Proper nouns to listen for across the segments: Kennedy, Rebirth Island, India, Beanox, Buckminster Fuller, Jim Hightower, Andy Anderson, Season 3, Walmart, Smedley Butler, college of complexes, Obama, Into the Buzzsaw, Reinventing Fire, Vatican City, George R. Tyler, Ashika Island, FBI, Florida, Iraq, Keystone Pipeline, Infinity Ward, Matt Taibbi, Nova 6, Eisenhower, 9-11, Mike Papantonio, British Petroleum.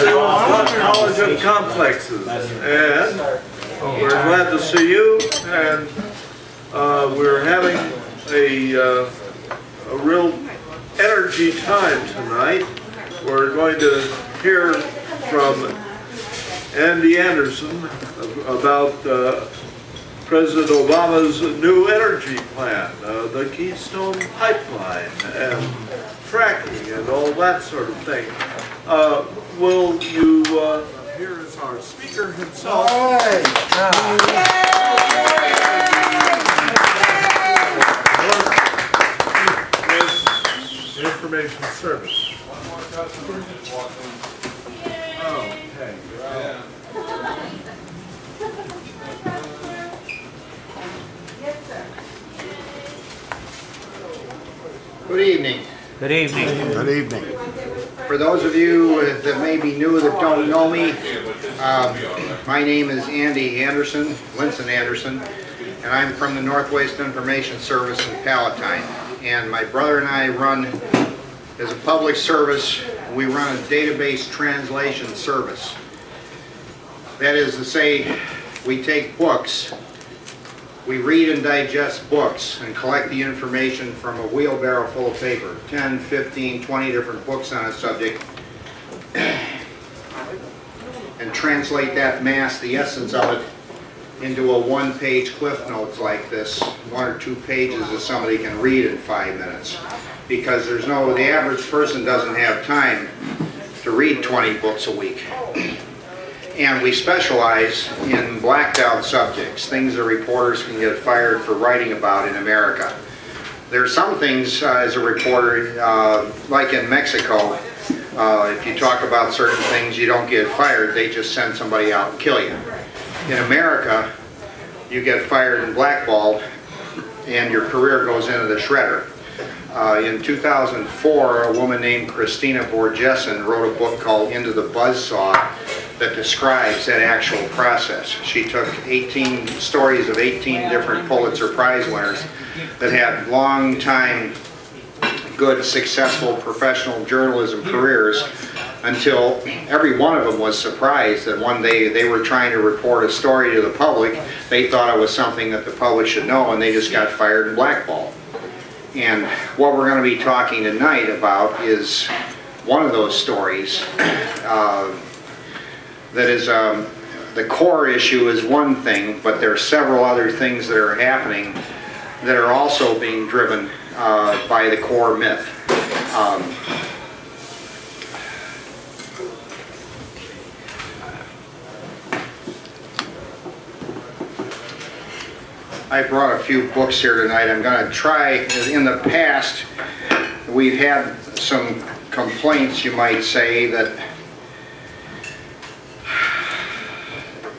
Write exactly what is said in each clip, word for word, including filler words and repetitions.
knowledge of complexes. And we're glad to see you. And uh, we're having a, uh, a real energy time tonight. We're going to hear from Andy Anderson about uh, President Obama's new energy plan, uh, the Keystone Pipeline, and fracking, and all that sort of thing. Uh, will you, uh, here is our speaker himself. All right. Yeah. This is Information Service. One more customer just walked in. Oh, okay. Yeah. Good evening. Good evening. Good evening. For those of you that may be new that don't know me, uh, my name is Andy Anderson, Winston Anderson, and I'm from the Northwest Information Service in Palatine. And my brother and I run, as a public service, we run a database translation service. That is to say, we take books. We read and digest books and collect the information from a wheelbarrow full of paper, ten, fifteen, twenty different books on a subject, and translate that mass, the essence of it, into a one-page Cliff Notes like this, one or two pages that somebody can read in five minutes. Because there's no, the average person doesn't have time to read twenty books a week. And we specialize in blacked out subjects, things that reporters can get fired for writing about in America. There are some things uh, as a reporter, uh, like in Mexico, uh, if you talk about certain things you don't get fired, they just send somebody out and kill you. In America, you get fired and blackballed and your career goes into the shredder. Uh, in two thousand four, a woman named Christina Borgeson wrote a book called Into the Buzzsaw that describes that actual process. She took eighteen stories of eighteen different Pulitzer Prize winners that had long time, good, successful professional journalism careers until every one of them was surprised that one day they were trying to report a story to the public. They thought it was something that the public should know and they just got fired and blackballed. And what we're going to be talking tonight about is one of those stories uh, that is, um, the core issue is one thing, but there are several other things that are happening that are also being driven uh, by the core myth. Um, I brought a few books here tonight. I'm going to try, in the past, we've had some complaints, you might say, that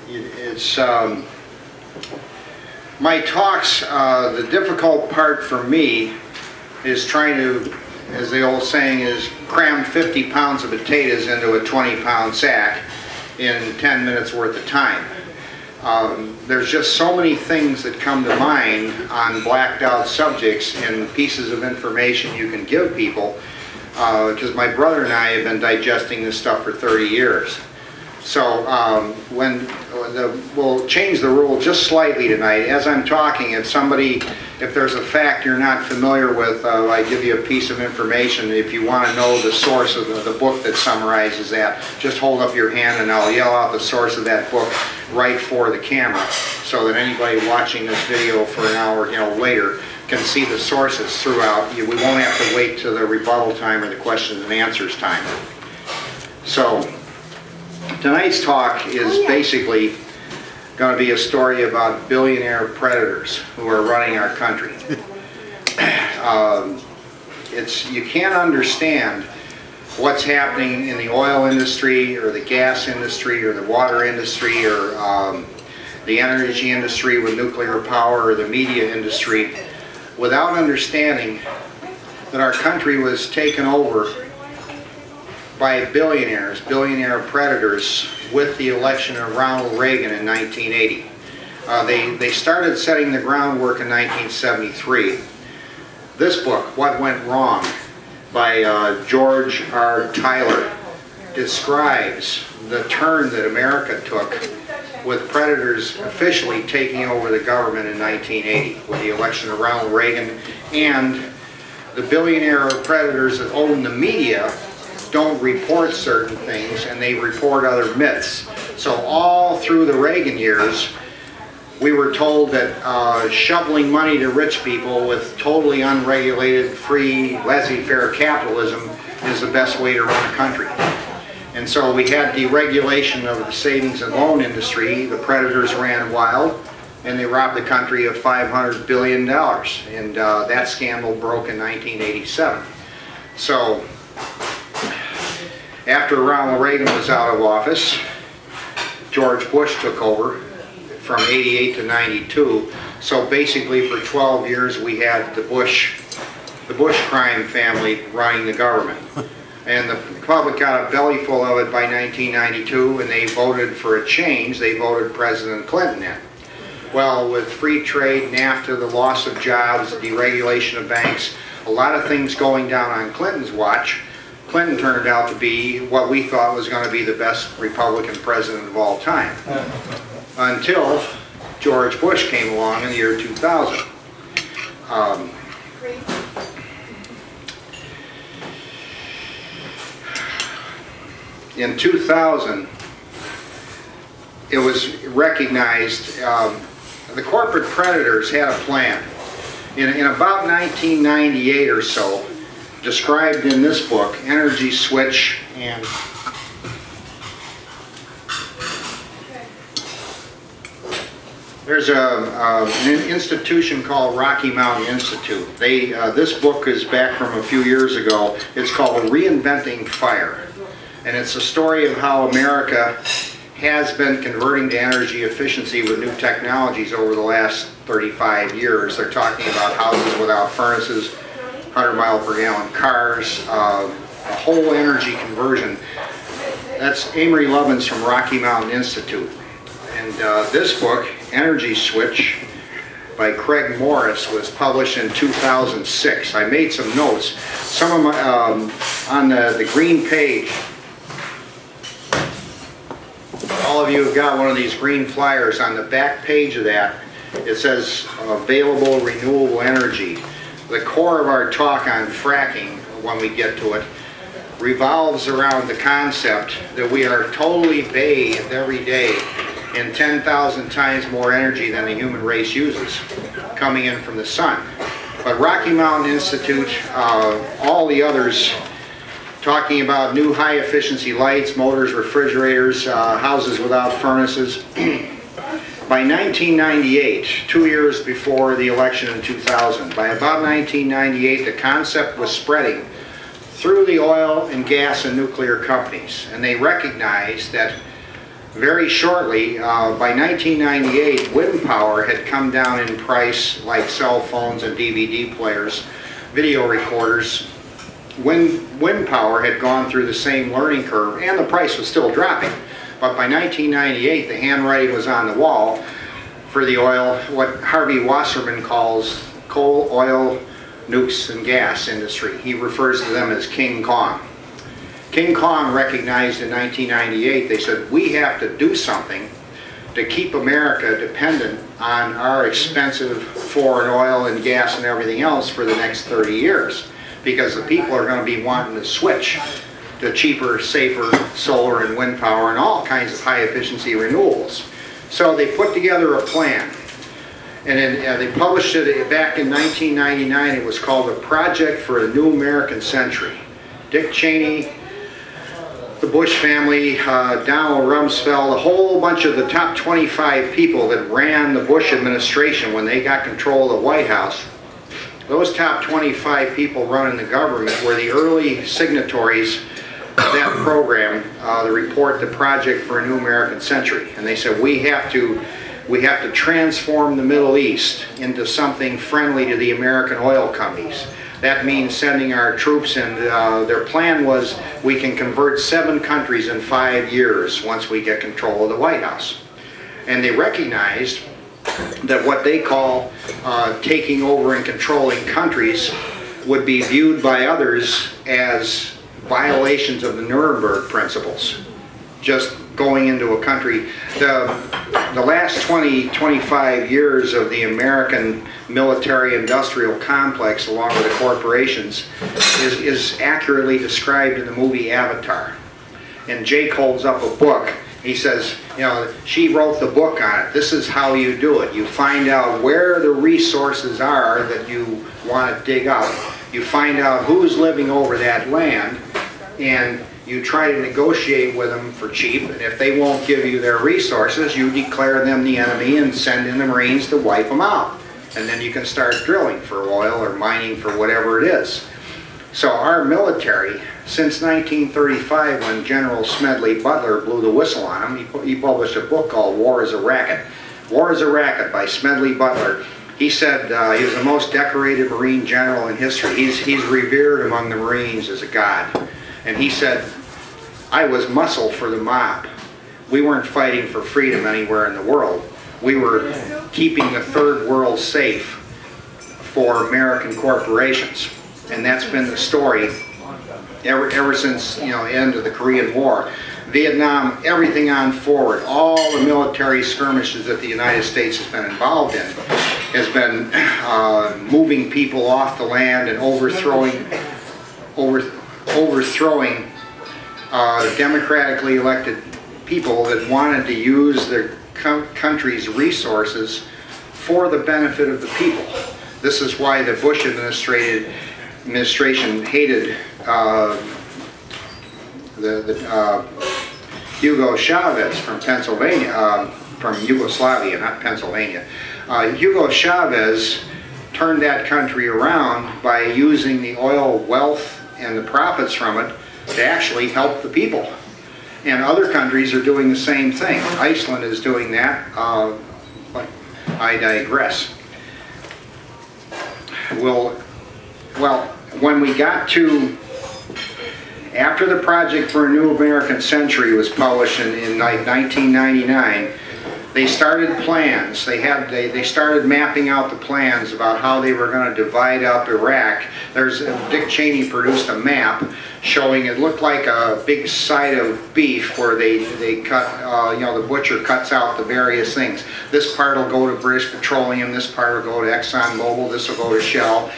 it's, um, my talks, uh, the difficult part for me is trying to, as the old saying is, cram fifty pounds of potatoes into a twenty pound sack in ten minutes worth of time. Um, there's just so many things that come to mind on blacked out subjects and pieces of information you can give people, because uh, my brother and I have been digesting this stuff for thirty years. So um, when the, we'll change the rule just slightly tonight. As I'm talking, if somebody, if there's a fact you're not familiar with, uh, I give you a piece of information. If you want to know the source of the, the book that summarizes that, just hold up your hand and I'll yell out the source of that book right for the camera, so that anybody watching this video for an hour, you know, later can see the sources throughout. You, we won't have to wait till the rebuttal time or the questions and answers time. So. Tonight's talk is basically going to be a story about billionaire predators who are running our country. um, it's, you can't understand what's happening in the oil industry or the gas industry or the water industry or um, the energy industry with nuclear power or the media industry without understanding that our country was taken over by billionaires, billionaire predators, with the election of Ronald Reagan in nineteen eighty. Uh, they, they started setting the groundwork in nineteen seventy-three. This book, What Went Wrong? By uh, George R. Tyler, describes the turn that America took with predators officially taking over the government in nineteen eighty with the election of Ronald Reagan, and the billionaire predators that own the media don't report certain things and they report other myths. So all through the Reagan years, we were told that uh, shoveling money to rich people with totally unregulated, free, laissez-faire capitalism is the best way to run a country. And so we had deregulation of the savings and loan industry, the predators ran wild, and they robbed the country of five hundred billion dollars. And uh, that scandal broke in nineteen eighty-seven. So after Ronald Reagan was out of office, George Bush took over from eighty-eight to ninety-two. So basically for twelve years we had the Bush, the Bush crime family running the government. And the public got a bellyful of it by nineteen ninety-two and they voted for a change. They voted President Clinton in. Well, with free trade, NAFTA, the loss of jobs, deregulation of banks, a lot of things going down on Clinton's watch, Clinton turned out to be what we thought was going to be the best Republican president of all time. Until George Bush came along in the year two thousand. Um, in two thousand, it was recognized um, the corporate predators had a plan. In, in about nineteen ninety-eight or so, described in this book, Energy Switch and there's a, uh, an institution called Rocky Mountain Institute. They, uh, this book is back from a few years ago. It's called Reinventing Fire. And it's a story of how America has been converting to energy efficiency with new technologies over the last thirty-five years. They're talking about houses without furnaces, one hundred mile per gallon cars, uh, a whole energy conversion. That's Amory Lovins from Rocky Mountain Institute. And uh, this book, Energy Switch, by Craig Morris, was published in two thousand six. I made some notes. Some of my, um, on the, the green page, all of you have got one of these green flyers. On the back page of that, it says available renewable energy. The core of our talk on fracking, when we get to it, revolves around the concept that we are totally bathed every day and ten thousand times more energy than the human race uses coming in from the sun. But Rocky Mountain Institute, uh, all the others, talking about new high efficiency lights, motors, refrigerators, uh, houses without furnaces. By nineteen ninety-eight, two years before the election in two thousand, by about nineteen ninety-eight, the concept was spreading through the oil and gas and nuclear companies. And they recognized that very shortly, uh, by nineteen ninety-eight, wind power had come down in price like cell phones and D V D players, video recorders. Wind, wind power had gone through the same learning curve and the price was still dropping. But by nineteen ninety-eight, the handwriting was on the wall for the oil, what Harvey Wasserman calls coal, oil, nukes, and gas industry. He refers to them as King Kong. King Kong recognized in nineteen ninety-eight, they said, we have to do something to keep America dependent on our expensive foreign oil and gas and everything else for the next thirty years, because the people are going to be wanting to switch to cheaper, safer solar and wind power and all kinds of high efficiency renewables. So they put together a plan, and then, uh, they published it back in nineteen ninety-nine. It was called the Project for a New American Century. Dick Cheney, the Bush family, uh, Donald Rumsfeld, a whole bunch of the top twenty-five people that ran the Bush administration when they got control of the White House, those top twenty-five people running the government were the early signatories of that program, uh, the report, the Project for a New American Century. And they said, we have to, we have to transform the Middle East into something friendly to the American oil companies. That means sending our troops, and uh, their plan was we can convert seven countries in five years once we get control of the White House. And they recognized that what they call uh, taking over and controlling countries would be viewed by others as violations of the Nuremberg principles, just going into a country. The, the last twenty, twenty-five years of the American military-industrial complex, along with the corporations, is, is accurately described in the movie Avatar. And Jake holds up a book. He says, you know, she wrote the book on it. This is how you do it. You find out where the resources are that you want to dig up. You find out who's living over that land, and you try to negotiate with them for cheap, and if they won't give you their resources, you declare them the enemy and send in the Marines to wipe them out. And then you can start drilling for oil or mining for whatever it is. So our military, since nineteen thirty-five, when General Smedley Butler blew the whistle on him, he, he published a book called War is a Racket. War is a Racket by Smedley Butler. He said uh, he was the most decorated Marine general in history. He's, he's revered among the Marines as a god. And he said, I was muscle for the mob. We weren't fighting for freedom anywhere in the world. We were keeping the third world safe for American corporations. And that's been the story ever, ever since, you know, the end of the Korean War. Vietnam, everything on forward, all the military skirmishes that the United States has been involved in has been uh, moving people off the land and overthrowing, over, overthrowing uh, democratically elected people that wanted to use their co country's resources for the benefit of the people. This is why the Bush administration hated uh, the, the uh, Hugo Chavez from Pennsylvania, uh, from Yugoslavia, not Pennsylvania. Uh, Hugo Chavez turned that country around by using the oil wealth and the profits from it to actually help the people. And other countries are doing the same thing. Iceland is doing that, uh, but I digress. We'll, well, when we got to, after the Project for a New American Century was published in, in nineteen ninety-nine, they started plans. They had they, they started mapping out the plans about how they were going to divide up Iraq. There's Dick Cheney produced a map showing it looked like a big side of beef where they they cut uh, you know, the butcher cuts out the various things. This part will go to British Petroleum. This part will go to ExxonMobil. This will go to Shell.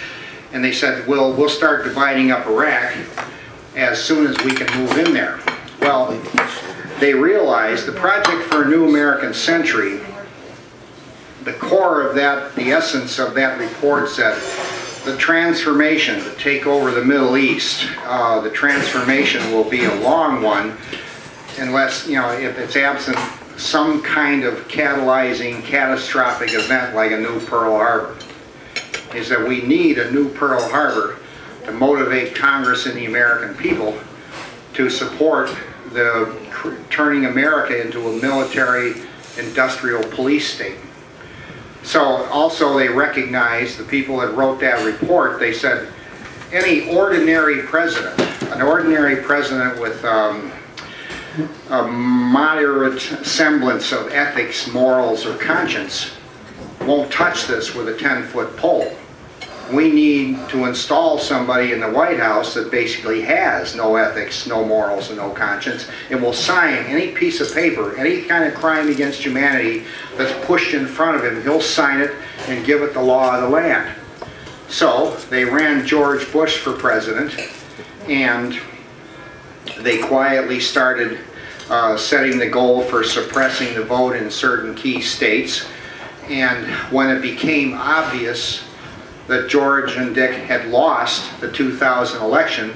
And they said, we'll we'll start dividing up Iraq as soon as we can move in there. Well, they realized the Project for a New American Century, the core of that, the essence of that report said, the transformation to take over the Middle East, uh, the transformation will be a long one unless, you know, if it's absent some kind of catalyzing, catastrophic event like a new Pearl Harbor. Is that we need a new Pearl Harbor to motivate Congress and the American people to support the turning America into a military industrial police state. So also they recognized, the people that wrote that report, they said any ordinary president, an ordinary president with um, a moderate semblance of ethics, morals, or conscience won't touch this with a ten-foot pole. We need to install somebody in the White House that basically has no ethics, no morals, and no conscience, and will sign any piece of paper, any kind of crime against humanity that's pushed in front of him, he'll sign it and give it the law of the land. So they ran George Bush for president, and they quietly started uh, setting the goal for suppressing the vote in certain key states. And when it became obvious that George and Dick had lost the two thousand election,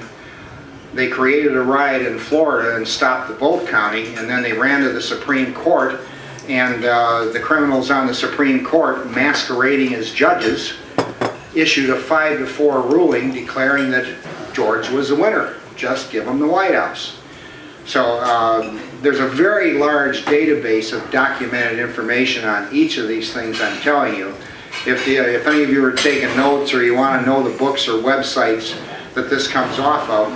they created a riot in Florida and stopped the vote counting, and then they ran to the Supreme Court, and uh, the criminals on the Supreme Court, masquerading as judges, issued a five to four ruling declaring that George was the winner. Just give him the White House. So uh, there's a very large database of documented information on each of these things I'm telling you. If, the, if any of you are taking notes or you want to know the books or websites that this comes off of,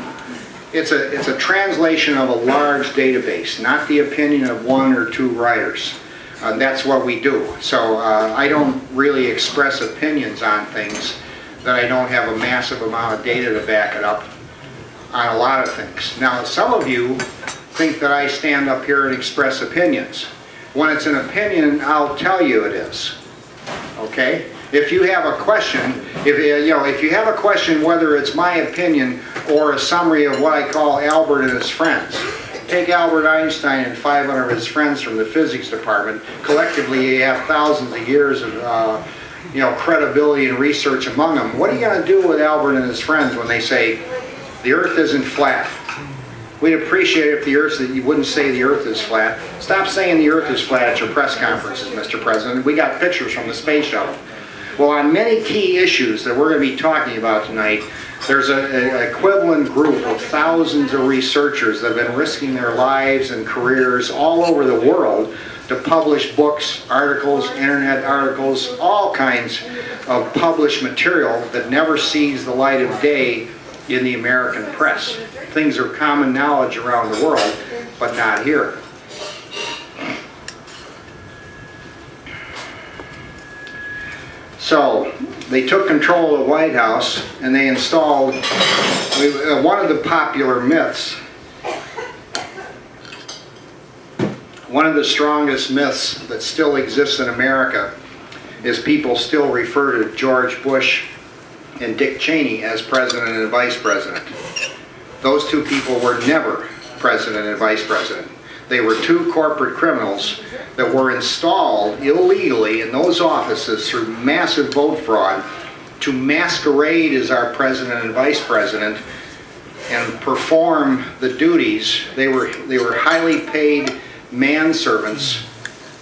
it's a, it's a translation of a large database, not the opinion of one or two writers. Uh, that's what we do. So uh, I don't really express opinions on things that I don't have a massive amount of data to back it up. on a lot of things. Now, some of you think that I stand up here and express opinions. When it's an opinion, I'll tell you it is. Okay? If you have a question, if you know, if you have a question, whether it's my opinion or a summary of what I call Albert and his friends. Take Albert Einstein and five hundred of his friends from the physics department. Collectively, they have thousands of years of uh, you know, credibility and research among them. What are you going to do with Albert and his friends when they say the Earth isn't flat? We'd appreciate it if the Earth, you wouldn't say the Earth is flat. Stop saying the Earth is flat at your press conferences, Mister President. We got pictures from the space shuttle. Well, on many key issues that we're going to be talking about tonight, there's an equivalent group of thousands of researchers that have been risking their lives and careers all over the world to publish books, articles, internet articles, all kinds of published material that never sees the light of day in the American press. Things are common knowledge around the world, but not here. So they took control of the White House and they installed one of the popular myths, one of the strongest myths that still exists in America is people still refer to George Bush and Dick Cheney as president and vice president. Those two people were never president and vice president. They were two corporate criminals that were installed illegally in those offices through massive vote fraud to masquerade as our president and vice president and perform the duties. They were, they were highly paid manservants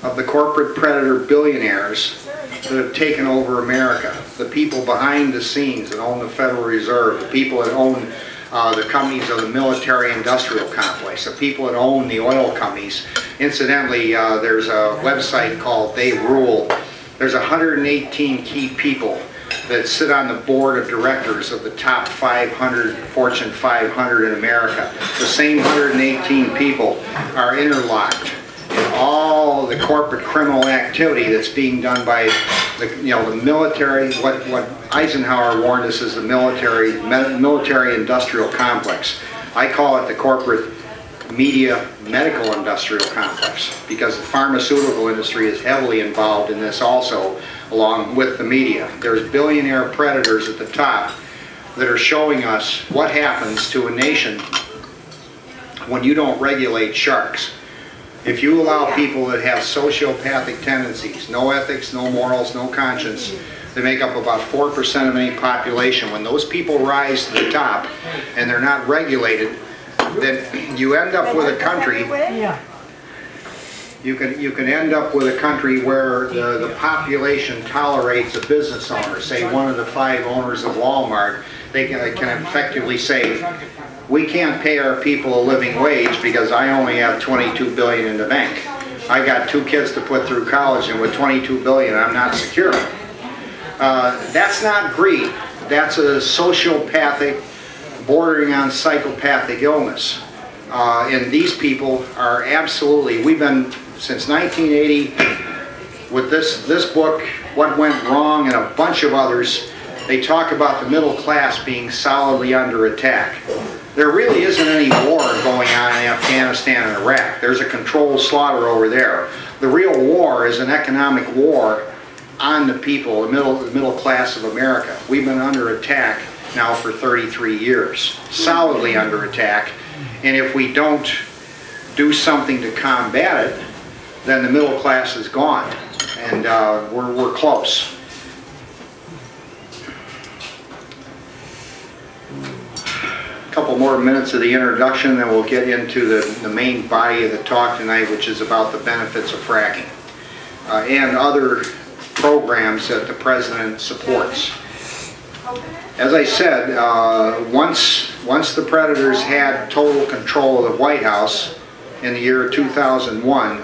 of the corporate predator billionaires that have taken over America. The people behind the scenes that own the Federal Reserve, the people that own Uh, the companies of the military-industrial complex, the people that own the oil companies. Incidentally, uh, there's a website called They Rule. There's one hundred eighteen key people that sit on the board of directors of the top five hundred, Fortune five hundred in America. The same one hundred eighteen people are interlocked in all the corporate criminal activity that's being done by the, you know, the military, what, what Eisenhower warned us is the military, military-industrial complex. I call it the corporate media medical-industrial complex because the pharmaceutical industry is heavily involved in this also, along with the media. There's billionaire predators at the top that are showing us what happens to a nation when you don't regulate sharks. If you allow people that have sociopathic tendencies, no ethics, no morals, no conscience, they make up about four percent of any population. When those people rise to the top and they're not regulated, then you end up with a country, you can, you can end up with a country where the, the population tolerates a business owner, say one of the five owners of Walmart. They can, they can effectively say, we can't pay our people a living wage because I only have twenty-two billion dollars in the bank. I got two kids to put through college and with twenty-two billion dollars I'm not secure. Uh, that's not greed. That's a sociopathic, bordering on psychopathic illness. Uh, and these people are absolutely, we've been, since nineteen eighty, with this, this book, What Went Wrong, and a bunch of others, they talk about the middle class being solidly under attack. There really isn't any war going on in Afghanistan and Iraq. There's a controlled slaughter over there. The real war is an economic war on the people, the middle, the middle class of America. We've been under attack now for thirty-three years, solidly under attack. And if we don't do something to combat it, then the middle class is gone. And uh, we're, we're close. Couple more minutes of the introduction, then we'll get into the, the main body of the talk tonight, which is about the benefits of fracking uh, and other programs that the president supports. As I said, uh, once, once the predators had total control of the White House in the year two thousand one,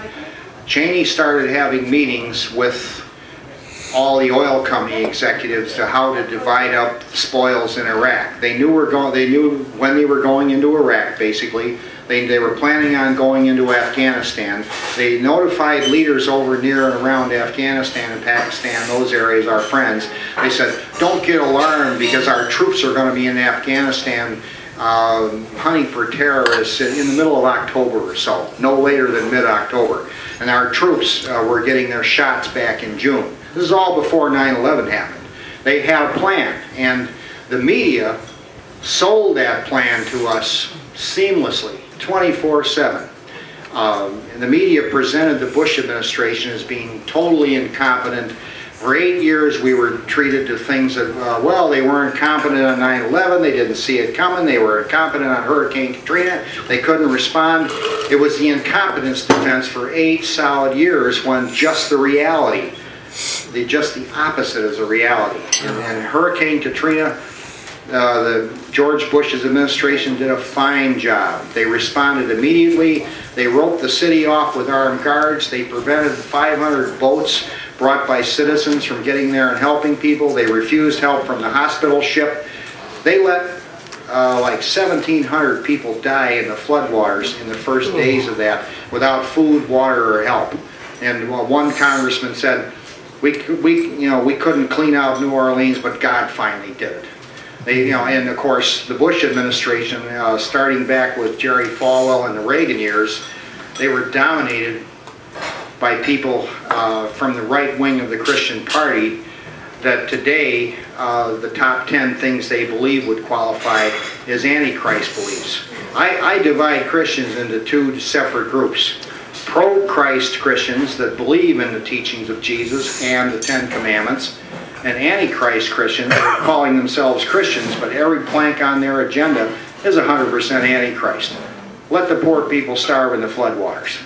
Cheney started having meetings with all the oil company executives to how to divide up spoils in Iraq. They knew we're going. They knew when they were going into Iraq. Basically, they they were planning on going into Afghanistan. They notified leaders over near and around Afghanistan and Pakistan, those areas, our friends. They said, "Don't get alarmed because our troops are going to be in Afghanistan um, hunting for terrorists in, in the middle of October or so, no later than mid-October. And our troops uh, were getting their shots back in June. This is all before nine eleven happened. They had a plan, and the media sold that plan to us seamlessly, twenty-four seven. Um, and the media presented the Bush administration as being totally incompetent. For eight years we were treated to things that, uh, well, they weren't competent on nine eleven, they didn't see it coming, they were incompetent on Hurricane Katrina, they couldn't respond. It was the incompetence defense for eight solid years when just the reality, the, just the opposite is the reality. And, and Hurricane Katrina, uh, the George Bush's administration did a fine job. They responded immediately, they roped the city off with armed guards, they prevented five hundred boats brought by citizens from getting there and helping people. They refused help from the hospital ship. They let uh, like seventeen hundred people die in the floodwaters in the first days of that without food, water, or help. And well, one congressman said, we, we, you know, we couldn't clean out New Orleans, but God finally did it. They, you know, and of course, the Bush administration, uh, starting back with Jerry Falwell and the Reagan years, they were dominated by people uh, from the right wing of the Christian Party that today uh, the top ten things they believe would qualify as Antichrist beliefs. I, I divide Christians into two separate groups. Pro-Christ Christians that believe in the teachings of Jesus and the Ten Commandments, and Antichrist Christians that are calling themselves Christians, but every plank on their agenda is one hundred percent Antichrist. Let the poor people starve in the floodwaters.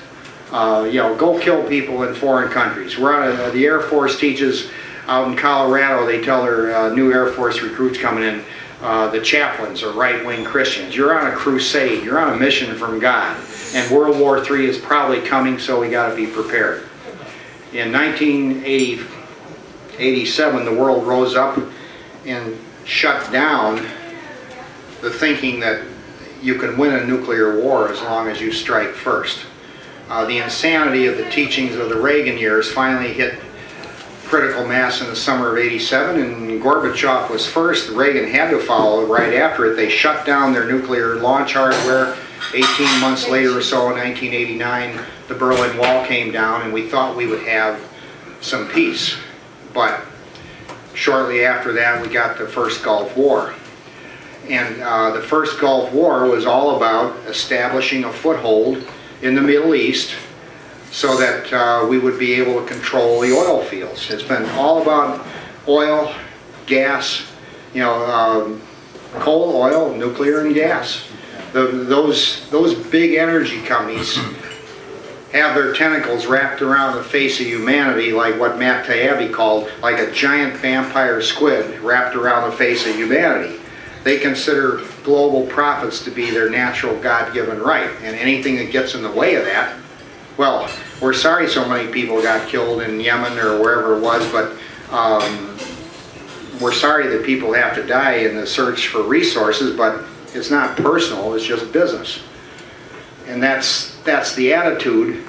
Uh, you know, go kill people in foreign countries. We're on a, the Air Force teaches out in Colorado, they tell their uh, new Air Force recruits coming in, uh, the chaplains are right-wing Christians. You're on a crusade. You're on a mission from God. And World War Three is probably coming, so we got to be prepared. In nineteen eighty-seven, the world rose up and shut down the thinking that you can win a nuclear war as long as you strike first. Uh, the insanity of the teachings of the Reagan years finally hit critical mass in the summer of eighty-seven, and Gorbachev was first. Reagan had to follow right after it. They shut down their nuclear launch hardware. eighteen months later or so, in nineteen eighty-nine, the Berlin Wall came down, and we thought we would have some peace. But shortly after that, we got the first Gulf War. And uh, the first Gulf War was all about establishing a foothold in the Middle East so that uh, we would be able to control the oil fields. It's been all about oil, gas, you know, um, coal, oil, nuclear, and gas. The, those, those big energy companies have their tentacles wrapped around the face of humanity like what Matt Taibbi called, like a giant vampire squid wrapped around the face of humanity. They consider global profits to be their natural God-given right, and anything that gets in the way of that, well, we're sorry so many people got killed in Yemen or wherever it was, but um, we're sorry that people have to die in the search for resources, but it's not personal, it's just business. And that's, that's the attitude.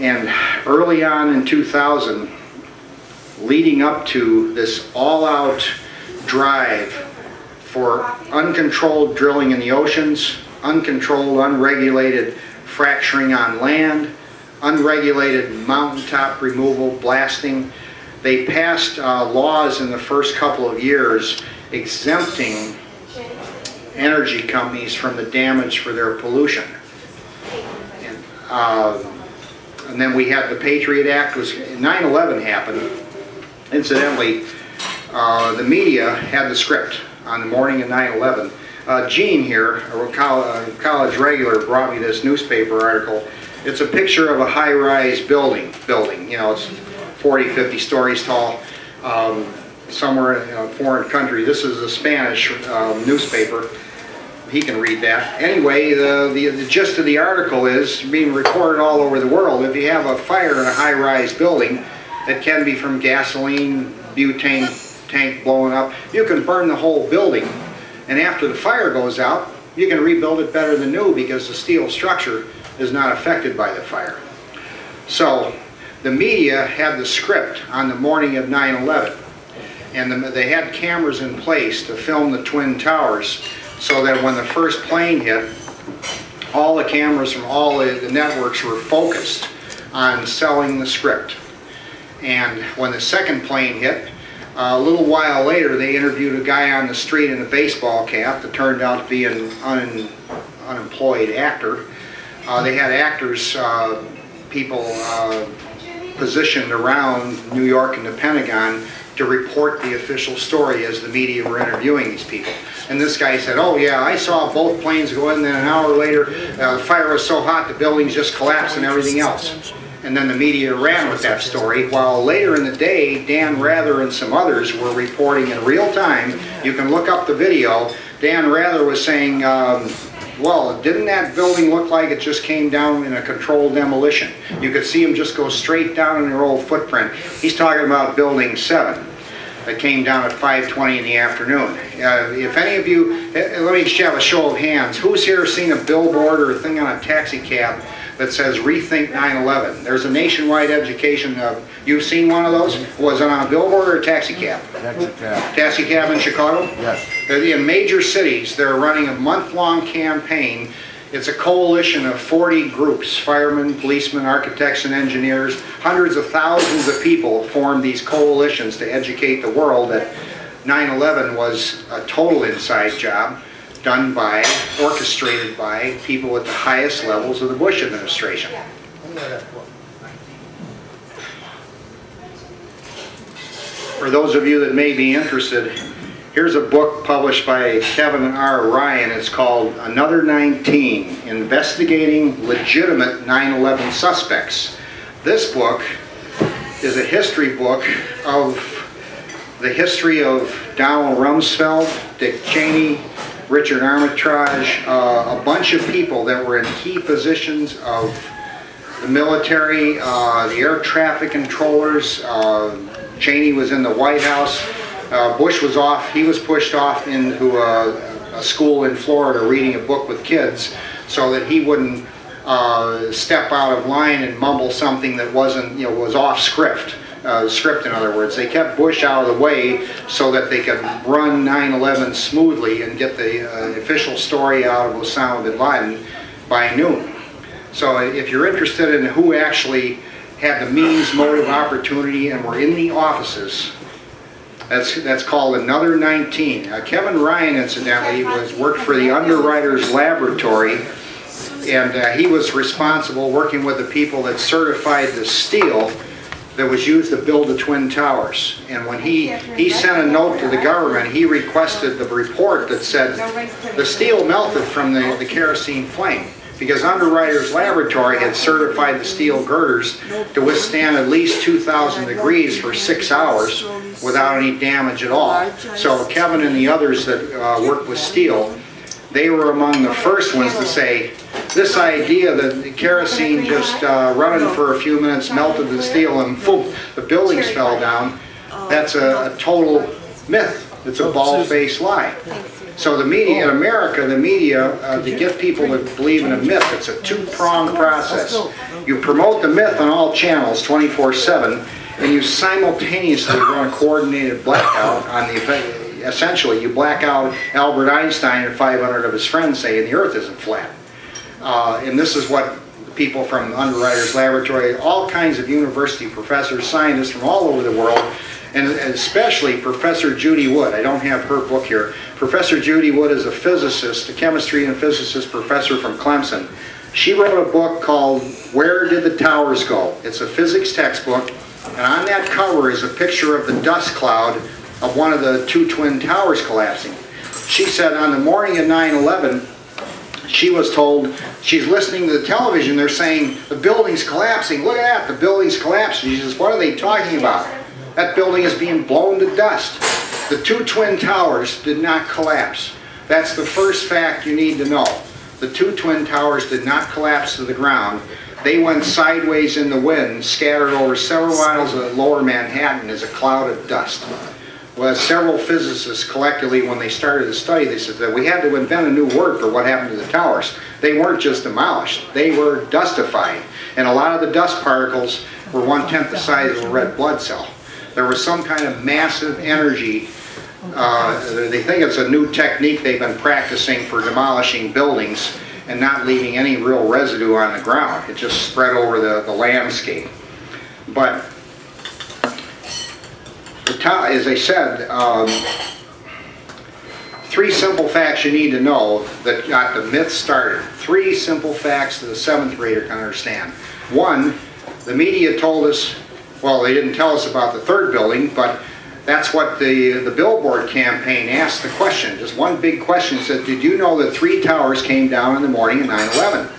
And early on in two thousand, leading up to this all-out drive for uncontrolled drilling in the oceans, uncontrolled, unregulated fracturing on land, unregulated mountaintop removal, blasting. They passed uh, laws in the first couple of years exempting energy companies from the damage for their pollution. And, uh, and then we had the Patriot Act. nine eleven happened. Incidentally, Uh, the media had the script on the morning of nine eleven. Uh, Gene here, a college regular, brought me this newspaper article. It's a picture of a high-rise building, building. You know, it's forty, fifty stories tall, um, somewhere in a foreign country. This is a Spanish um, newspaper. He can read that. Anyway, the, the, the gist of the article is being recorded all over the world. If you have a fire in a high-rise building, it can be from gasoline, butane, tank blowing up. You can burn the whole building, and after the fire goes out, you can rebuild it better than new because the steel structure is not affected by the fire. So the media had the script on the morning of nine eleven, and the, they had cameras in place to film the Twin Towers, so that when the first plane hit, all the cameras from all the, the networks were focused on selling the script. And when the second plane hit, uh, a little while later, they interviewed a guy on the street in a baseball cap that turned out to be an un, unemployed actor. Uh, they had actors, uh, people uh, positioned around New York and the Pentagon to report the official story as the media were interviewing these people. And this guy said, oh yeah, I saw both planes go in, and then an hour later, uh, the fire was so hot the buildings just collapsed and everything else. And then the media ran with that story, while later in the day, Dan Rather and some others were reporting in real time. You can look up the video. Dan Rather was saying, um, well, didn't that building look like it just came down in a controlled demolition? You could see him just go straight down in their old footprint. He's talking about Building seven that came down at five twenty in the afternoon. Uh, if any of you, let me just have a show of hands. Who's here seen a billboard or a thing on a taxi cab that says Rethink nine eleven? There's a nationwide education of, you've seen one of those? Was it on a billboard or a taxi cab? Taxi cab. Taxi cab in Chicago? Yes. In major cities, they're running a month-long campaign. It's a coalition of forty groups, firemen, policemen, architects, and engineers. Hundreds of thousands of people formed these coalitions to educate the world that nine eleven was a total inside job, done by, orchestrated by, people at the highest levels of the Bush administration. For those of you that may be interested, here's a book published by Kevin R. Ryan. It's called Another nineteen, Investigating Legitimate nine eleven Suspects. This book is a history book of the history of Donald Rumsfeld, Dick Cheney, Richard Armitage, uh, a bunch of people that were in key positions of the military, uh, the air traffic controllers. Uh, Cheney was in the White House. Uh, Bush was off. He was pushed off into a, a school in Florida reading a book with kids so that he wouldn't uh, step out of line and mumble something that wasn't, you know, was off script. Uh, script, in other words. They kept Bush out of the way so that they could run nine eleven smoothly and get the uh, official story out of Osama bin Laden by noon. So if you're interested in who actually had the means, motive, opportunity, and were in the offices, that's, that's called Another nineteen. Uh, Kevin Ryan, incidentally, was worked for the Underwriters Laboratory, and uh, he was responsible working with the people that certified the steel that was used to build the Twin Towers. And when he, he sent a note to the government, he requested the report that said the steel melted from the, the kerosene flame, because Underwriters Laboratory had certified the steel girders to withstand at least two thousand degrees for six hours without any damage at all. So Kevin and the others that uh, worked with steel, they were among the first ones to say, this idea that the kerosene just uh, running for a few minutes melted the steel and boom, the buildings fell down, that's a, a total myth. It's a bald-faced lie. So the media in America, the media, uh, to get people to believe in a myth, it's a two-pronged process. You promote the myth on all channels twenty-four seven, and you simultaneously run a coordinated blackout on the effect. Essentially, you black out Albert Einstein and five hundred of his friends saying the earth isn't flat. Uh, and this is what people from Underwriters Laboratory, all kinds of university professors, scientists from all over the world, and especially Professor Judy Wood. I don't have her book here. Professor Judy Wood is a physicist, a chemistry and physicist professor from Clemson. She wrote a book called Where Did the Towers Go? It's a physics textbook, and on that cover is a picture of the dust cloud of one of the two Twin Towers collapsing. She said on the morning of nine eleven, she was told, she's listening to the television, they're saying, the building's collapsing, look at that, the building's collapsing. She says, what are they talking about? That building is being blown to dust. The two Twin Towers did not collapse. That's the first fact you need to know. The two Twin Towers did not collapse to the ground. They went sideways in the wind, scattered over several miles of lower Manhattan as a cloud of dust. Well, several physicists collectively, when they started the study, they said that we had to invent a new word for what happened to the towers. They weren't just demolished, they were dustified. And a lot of the dust particles were one-tenth the size of a red blood cell. there was some kind of massive energy. Uh, they think it's a new technique they've been practicing for demolishing buildings and not leaving any real residue on the ground. It just spread over the, the landscape. But the top, as I said, um, three simple facts you need to know that got the myth started. Three simple facts that a seventh grader can understand. One, the media told us, well, they didn't tell us about the third building, but that's what the, the billboard campaign asked the question. Just one big question said, did you know that three towers came down in the morning of nine eleven?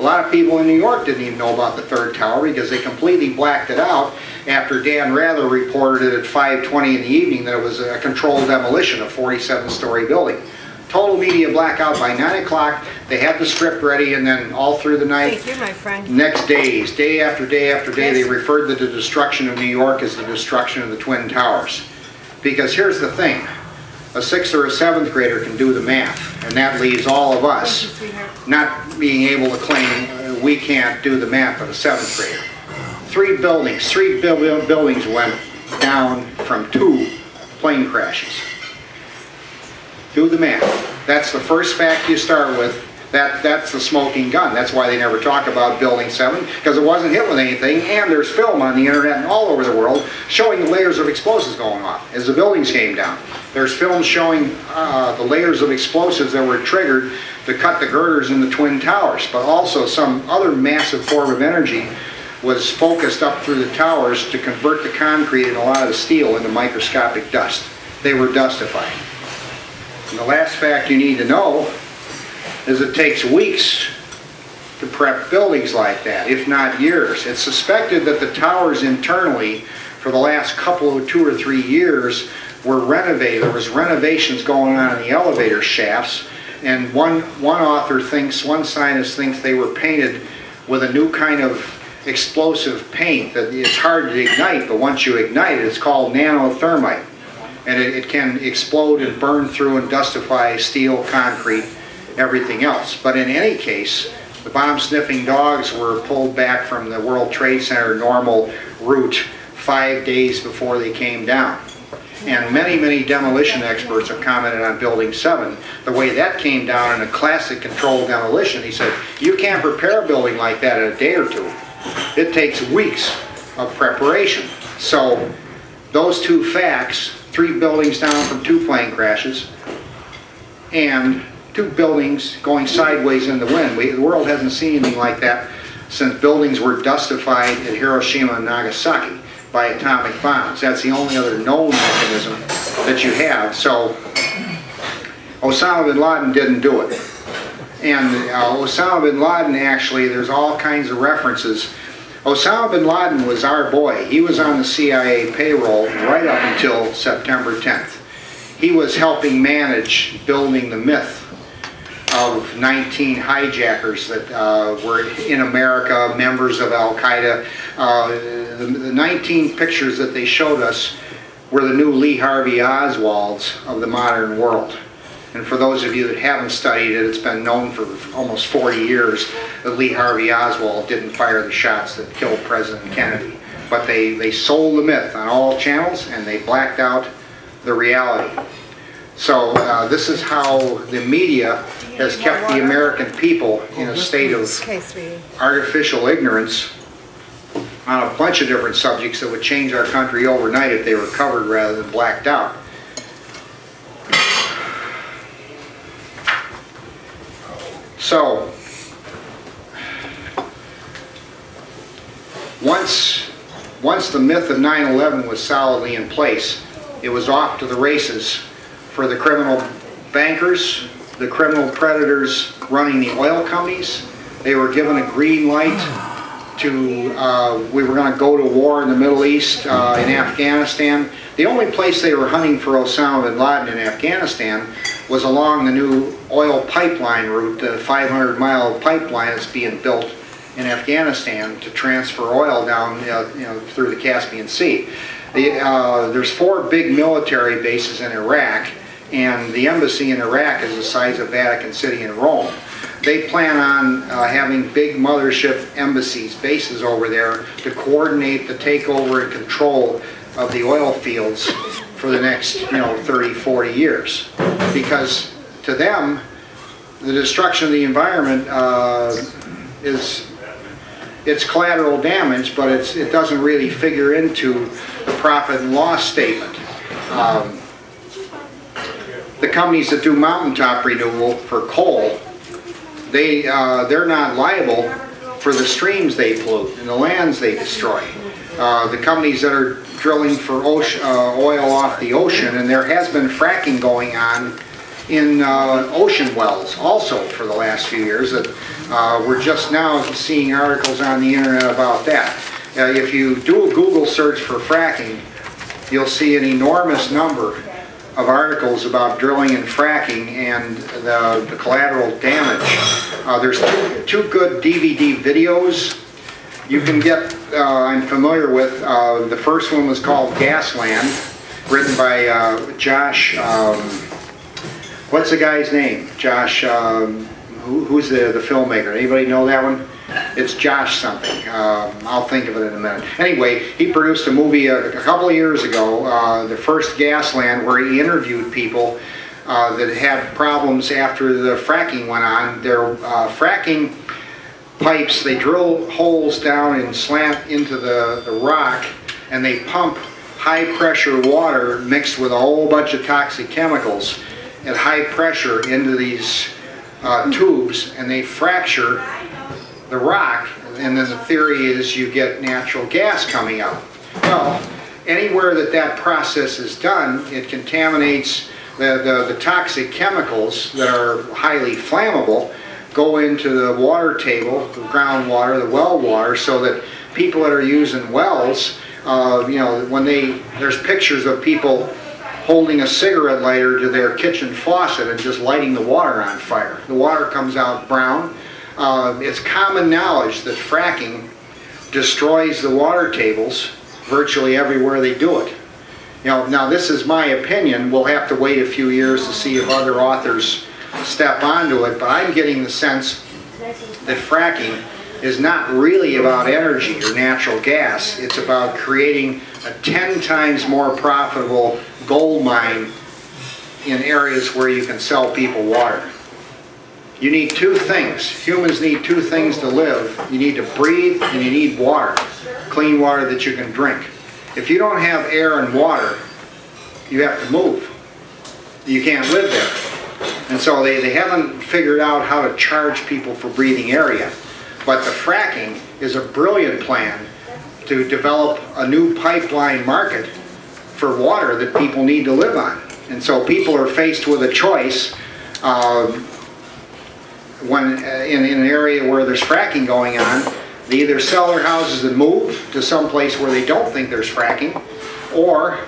A lot of people in New York didn't even know about the third tower because they completely blacked it out after Dan Rather reported it at five twenty in the evening that it was a controlled demolition of a forty-seven story building. Total media blackout by nine o'clock. They had the script ready, and then all through the night, thank you, my friend. Next days, day after day after day, yes. They referred to the destruction of New York as the destruction of the Twin Towers. Because here's the thing, a sixth or a seventh grader can do the math, and that leaves all of us not being able to claim we can't do the math of a seventh grader. Three buildings, three buildings went down from two plane crashes. Do the math. That's the first fact you start with. That, that's the smoking gun. That's why they never talk about Building seven, because it wasn't hit with anything, and there's film on the internet and all over the world showing the layers of explosives going off as the buildings came down. There's film showing uh, the layers of explosives that were triggered to cut the girders in the Twin Towers, but also some other massive form of energy was focused up through the towers to convert the concrete and a lot of the steel into microscopic dust. They were dustified. And the last fact you need to know is it takes weeks to prep buildings like that, if not years. It's suspected that the towers internally for the last couple of two or three years were renovated. There was renovations going on in the elevator shafts, and one, one author thinks, one scientist thinks they were painted with a new kind of explosive paint that it's hard to ignite, but once you ignite it, it's called nanothermite. And it, it can explode and burn through and dustify steel, concrete, everything else. But in any case, the bomb-sniffing dogs were pulled back from the World Trade Center normal route five days before they came down. And many, many demolition experts have commented on Building seven. The way that came down in a classic controlled demolition, he said, you can't prepare a building like that in a day or two. It takes weeks of preparation. So those two facts, three buildings down from two plane crashes, and two buildings going sideways in the wind. We, the world hasn't seen anything like that since buildings were dustified at Hiroshima and Nagasaki by atomic bombs. That's the only other known mechanism that you have. So Osama bin Laden didn't do it. And uh, Osama bin Laden, actually, there's all kinds of references. Osama bin Laden was our boy. He was on the C I A payroll right up until September tenth. He was helping manage building the myth of nineteen hijackers that uh, were in America, members of Al-Qaeda. Uh, the, the nineteen pictures that they showed us were the new Lee Harvey Oswalds of the modern world. And for those of you that haven't studied it, it's been known for almost forty years that Lee Harvey Oswald didn't fire the shots that killed President Kennedy. But they, they sold the myth on all channels, and they blacked out the reality. So uh, this is how the media has kept the American people in a state of artificial ignorance on a bunch of different subjects that would change our country overnight if they were covered rather than blacked out. So, once, once the myth of nine eleven was solidly in place, it was off to the races for the criminal bankers, the criminal predators running the oil companies. They were given a green light to, uh, we were going to go to war in the Middle East, uh, in Afghanistan. The only place they were hunting for Osama bin Laden in Afghanistan was along the new oil pipeline route, the five hundred mile pipeline that's being built in Afghanistan to transfer oil down uh, you know, through the Caspian Sea. The, uh, there's four big military bases in Iraq, and the embassy in Iraq is the size of Vatican City and Rome. They plan on uh, having big mothership embassies, bases over there to coordinate the takeover and control of the oil fields for the next, you know, thirty, forty years. Because to them, the destruction of the environment uh, is, it's collateral damage, but it's, it doesn't really figure into the profit and loss statement. Um, the companies that do mountaintop renewal for coal, they, uh, they're not liable for the streams they pollute and the lands they destroy. Uh, the companies that are drilling for ocean, uh, oil off the ocean, and there has been fracking going on in uh, ocean wells also for the last few years. That uh, we're just now seeing articles on the internet about that. Uh, if you do a Google search for fracking, you'll see an enormous number of articles about drilling and fracking and the, the collateral damage. Uh, there's two, two good D V D videos you can get, uh, I'm familiar with. Uh, the first one was called Gasland, written by uh, Josh, um, what's the guy's name? Josh, um, who, who's the, the filmmaker? Anybody know that one? It's Josh something. Um, I'll think of it in a minute. Anyway, he produced a movie a, a couple of years ago, uh, the first Gasland, where he interviewed people uh, that had problems after the fracking went on. Their uh, fracking pipes, they drill holes down and slant into the, the rock, and they pump high pressure water mixed with a whole bunch of toxic chemicals at high pressure into these uh, tubes, and they fracture the rock, and then the theory is you get natural gas coming out. Well, anywhere that that process is done, it contaminates the, the, the toxic chemicals that are highly flammable, go into the water table, the groundwater, the well water, so that people that are using wells, uh, you know, when they, there's pictures of people holding a cigarette lighter to their kitchen faucet and just lighting the water on fire. The water comes out brown. Uh, it's common knowledge that fracking destroys the water tables virtually everywhere they do it. You know, now this is my opinion. We'll have to wait a few years to see if other authors step onto it, but I'm getting the sense that fracking is not really about energy or natural gas. It's about creating a ten times more profitable gold mine in areas where you can sell people water. You need two things. Humans need two things to live. You need to breathe and you need water, clean water that you can drink. If you don't have air and water, you have to move. You can't live there. And so they, they haven't figured out how to charge people for breathing area. But the fracking is a brilliant plan to develop a new pipeline market for water that people need to live on. And so people are faced with a choice uh, when in, in an area where there's fracking going on. They either sell their houses and move to some place where they don't think there's fracking, or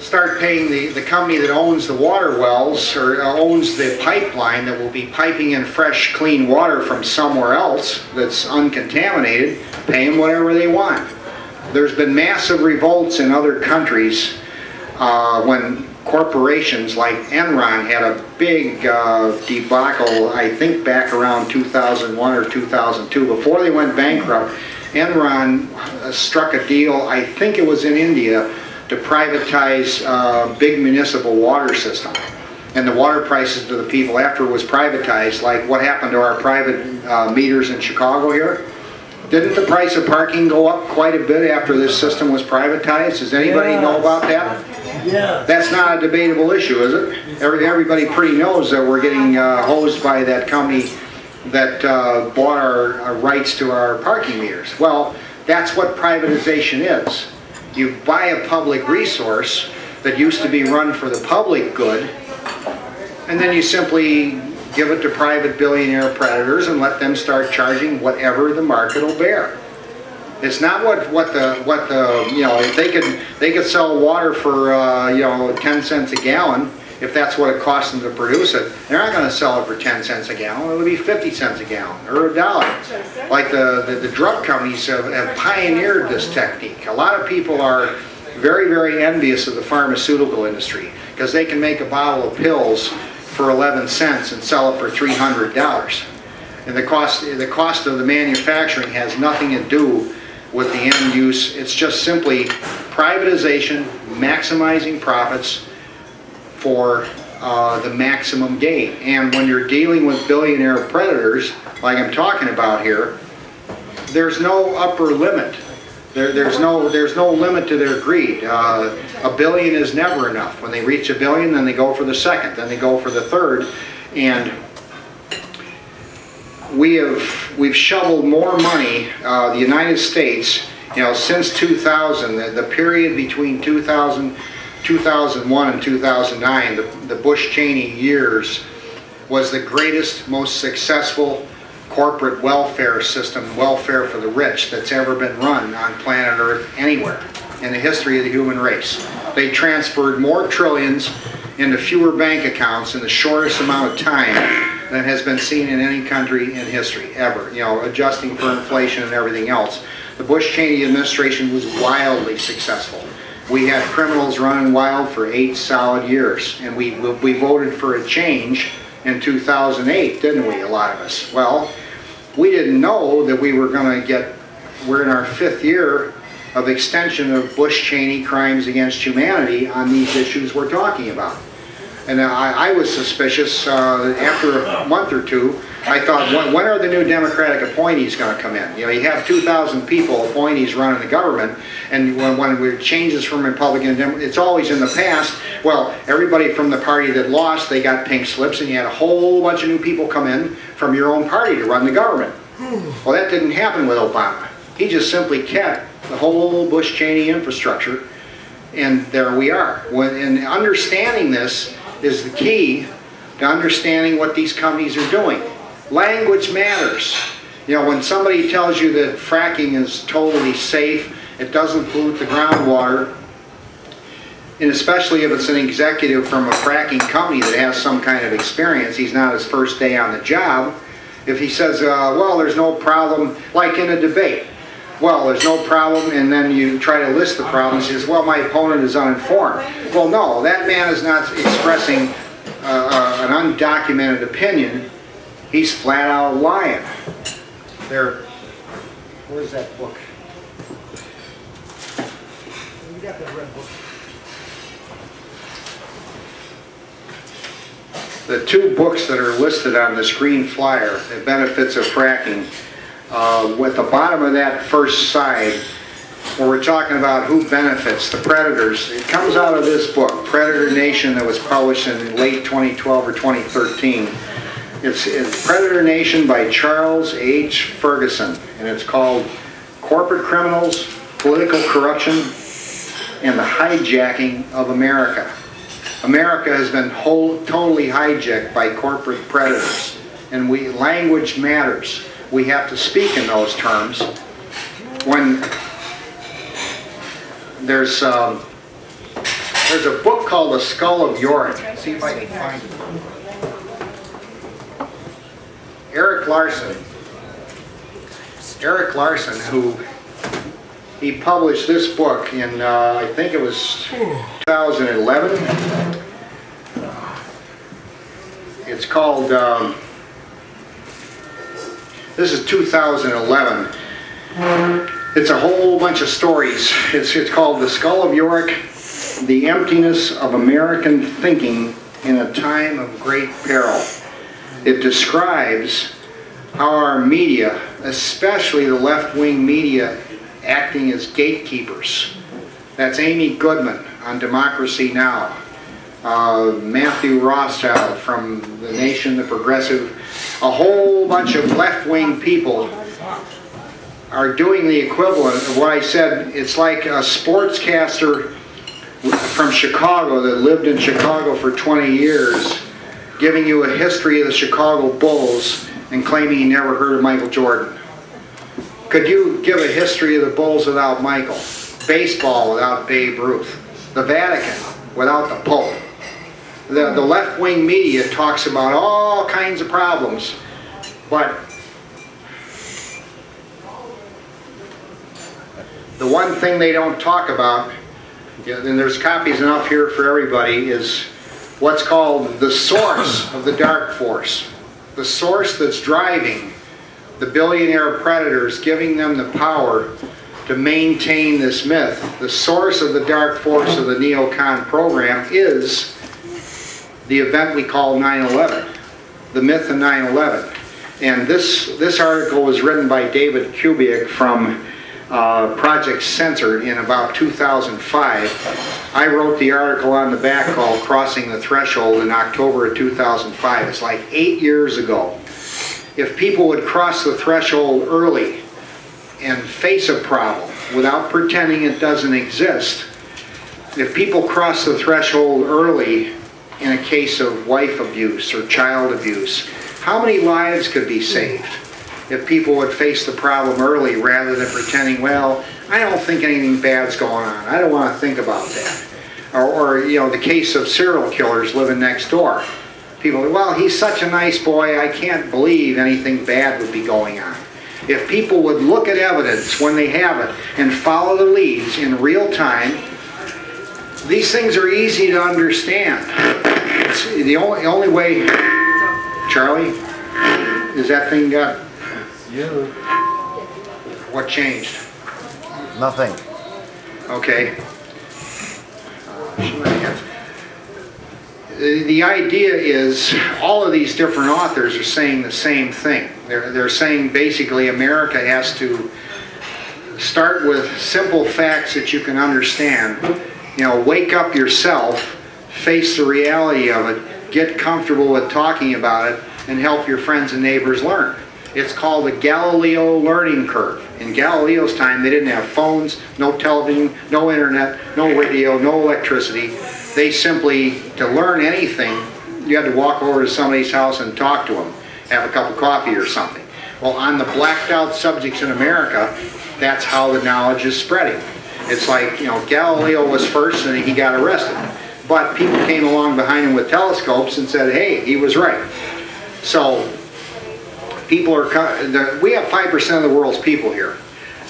start paying the, the company that owns the water wells or owns the pipeline that will be piping in fresh, clean water from somewhere else that's uncontaminated, pay them whatever they want. There's been massive revolts in other countries uh, when corporations like Enron had a big uh, debacle, I think back around two thousand one or two thousand two. Before they went bankrupt, Enron struck a deal, I think it was in India, to privatize uh, big municipal water system. And the water prices to the people after it was privatized, like what happened to our private uh, meters in Chicago here? Didn't the price of parking go up quite a bit after this system was privatized? Does anybody yes. know about that? Yeah. That's not a debatable issue, is it? Every, everybody pretty knows that we're getting uh, hosed by that company that uh, bought our, our rights to our parking meters. Well, that's what privatization is. You buy a public resource that used to be run for the public good, and then you simply give it to private billionaire predators and let them start charging whatever the market will bear. It's not what what the what the you know, if they could they could sell water for uh, you know ten cents a gallon if that's what it costs them to produce it. They're not going to sell it for ten cents a gallon. It'll be fifty cents a gallon or a dollar. Like the, the, the drug companies have, have pioneered this technique. A lot of people are very, very envious of the pharmaceutical industry because they can make a bottle of pills for eleven cents and sell it for three hundred dollars. And the cost, the cost of the manufacturing has nothing to do with the end use. It's just simply privatization, maximizing profits for uh, the maximum gain. And when you're dealing with billionaire predators, like I'm talking about here, there's no upper limit. There, there's no there's no limit to their greed. Uh, a billion is never enough. When they reach a billion, then they go for the second, then they go for the third, and we have we've shoveled more money. Uh, the United States, you know, since two thousand, the, the period between two thousand, two thousand one, and two thousand nine, the, the Bush-Cheney years, was the greatest, most successful corporate welfare system, welfare for the rich, that's ever been run on planet Earth anywhere in the history of the human race. They transferred more trillions into fewer bank accounts in the shortest amount of time than has been seen in any country in history ever, you know, adjusting for inflation and everything else. The Bush-Cheney administration was wildly successful. We had criminals running wild for eight solid years, and we, we voted for a change in two thousand eight, didn't we, a lot of us? Well, we didn't know that we were going to get, we're in our fifth year of extension of Bush-Cheney crimes against humanity on these issues we're talking about. And I, I was suspicious uh, after a month or two. I thought, when, when are the new Democratic appointees going to come in? You know, you have two thousand people, appointees, running the government, and when, when it changes from Republican to Democrat, it's always in the past. Well, everybody from the party that lost, they got pink slips, and you had a whole bunch of new people come in from your own party to run the government. Well, that didn't happen with Obama. He just simply kept the whole Bush-Cheney infrastructure, and there we are. When, and understanding this is the key to understanding what these companies are doing. Language matters. You know, when somebody tells you that fracking is totally safe, it doesn't pollute the groundwater, and especially if it's an executive from a fracking company that has some kind of experience, he's not his first day on the job. If he says, uh, well, there's no problem, like in a debate, well, there's no problem, and then you try to list the problems, he says, well, my opponent is uninformed. Well, no, that man is not expressing uh, uh, an undocumented opinion. He's flat out lying. There, where's that book? You got that red book. The two books that are listed on this green flyer, The Benefits of Fracking, Uh, with the bottom of that first side, where we're talking about who benefits, the predators. It comes out of this book, Predator Nation, that was published in late twenty twelve or twenty thirteen. It's, it's Predator Nation by Charles H. Ferguson, and it's called Corporate Criminals, Political Corruption, and the Hijacking of America. America has been whole, totally hijacked by corporate predators, and we, language matters. We have to speak in those terms. When there's um, there's a book called The Skull of Yorick. See if I can find it. Eric Larson. Eric Larson, who he published this book in uh, I think it was twenty eleven. It's called. Um, This is two thousand eleven. It's a whole bunch of stories. It's, it's called The Skull of Yorick, The Emptiness of American Thinking in a Time of Great Peril. It describes how our media, especially the left-wing media, acting as gatekeepers. That's Amy Goodman on Democracy Now!, Uh, Matthew Rothschild from The Nation, The Progressive, a whole bunch of left-wing people are doing the equivalent of what I said. It's like a sportscaster from Chicago that lived in Chicago for twenty years giving you a history of the Chicago Bulls and claiming he never heard of Michael Jordan. Could you give a history of the Bulls without Michael? Baseball without Babe Ruth? The Vatican without the Pope? The, the left-wing media talks about all kinds of problems, but the one thing they don't talk about, and there's copies enough here for everybody, is what's called the source of the dark force. The source that's driving the billionaire predators, giving them the power to maintain this myth. The source of the dark force of the neocon program is the event we call nine eleven, the myth of nine eleven. And this, this article was written by David Kubiak from uh, Project Censored in about two thousand five. I wrote the article on the back called Crossing the Threshold in October of two thousand five. It's like eight years ago. If people would cross the threshold early and face a problem without pretending it doesn't exist, if people cross the threshold early in a case of wife abuse or child abuse, how many lives could be saved if people would face the problem early rather than pretending, well, I don't think anything bad's going on, I don't want to think about that. Or, or you know, the case of serial killers living next door. People, well, he's such a nice boy, I can't believe anything bad would be going on. If people would look at evidence when they have it and follow the leads in real time, these things are easy to understand. It's the only, the only way. Charlie, is that thing got? You. What changed? Nothing. Okay. The idea is all of these different authors are saying the same thing. They're, they're saying basically America has to start with simple facts that you can understand. You know, wake up yourself, face the reality of it, get comfortable with talking about it, and help your friends and neighbors learn. It's called the Galileo learning curve. In Galileo's time, they didn't have phones, no television, no internet, no radio, no electricity. They simply, to learn anything, you had to walk over to somebody's house and talk to them, have a cup of coffee or something. Well, on the blacked out subjects in America, that's how the knowledge is spreading. It's like, you know, Galileo was first and he got arrested. But people came along behind him with telescopes and said, hey, he was right. So, people are, we have five percent of the world's people here.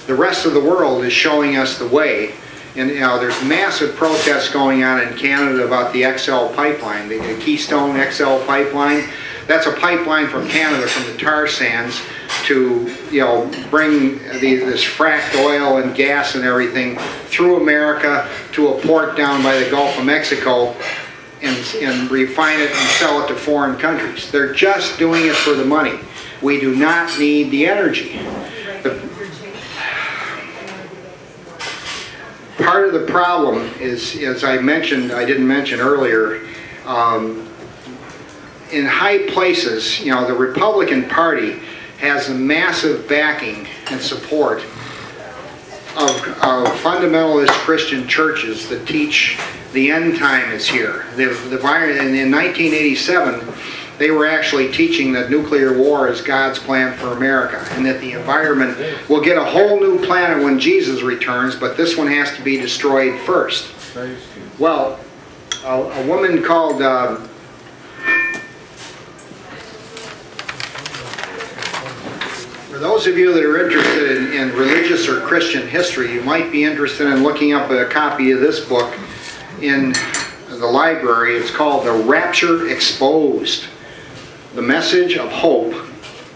The rest of the world is showing us the way. And you know, there's massive protests going on in Canada about the X L pipeline, the, the Keystone X L pipeline. That's a pipeline from Canada, from the tar sands, to you know bring the, this fracked oil and gas and everything through America to a port down by the Gulf of Mexico, and, and refine it and sell it to foreign countries. They're just doing it for the money. We do not need the energy. The, Part of the problem is, as I mentioned, I didn't mention earlier, um, in high places, you know, the Republican Party has a massive backing and support of, of fundamentalist Christian churches that teach the end time is here. The, the, in nineteen eighty-seven, they were actually teaching that nuclear war is God's plan for America and that the environment will get a whole new planet when Jesus returns, but this one has to be destroyed first. Well, a, a woman called uh, for those of you that are interested in, in religious or Christian history, you might be interested in looking up a copy of this book in the library. It's called The Rapture Exposed: The Message of Hope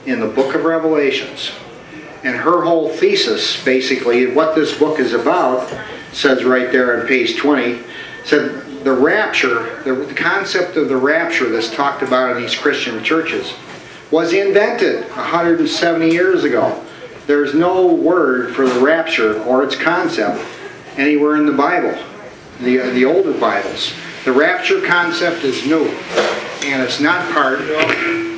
in the Book of Revelations. And her whole thesis, basically, what this book is about, says right there on page twenty, said the rapture, the concept of the rapture that's talked about in these Christian churches, was invented one hundred seventy years ago. There's no word for the rapture or its concept anywhere in the Bible, the, the older Bibles. The rapture concept is new, and it's not part of it.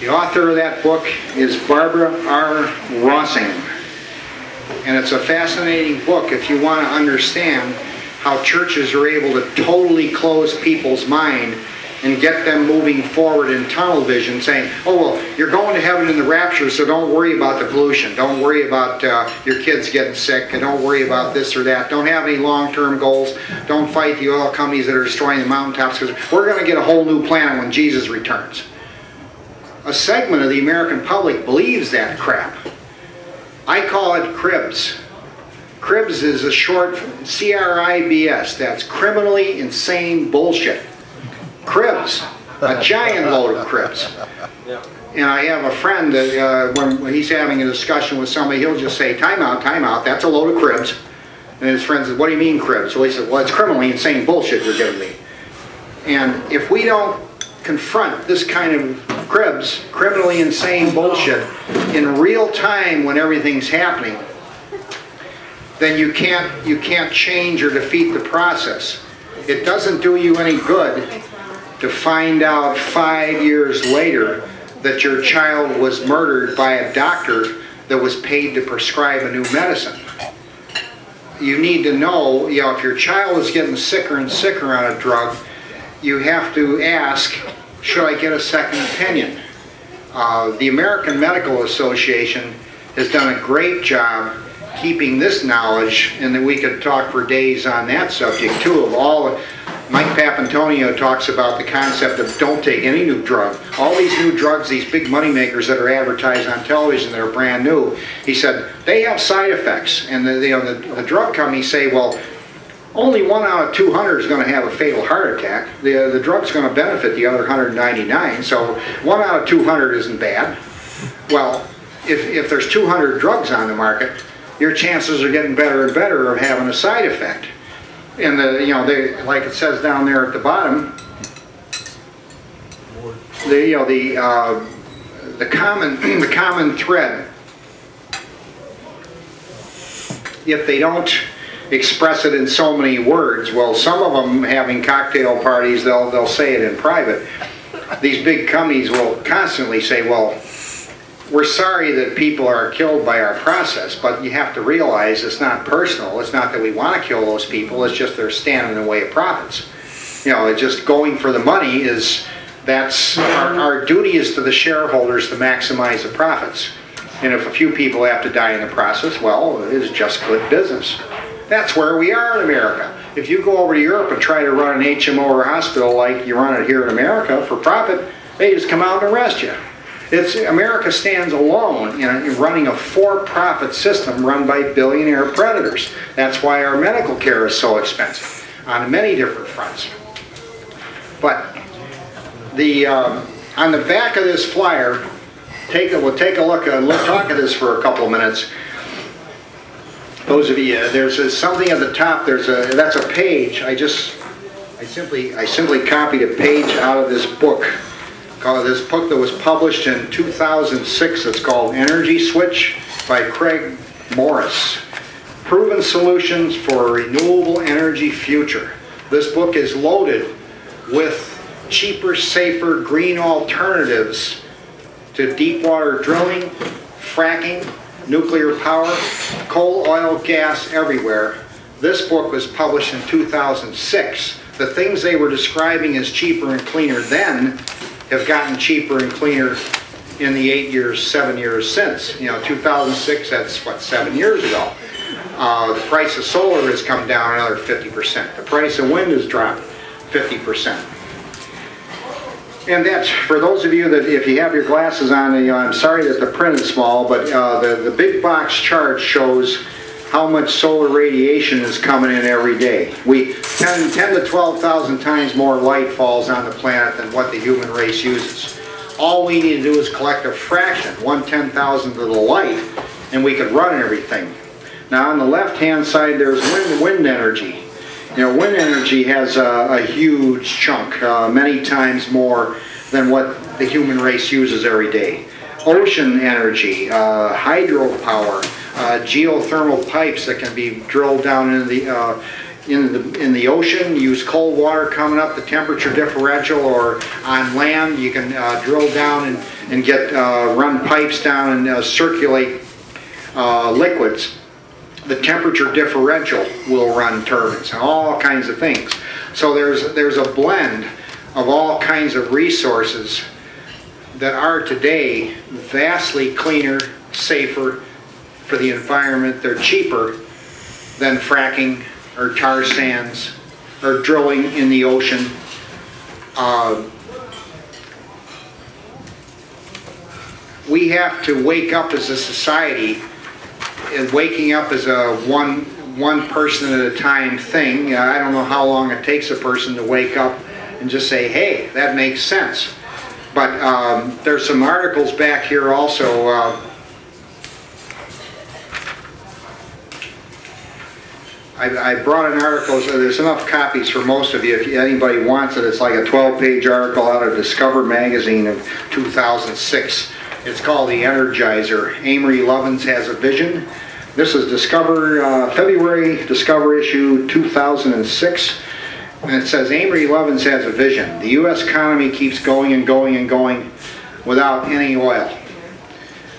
The author of that book is Barbara R. Rossing, and it's a fascinating book if you want to understand how churches are able to totally close people's mind and get them moving forward in tunnel vision, saying, oh, well, you're going to heaven in the rapture, so don't worry about the pollution. Don't worry about uh, your kids getting sick, and don't worry about this or that. Don't have any long-term goals. Don't fight the oil companies that are destroying the mountaintops, because we're going to get a whole new planet when Jesus returns. A segment of the American public believes that crap. I call it cribs. Cribs is a short C R I B S. That's criminally insane bullshit. Cribs, a giant load of cribs. And I have a friend that uh, when, when he's having a discussion with somebody, he'll just say, time out, time out, that's a load of cribs. And his friend says, what do you mean cribs? Well, he says, well, it's criminally insane bullshit you're giving me. And if we don't confront this kind of cribs, criminally insane bullshit, in real time when everything's happening, then you can't, you can't change or defeat the process. It doesn't do you any good to find out five years later that your child was murdered by a doctor that was paid to prescribe a new medicine. You need to know, you know, if your child is getting sicker and sicker on a drug, you have to ask, should I get a second opinion? Uh, the American Medical Association has done a great job keeping this knowledge, and that we could talk for days on that subject too. Of all, Mike Papantonio talks about the concept of don't take any new drug. All these new drugs, these big moneymakers that are advertised on television that are brand new, he said, they have side effects. And the, you know, the, the drug companies say, well, only one out of two hundred is going to have a fatal heart attack. The, the drug's going to benefit the other one hundred ninety-nine, so one out of two hundred isn't bad. Well, if, if there's two hundred drugs on the market, your chances are getting better and better of having a side effect. And the, you know, they, like it says down there at the bottom, the, you know, the, uh, the, common, the common thread, if they don't express it in so many words. Well, some of them having cocktail parties, they'll they'll say it in private. These big companies will constantly say, well, we're sorry that people are killed by our process, but you have to realize it's not personal. It's not that we want to kill those people, it's just they're standing in the way of profits. You know, it's just going for the money is, that's, our, our duty is to the shareholders to maximize the profits. And if a few people have to die in the process, well, it is just good business. That's where we are in America. If you go over to Europe and try to run an H M O or hospital like you run it here in America for profit, they just come out and arrest you. It's, America stands alone in, a, in running a for-profit system run by billionaire predators. That's why our medical care is so expensive on many different fronts. But the um, on the back of this flyer, take a, we'll take a look at, we'll talk at this for a couple of minutes. Those of you, uh, there's a, something at the top. There's a that's a page. I just, I simply, I simply copied a page out of this book, called this book that was published in two thousand six. It's called Energy Switch by Craig Morris. Proven solutions for a renewable energy future. This book is loaded with cheaper, safer, green alternatives to deep water drilling, fracking, nuclear power, coal, oil, gas, everywhere. This book was published in two thousand six. The things they were describing as cheaper and cleaner then have gotten cheaper and cleaner in the eight years, seven years since. You know, two thousand six, that's what, seven years ago. Uh, the price of solar has come down another fifty percent. The price of wind has dropped fifty percent. And that's, for those of you that, if you have your glasses on, you know, I'm sorry that the print is small, but uh, the, the big box chart shows how much solar radiation is coming in every day. We, ten to twelve thousand times more light falls on the planet than what the human race uses. All we need to do is collect a fraction, one ten thousandth of the light, and we could run everything. Now on the left-hand side, there's wind, wind energy. You know, wind energy has a, a huge chunk, uh, many times more than what the human race uses every day. Ocean energy, uh, hydropower, uh, geothermal pipes that can be drilled down into the, uh, in the, in the ocean, use cold water coming up, the temperature differential, or on land you can uh, drill down and, and get, uh, run pipes down and uh, circulate uh, liquids. The temperature differential will run turbines and all kinds of things. So there's, there's a blend of all kinds of resources that are today vastly cleaner, safer for the environment. They're cheaper than fracking or tar sands or drilling in the ocean. Uh, we have to wake up as a society. And waking up is a one one person at a time thing. I don't know how long it takes a person to wake up and just say, hey, that makes sense. But um, there's some articles back here also. Uh, I, I brought an article, so there's enough copies for most of you. If anybody wants it, it's like a twelve page article out of Discover magazine of two thousand six. It's called The Energizer. Amory Lovins Has a Vision. This is Discover, uh, February Discover issue two thousand six. And it says, Amory Lovins has a vision. The U S economy keeps going and going and going without any oil.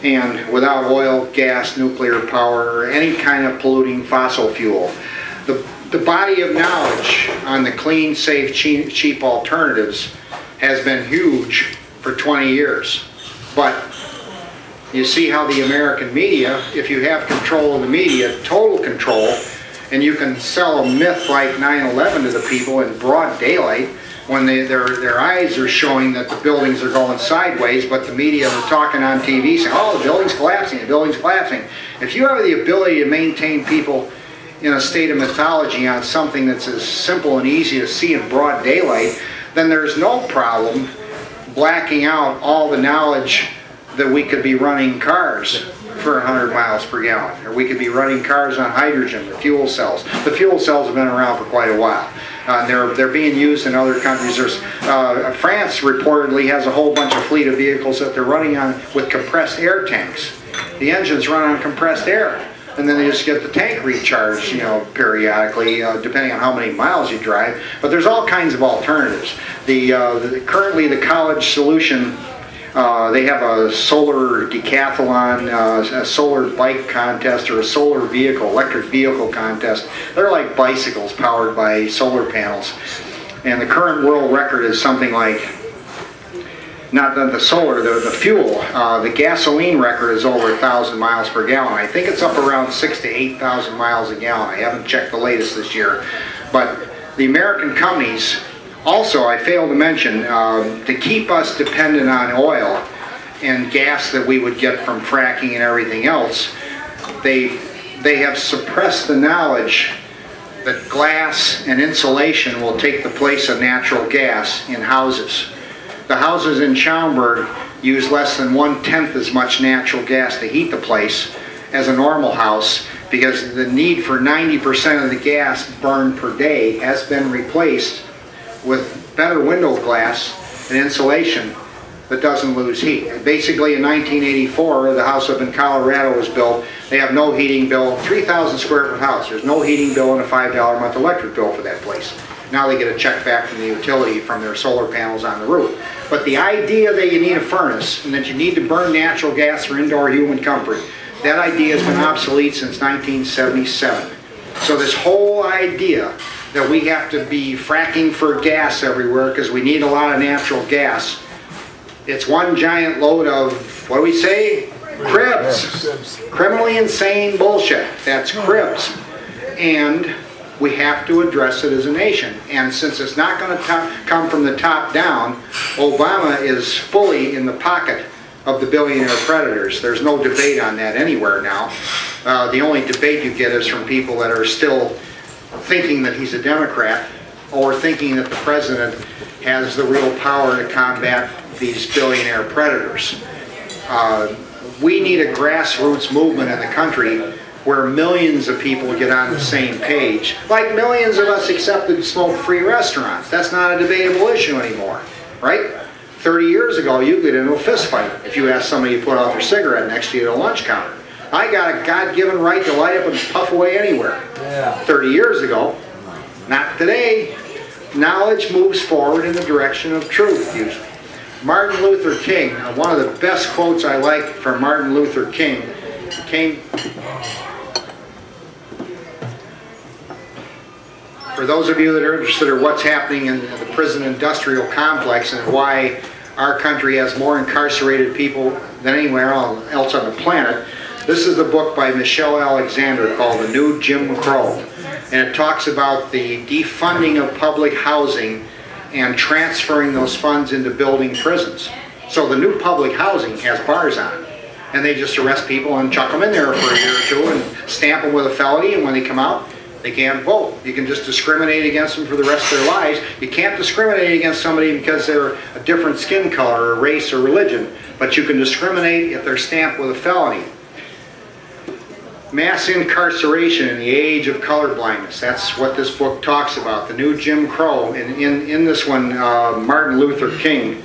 And without oil, gas, nuclear power, or any kind of polluting fossil fuel. The, the body of knowledge on the clean, safe, cheap, cheap alternatives has been huge for twenty years. But you see how the American media, if you have control of the media, total control, and you can sell a myth like nine eleven to the people in broad daylight when they, their, their eyes are showing that the buildings are going sideways, but the media are talking on T V saying, oh, the building's collapsing, the building's collapsing. If you have the ability to maintain people in a state of mythology on something that's as simple and easy to see in broad daylight, then there's no problem blacking out all the knowledge that we could be running cars for one hundred miles per gallon, or we could be running cars on hydrogen, the fuel cells. The fuel cells have been around for quite a while. Uh, they're, they're being used in other countries. There's, uh, France reportedly has a whole bunch of fleet of vehicles that they're running on with compressed air tanks. The engines run on compressed air, and then they just get the tank recharged, you know, periodically, uh, depending on how many miles you drive. But there's all kinds of alternatives. The, uh, the currently the college solution. Uh, they have a solar decathlon, uh, a solar bike contest, or a solar vehicle, electric vehicle contest. They're like bicycles powered by solar panels. And the current world record is something like, not the, the solar, the, the fuel. Uh, the gasoline record is over one thousand miles per gallon. I think it's up around six thousand to eight thousand miles a gallon. I haven't checked the latest this year. But the American companies, also, I failed to mention, um, to keep us dependent on oil and gas that we would get from fracking and everything else, they, they have suppressed the knowledge that glass and insulation will take the place of natural gas in houses. The houses in Schaumburg use less than one-tenth as much natural gas to heat the place as a normal house, because the need for ninety percent of the gas burned per day has been replaced with better window glass and insulation that doesn't lose heat. Basically, in nineteen eighty-four, the house up in Colorado was built. They have no heating bill, three thousand square foot house. There's no heating bill and a five dollar a month electric bill for that place. Now they get a check back from the utility from their solar panels on the roof. But the idea that you need a furnace and that you need to burn natural gas for indoor human comfort, that idea has been obsolete since nineteen seventy-seven. So this whole idea that we have to be fracking for gas everywhere because we need a lot of natural gas, it's one giant load of, what do we say? Cribs. Criminally insane bullshit. That's cribs. And we have to address it as a nation. And since it's not going to come from the top down, Obama is fully in the pocket of the billionaire predators. There's no debate on that anywhere now. Uh, the only debate you get is from people that are still thinking that he's a Democrat, or thinking that the president has the real power to combat these billionaire predators. Uh, we need a grassroots movement in the country where millions of people get on the same page, like millions of us accepted smoke-free restaurants. That's not a debatable issue anymore, right? thirty years ago, you get into a fist fight if you ask somebody to put off your cigarette next to you at a lunch counter. I got a God-given right to light up and puff away anywhere. Yeah. thirty years ago, not today. Knowledge moves forward in the direction of truth, usually. Martin Luther King, one of the best quotes I like from Martin Luther King, came, for those of you that are interested in what's happening in the prison industrial complex and why our country has more incarcerated people than anywhere else on the planet, this is a book by Michelle Alexander called The New Jim Crow, and it talks about the defunding of public housing and transferring those funds into building prisons. So the new public housing has bars on it, and they just arrest people and chuck them in there for a year or two and stamp them with a felony, and when they come out, They can't vote. You can just discriminate against them for the rest of their lives. You can't discriminate against somebody because they're a different skin color or race or religion, but you can discriminate if they're stamped with a felony. Mass incarceration in the age of colorblindness. That's what this book talks about, the new Jim Crow. And in, in this one, uh, Martin Luther King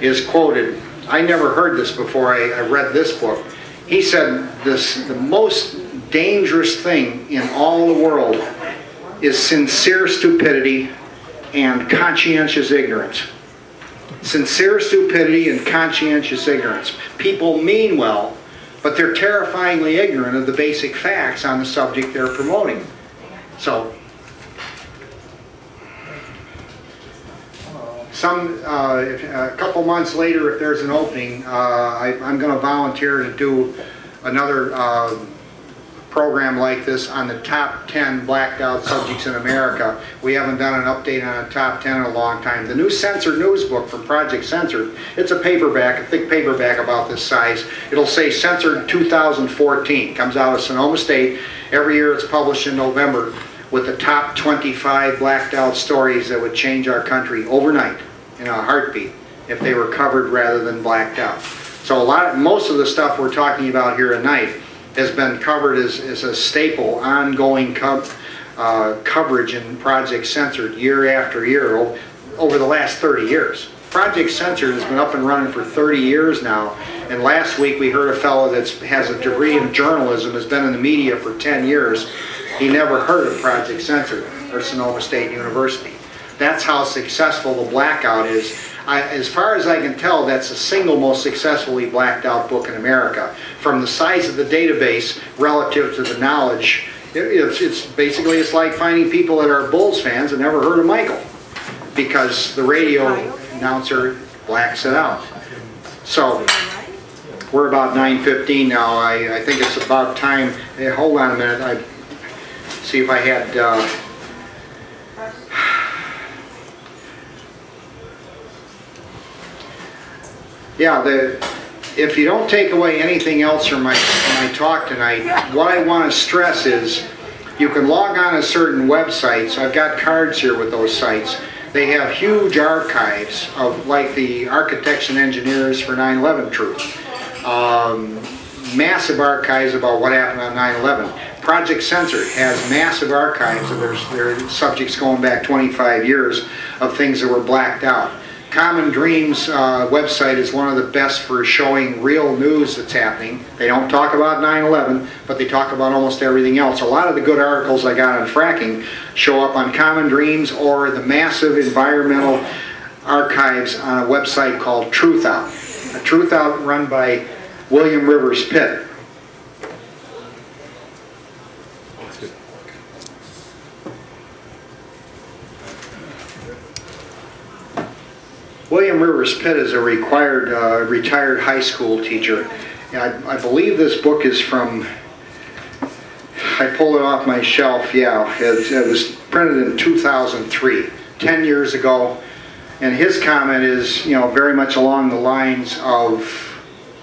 is quoted. I never heard this before I, I read this book. He said this, the most dangerous thing in all the world is sincere stupidity and conscientious ignorance. Sincere stupidity and conscientious ignorance. People mean well, but they're terrifyingly ignorant of the basic facts on the subject they're promoting. So, some uh, if, a couple months later, if there's an opening, uh, I, I'm going to volunteer to do another uh, program like this on the top ten blacked-out subjects in America. We haven't done an update on a top ten in a long time. The new Censored News book from Project Censored, it's a paperback, a thick paperback about this size. It'll say Censored two thousand fourteen. Comes out of Sonoma State. Every year it's published in November with the top twenty-five blacked-out stories that would change our country overnight in a heartbeat if they were covered rather than blacked out. So a lot, of, most of the stuff we're talking about here tonight has been covered as, as a staple, ongoing co uh, coverage in Project Censored year after year over the last thirty years. Project Censored has been up and running for thirty years now, and last week we heard a fellow that has a degree in journalism, has been in the media for ten years. He never heard of Project Censored or Sonoma State University. That's how successful the blackout is. I, as far as I can tell, that's the single most successfully blacked out book in America. From the size of the database relative to the knowledge, it, it's, it's basically it's like finding people that are Bulls fans and never heard of Michael, because the radio announcer blacks it out. So we're about nine fifteen now. I, I think it's about time. Hey, hold on a minute. I see if I had. Uh, Yeah, the, if you don't take away anything else from my, from my talk tonight, what I want to stress is you can log on to certain websites. I've got cards here with those sites. They have huge archives of like the Architects and Engineers for nine eleven Truth. Um, massive archives about what happened on nine eleven. Project Censored has massive archives of their, their subjects going back twenty-five years of things that were blacked out. Common Dreams uh, website is one of the best for showing real news that's happening. They don't talk about nine eleven, but they talk about almost everything else. A lot of the good articles I got on fracking show up on Common Dreams or the massive environmental archives on a website called Truth Out. A Truth Out run by William Rivers Pitt. William Rivers Pitt is a required, uh, retired high school teacher. And I, I believe this book is from, I pulled it off my shelf, yeah. It, it was printed in two thousand three, ten years ago. And his comment is, you know, very much along the lines of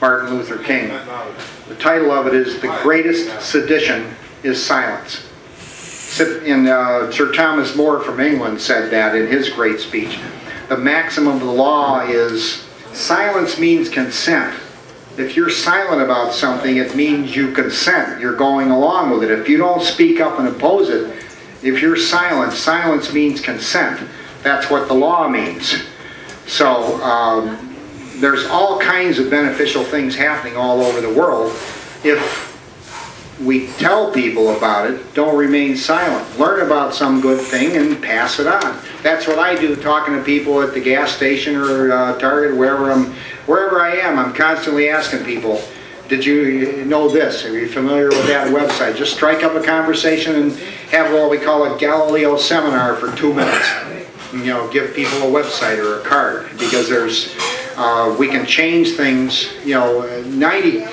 Martin Luther King. The title of it is, The Greatest Sedition is Silence. And uh, Sir Thomas More from England said that in his great speech. The maxim of the law is silence means consent. If you're silent about something, it means you consent. You're going along with it. If you don't speak up and oppose it, if you're silent, silence means consent. That's what the law means. So um, there's all kinds of beneficial things happening all over the world. If we tell people about it, don't remain silent. Learn about some good thing and pass it on. That's what I do, talking to people at the gas station or uh, Target, wherever I'm, wherever I am. I'm constantly asking people, did you know this? Are you familiar with that website? Just strike up a conversation and have what we call a Galileo seminar for two minutes. You know, give people a website or a card, because there's, uh, we can change things, you know, ninety,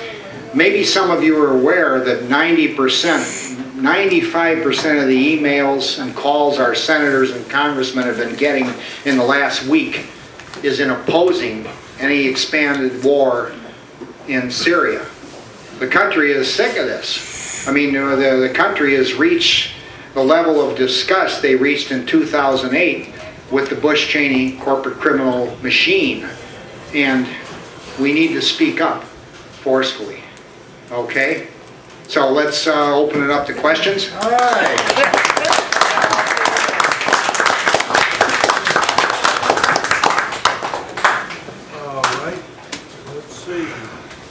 maybe some of you are aware that ninety percent, ninety-five percent of the emails and calls our senators and congressmen have been getting in the last week is in opposing any expanded war in Syria. The country is sick of this. I mean, the, the country has reached the level of disgust they reached in two thousand eight with the Bush-Cheney corporate criminal machine. And we need to speak up forcefully. Okay? So let's uh, open it up to questions. All right.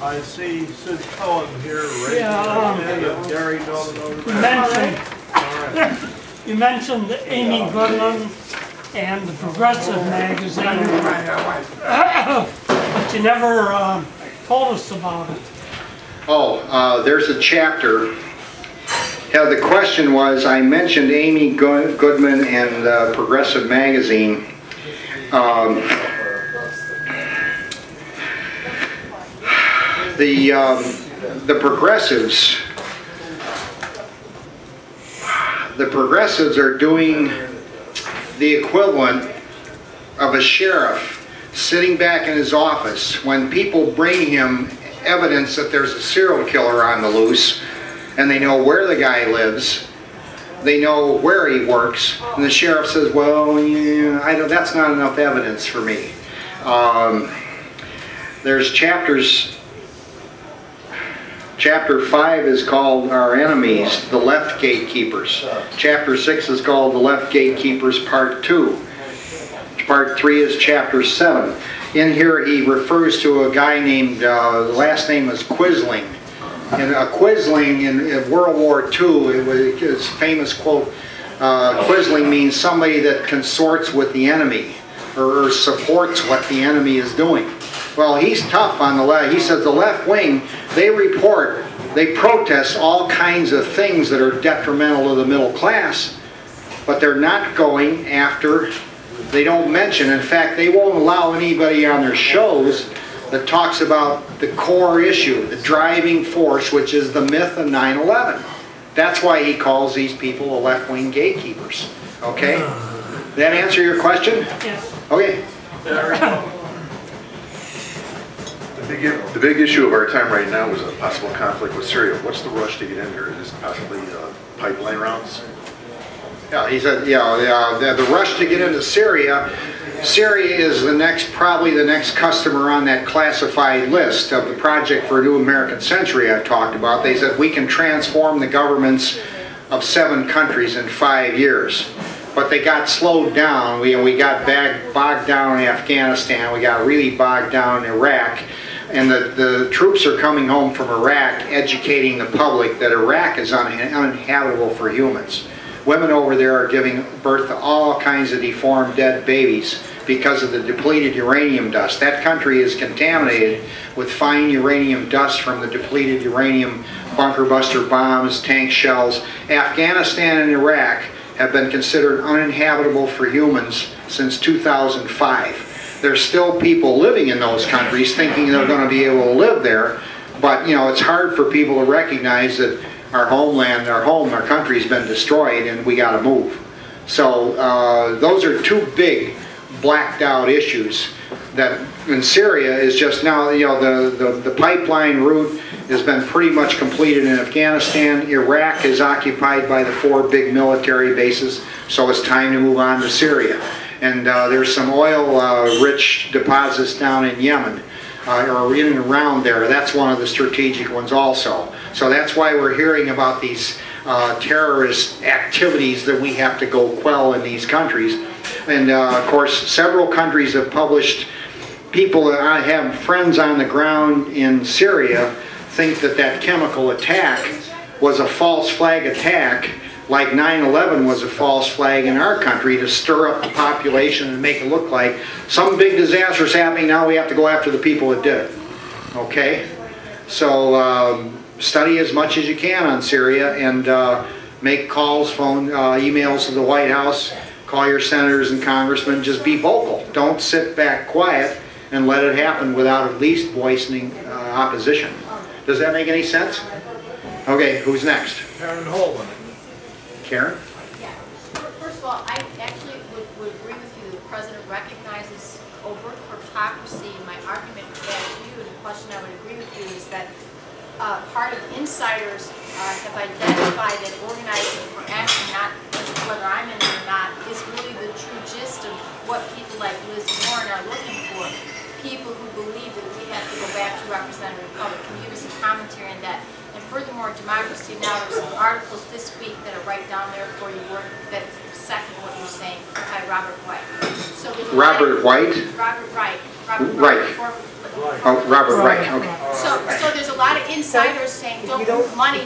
I see Sid Cohen here, right? Yeah. Gary Dolan. You mentioned, all right. You mentioned Amy Goodman and the Progressive magazine, but you never um, told us about it. Oh, uh, there's a chapter. Yeah, the question was, I mentioned Amy Go Goodman and uh, Progressive magazine. Um, The, um, the progressives, the progressives are doing the equivalent of a sheriff sitting back in his office when people bring him evidence that there's a serial killer on the loose, and they know where the guy lives, they know where he works, and the sheriff says, well, yeah, I know that's not enough evidence for me. Um, there's chapters. Chapter five is called Our Enemies, the Left Gatekeepers. Chapter six is called The Left Gatekeepers Part two. Part three is Chapter seven. In here he refers to a guy named, uh, the last name is Quisling. And a Quisling in, in World War Two, it was his famous quote, uh, Quisling means somebody that consorts with the enemy or, or supports what the enemy is doing. Well, he's tough on the left. He says the left wing, they report, they protest all kinds of things that are detrimental to the middle class, but they're not going after, they don't mention. In fact, they won't allow anybody on their shows that talks about the core issue, the driving force, which is the myth of nine eleven. That's why he calls these people the left-wing gatekeepers. Okay? Did that answer your question? Yes. Okay. The big, the big issue of our time right now is a possible conflict with Syria. What's the rush to get in here? Is this possibly uh, pipeline rounds? Yeah, he said, yeah, the, the rush to get into Syria. Syria is the next, probably the next customer on that classified list of the Project for a New American Century I talked about. They said we can transform the governments of seven countries in five years. But they got slowed down. We, we got back, bogged down in Afghanistan. We got really bogged down in Iraq. And the, the troops are coming home from Iraq educating the public that Iraq is un, uninhabitable for humans. Women over there are giving birth to all kinds of deformed dead babies because of the depleted uranium dust. That country is contaminated with fine uranium dust from the depleted uranium bunker buster bombs, tank shells. Afghanistan and Iraq have been considered uninhabitable for humans since two thousand five. There's still people living in those countries thinking they're going to be able to live there, but you know, it's hard for people to recognize that our homeland, our home, our country's been destroyed and we got to move. So uh, those are two big blacked out issues that in Syria is just now, you know, the, the, the pipeline route has been pretty much completed in Afghanistan. Iraq is occupied by the four big military bases, so it's time to move on to Syria. And uh, there's some oil-rich uh, deposits down in Yemen, uh, or in and around there. That's one of the strategic ones also. So that's why we're hearing about these uh, terrorist activities that we have to go quell in these countries. And uh, of course, several countries have published, people that I have friends on the ground in Syria think that that chemical attack was a false flag attack, like nine eleven was a false flag in our country to stir up the population and make it look like some big disaster is happening, now we have to go after the people that did it. Okay? So um, study as much as you can on Syria and uh, make calls, phone, uh, emails to the White House, call your senators and congressmen, just be vocal. Don't sit back quiet and let it happen without at least voicing uh, opposition. Does that make any sense? Okay, who's next? Karen Holman. Karen? Yeah. First of all, I actually would, would agree with you. The President recognizes overt hypocrisy. My argument back to you, and the question I would agree with you is that uh, part of insiders uh, have identified that organizing for action, not whether I'm in it or not, is really the true gist of what people like Liz Warren are looking for. People who believe that we have to go back to representative republic. Can you give us a commentary on that? And furthermore, Democracy Now!, there's some articles this week that are right down there for you, that second what you're saying, by Robert White. So Robert White? Robert White. Robert White. Right. Robert, oh, Robert Wright. Okay. So, so there's a lot of insiders saying don't, don't move money to,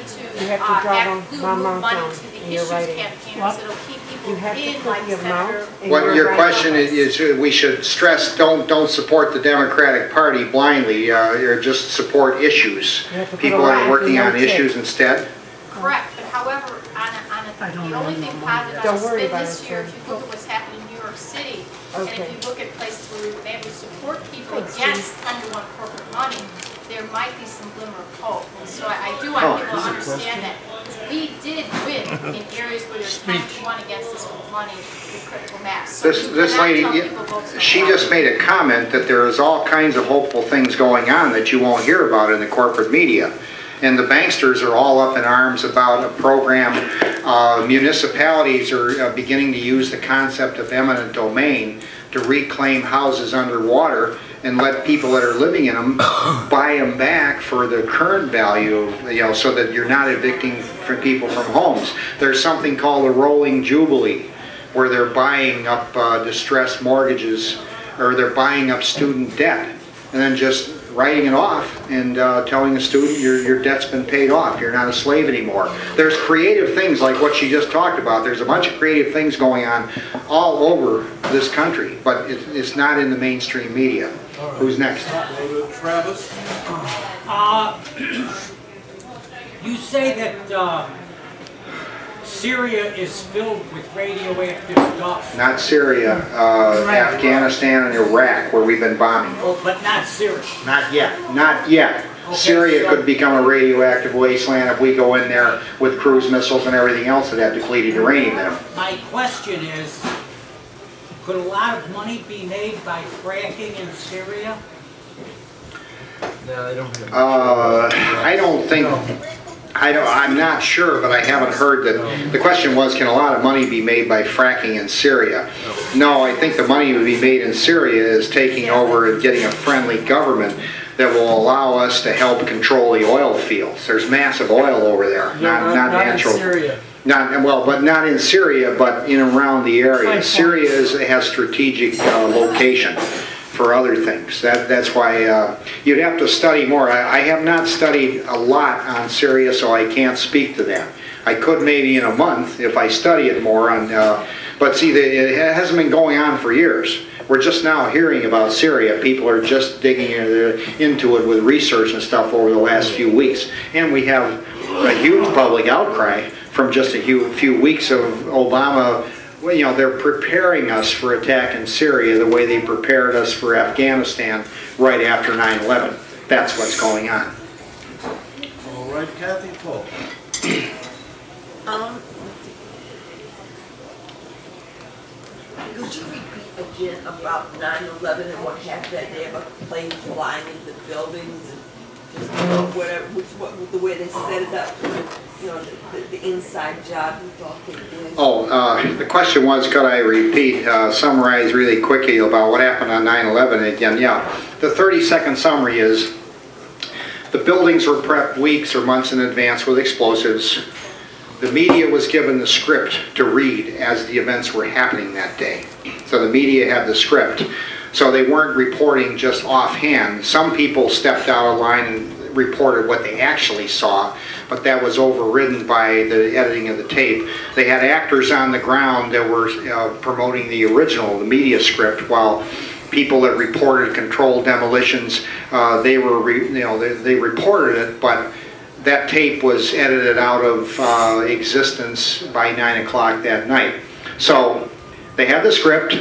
uh, act, move money to the issues campaigns. It'll keep people in, like the Senator. What your question is, is we should stress don't don't support the Democratic Party blindly, uh, or just support issues. People are working on issues instead. Correct, but however, on a, on a, the only thing positive I spent this year, if you look at what's happened in New York City. Okay. And if you look at places where we've been able to support people against underlying corporate money, there might be some glimmer of hope. And so I, I do want oh, people to understand that we did win in areas where there's times won against this money with critical mass. So this this lady, she just made a comment that there is all kinds of hopeful things going on that you won't hear about in the corporate media. And the banksters are all up in arms about a program. Uh, municipalities are uh, beginning to use the concept of eminent domain to reclaim houses underwater and let people that are living in them buy them back for the current value, you know, so that you're not evicting from people from homes. There's something called a rolling jubilee, where they're buying up uh, distressed mortgages, or they're buying up student debt, and then just writing it off and uh, telling the student your, your debt's been paid off, you're not a slave anymore. There's creative things like what she just talked about. There's a bunch of creative things going on all over this country, but it, it's not in the mainstream media. Right. Who's next? Travis? Uh, you say that uh, Syria is filled with radioactive dust. Not Syria, uh, right. Afghanistan and Iraq, where we've been bombing. Oh, but not Syria. Not yet. Not yet. Okay, Syria so could become a radioactive wasteland if we go in there with cruise missiles and everything else that have depleted uranium in them. My question is, could a lot of money be made by fracking in Syria? No, they don't. Uh, I don't think. No. I don't, I'm not sure, but I haven't heard that. The question was, can a lot of money be made by fracking in Syria? No, I think the money would be made in Syria is taking over and getting a friendly government that will allow us to help control the oil fields. There's massive oil over there, not, not, not, not natural. In Syria. Not, well, but not in Syria, but in and around the area. Syria is, has strategic uh, location for other things. That, that's why uh, you'd have to study more. I, I have not studied a lot on Syria, so I can't speak to that. I could maybe in a month if I study it more. On, uh, but see, the, it hasn't been going on for years. We're just now hearing about Syria. People are just digging into it with research and stuff over the last few weeks. And we have a huge public outcry from just a few, few weeks of Obama. Well, you know, they're preparing us for attack in Syria the way they prepared us for Afghanistan right after nine eleven. That's what's going on. All right, Kathy Paul. Um, could you repeat again about nine eleven and what happened that day about the planes flying into the buildings and just you know, whatever, which, what, the way they set it up? You know, the, the inside job you thought they did. Oh, uh, the question was, could I repeat, uh, summarize really quickly about what happened on nine eleven again? Yeah, the thirty second summary is the buildings were prepped weeks or months in advance with explosives. The media was given the script to read as the events were happening that day. So the media had the script. So they weren't reporting just offhand. Some people stepped out of line and reported what they actually saw, but that was overridden by the editing of the tape. They had actors on the ground that were uh, promoting the original, the media script, while people that reported controlled demolitions, uh, they were, re you know, they, they reported it, but that tape was edited out of uh, existence by nine o'clock that night. So they had the script.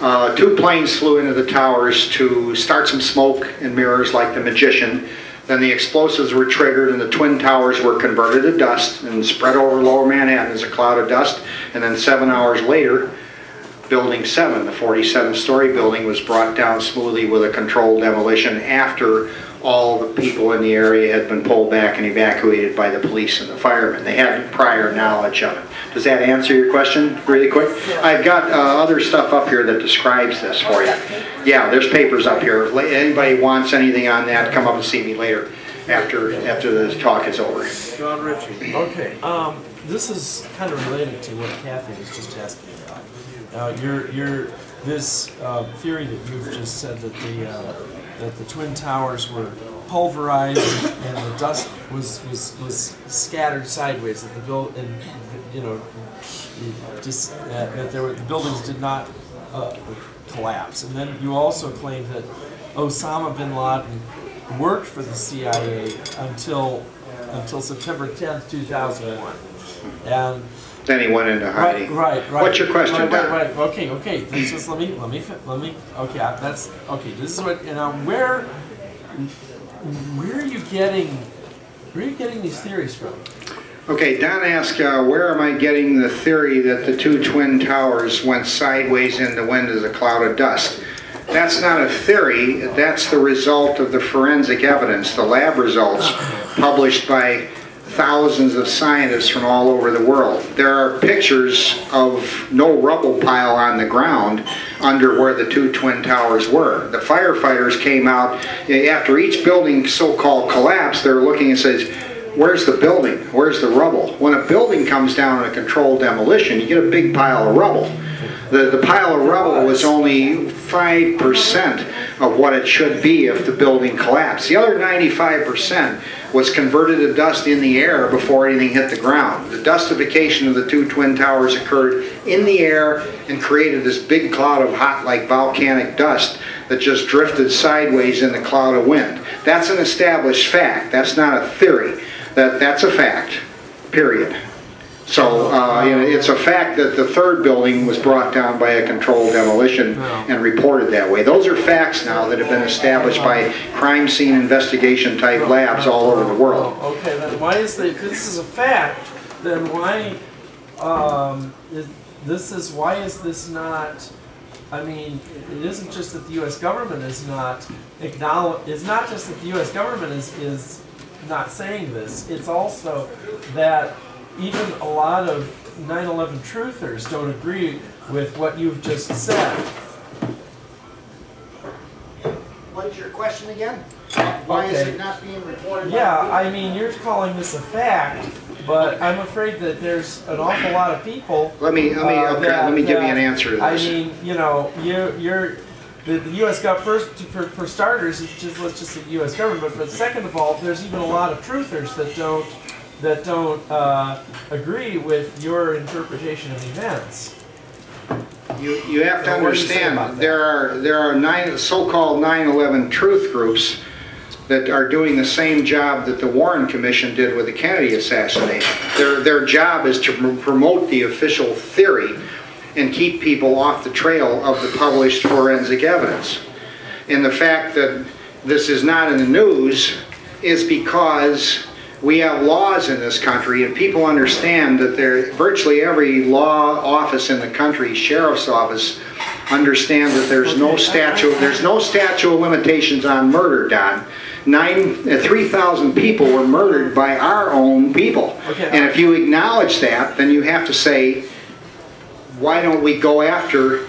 Uh, two planes flew into the towers to start some smoke and mirrors like the magician. Then the explosives were triggered and the Twin Towers were converted to dust and spread over lower Manhattan as a cloud of dust. And then seven hours later, Building seven, the forty-seven story building, was brought down smoothly with a controlled demolition after all the people in the area had been pulled back and evacuated by the police and the firemen. They had prior knowledge of it. Does that answer your question really quick? I've got uh, other stuff up here that describes this for you. Yeah, there's papers up here. If anybody wants anything on that, come up and see me later after after the talk is over. John Ritchie. Okay. Um, this is kind of related to what Kathy was just asking about. Uh, you're, you're, this uh, theory that you've just said that the uh, that the Twin Towers were pulverized and the dust was was, was scattered sideways, that the build and you know just uh, that there were, the buildings did not uh, collapse. And then you also claim that Osama bin Laden worked for the C I A until until September tenth, two thousand one, and then he went into hiding. Right, right, right. What's your question? Right, right, right. Okay, okay. This is, let me, let me, let me. Okay, that's okay. This is what. And um, where, where are you getting, where are you getting these theories from? Okay, Don asked, uh, where am I getting the theory that the two twin towers went sideways in the wind as a cloud of dust? That's not a theory. That's the result of the forensic evidence, the lab results published by thousands of scientists from all over the world. There are pictures of no rubble pile on the ground under where the two twin towers were. The firefighters came out after each building so-called collapsed. They're looking and says, where's the building? Where's the rubble? When a building comes down in a controlled demolition, you get a big pile of rubble. The, the pile of rubble was only five percent of what it should be if the building collapsed. The other ninety-five percent was converted to dust in the air before anything hit the ground. The dustification of the two twin towers occurred in the air and created this big cloud of hot, like volcanic dust that just drifted sideways in the cloud of wind. That's an established fact. That's not a theory. That, that's a fact, period. So uh, you know, it's a fact that the third building was brought down by a controlled demolition and reported that way. Those are facts now that have been established by crime scene investigation type labs all over the world. Okay, then why is the, if this is a fact, then why um, is, this is why is this not? I mean, it isn't just that the U S government is not acknowledge. It's not just that the U S government is is not saying this. It's also that even a lot of nine eleven truthers don't agree with what you've just said. What is your question again? Why okay. is it not being reported? Yeah, I mean, you're calling this a fact, but I'm afraid that there's an awful lot of people. Let me let me uh, okay, that, let me give that, you an answer to this. I mean, you know, you you're the, the U S government first for, for starters. It's just let's just say the U S government, but second of all, there's even a lot of truthers that don't. that don't uh, agree with your interpretation of events. You, you have to understand there are, there are nine, so-called nine eleven truth groups that are doing the same job that the Warren Commission did with the Kennedy assassination. Their, their job is to pr- promote the official theory and keep people off the trail of the published forensic evidence. And the fact that this is not in the news is because we have laws in this country, and people understand that there, virtually every law office in the country, sheriff's office, understand that there's no statute, there's no statute of limitations on murder, Don. three thousand people were murdered by our own people. Okay. And if you acknowledge that, then you have to say, why don't we go after,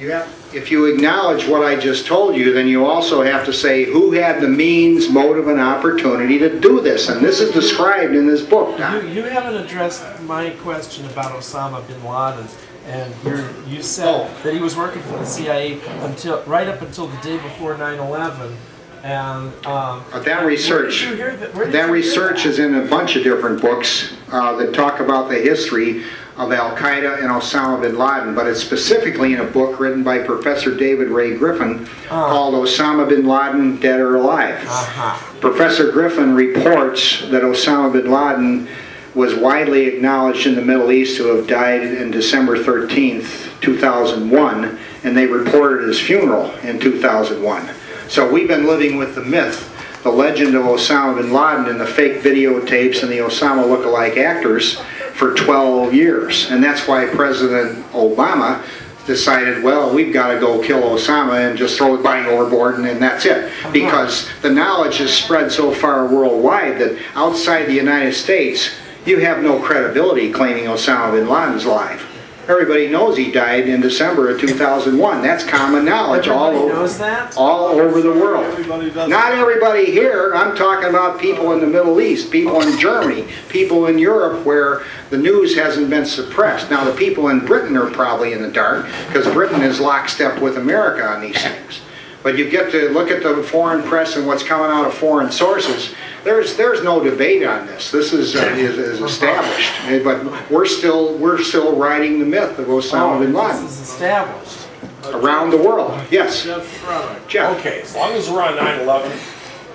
you have, if you acknowledge what I just told you, then you also have to say who had the means, motive, and opportunity to do this. And this is described in this book. Now. You, you haven't addressed my question about Osama bin Laden. And you're, you said oh. that he was working for the C I A until right up until the day before nine eleven. And um, that research, that, that research that? is in a bunch of different books uh, that talk about the history of Al-Qaeda and Osama bin Laden, but it's specifically in a book written by Professor David Ray Griffin uh. called Osama bin Laden, Dead or Alive. Uh-huh. Professor Griffin reports that Osama bin Laden was widely acknowledged in the Middle East to have died on December thirteenth, two thousand one, and they reported his funeral in two thousand one. So we've been living with the myth, the legend of Osama bin Laden and the fake videotapes and the Osama look-alike actors for twelve years. And that's why President Obama decided, well, we've got to go kill Osama and just throw the body overboard, and, and that's it. Because the knowledge has spread so far worldwide that outside the United States, you have no credibility claiming Osama bin Laden's alive. Everybody knows he died in December of two thousand one. That's common knowledge all over, all over the world. Everybody Not everybody here. I'm talking about people in the Middle East, people in Germany, people in Europe where the news hasn't been suppressed. Now, the people in Britain are probably in the dark because Britain is lockstep with America on these things. But you get to look at the foreign press and what's coming out of foreign sources. There's there's no debate on this. This is uh, is, is established. But we're still we're still riding the myth of Osama oh, bin Laden. This is established around the world. Yes. Jeff. Jeff. Okay. As long as we're on nine eleven,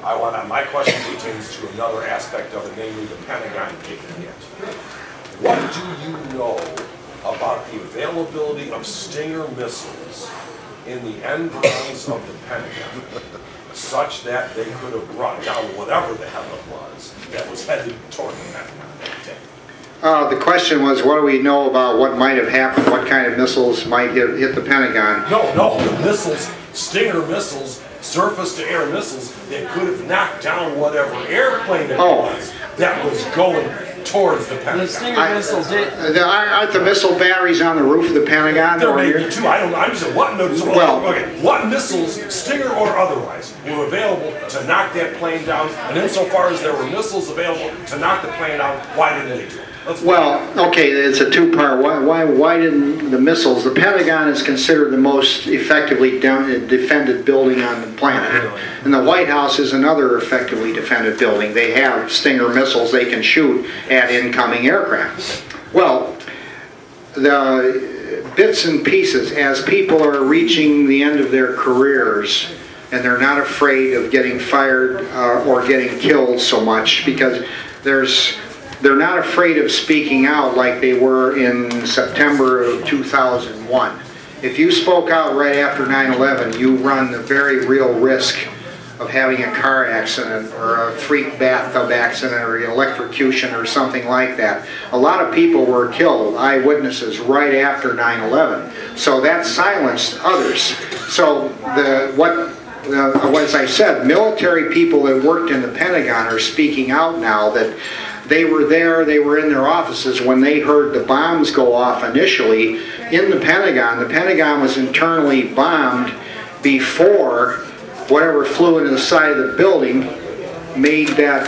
I want to, my question pertains to another aspect of it, namely the Pentagon taking it. What do you know about the availability of Stinger missiles in the environs of the Pentagon, such that they could have brought down whatever the hell it was that was headed toward the Pentagon that day? Uh, the question was, what do we know about what might have happened, what kind of missiles might hit, hit the Pentagon? No, no, the missiles, Stinger missiles, surface-to-air missiles, that could have knocked down whatever airplane it oh. was that was going towards the Pentagon. The Stinger I, missiles did. Aren't the missile batteries on the roof of the Pentagon? There may be two. I don't know. I'm just what, no, just, well, okay. What missiles, Stinger or otherwise, were available to knock that plane down? And insofar as there were missiles available to knock the plane down, why didn't they do it? Let's well, okay, it's a two-part. Why, why, why didn't the missiles? The Pentagon is considered the most effectively defended building on the planet. And the White House is another effectively defended building. They have Stinger missiles they can shoot at incoming aircraft. Well, the bits and pieces, as people are reaching the end of their careers, and they're not afraid of getting fired uh, or getting killed so much, because there's... they're not afraid of speaking out like they were in September of two thousand one. If you spoke out right after nine eleven, you run the very real risk of having a car accident or a freak bathtub accident or electrocution or something like that. A lot of people were killed, eyewitnesses, right after nine eleven. So that silenced others. So the what? Uh, as I said, military people that worked in the Pentagon are speaking out now that they were there, they were in their offices when they heard the bombs go off initially in the Pentagon. The Pentagon was internally bombed before whatever flew into the side of the building made that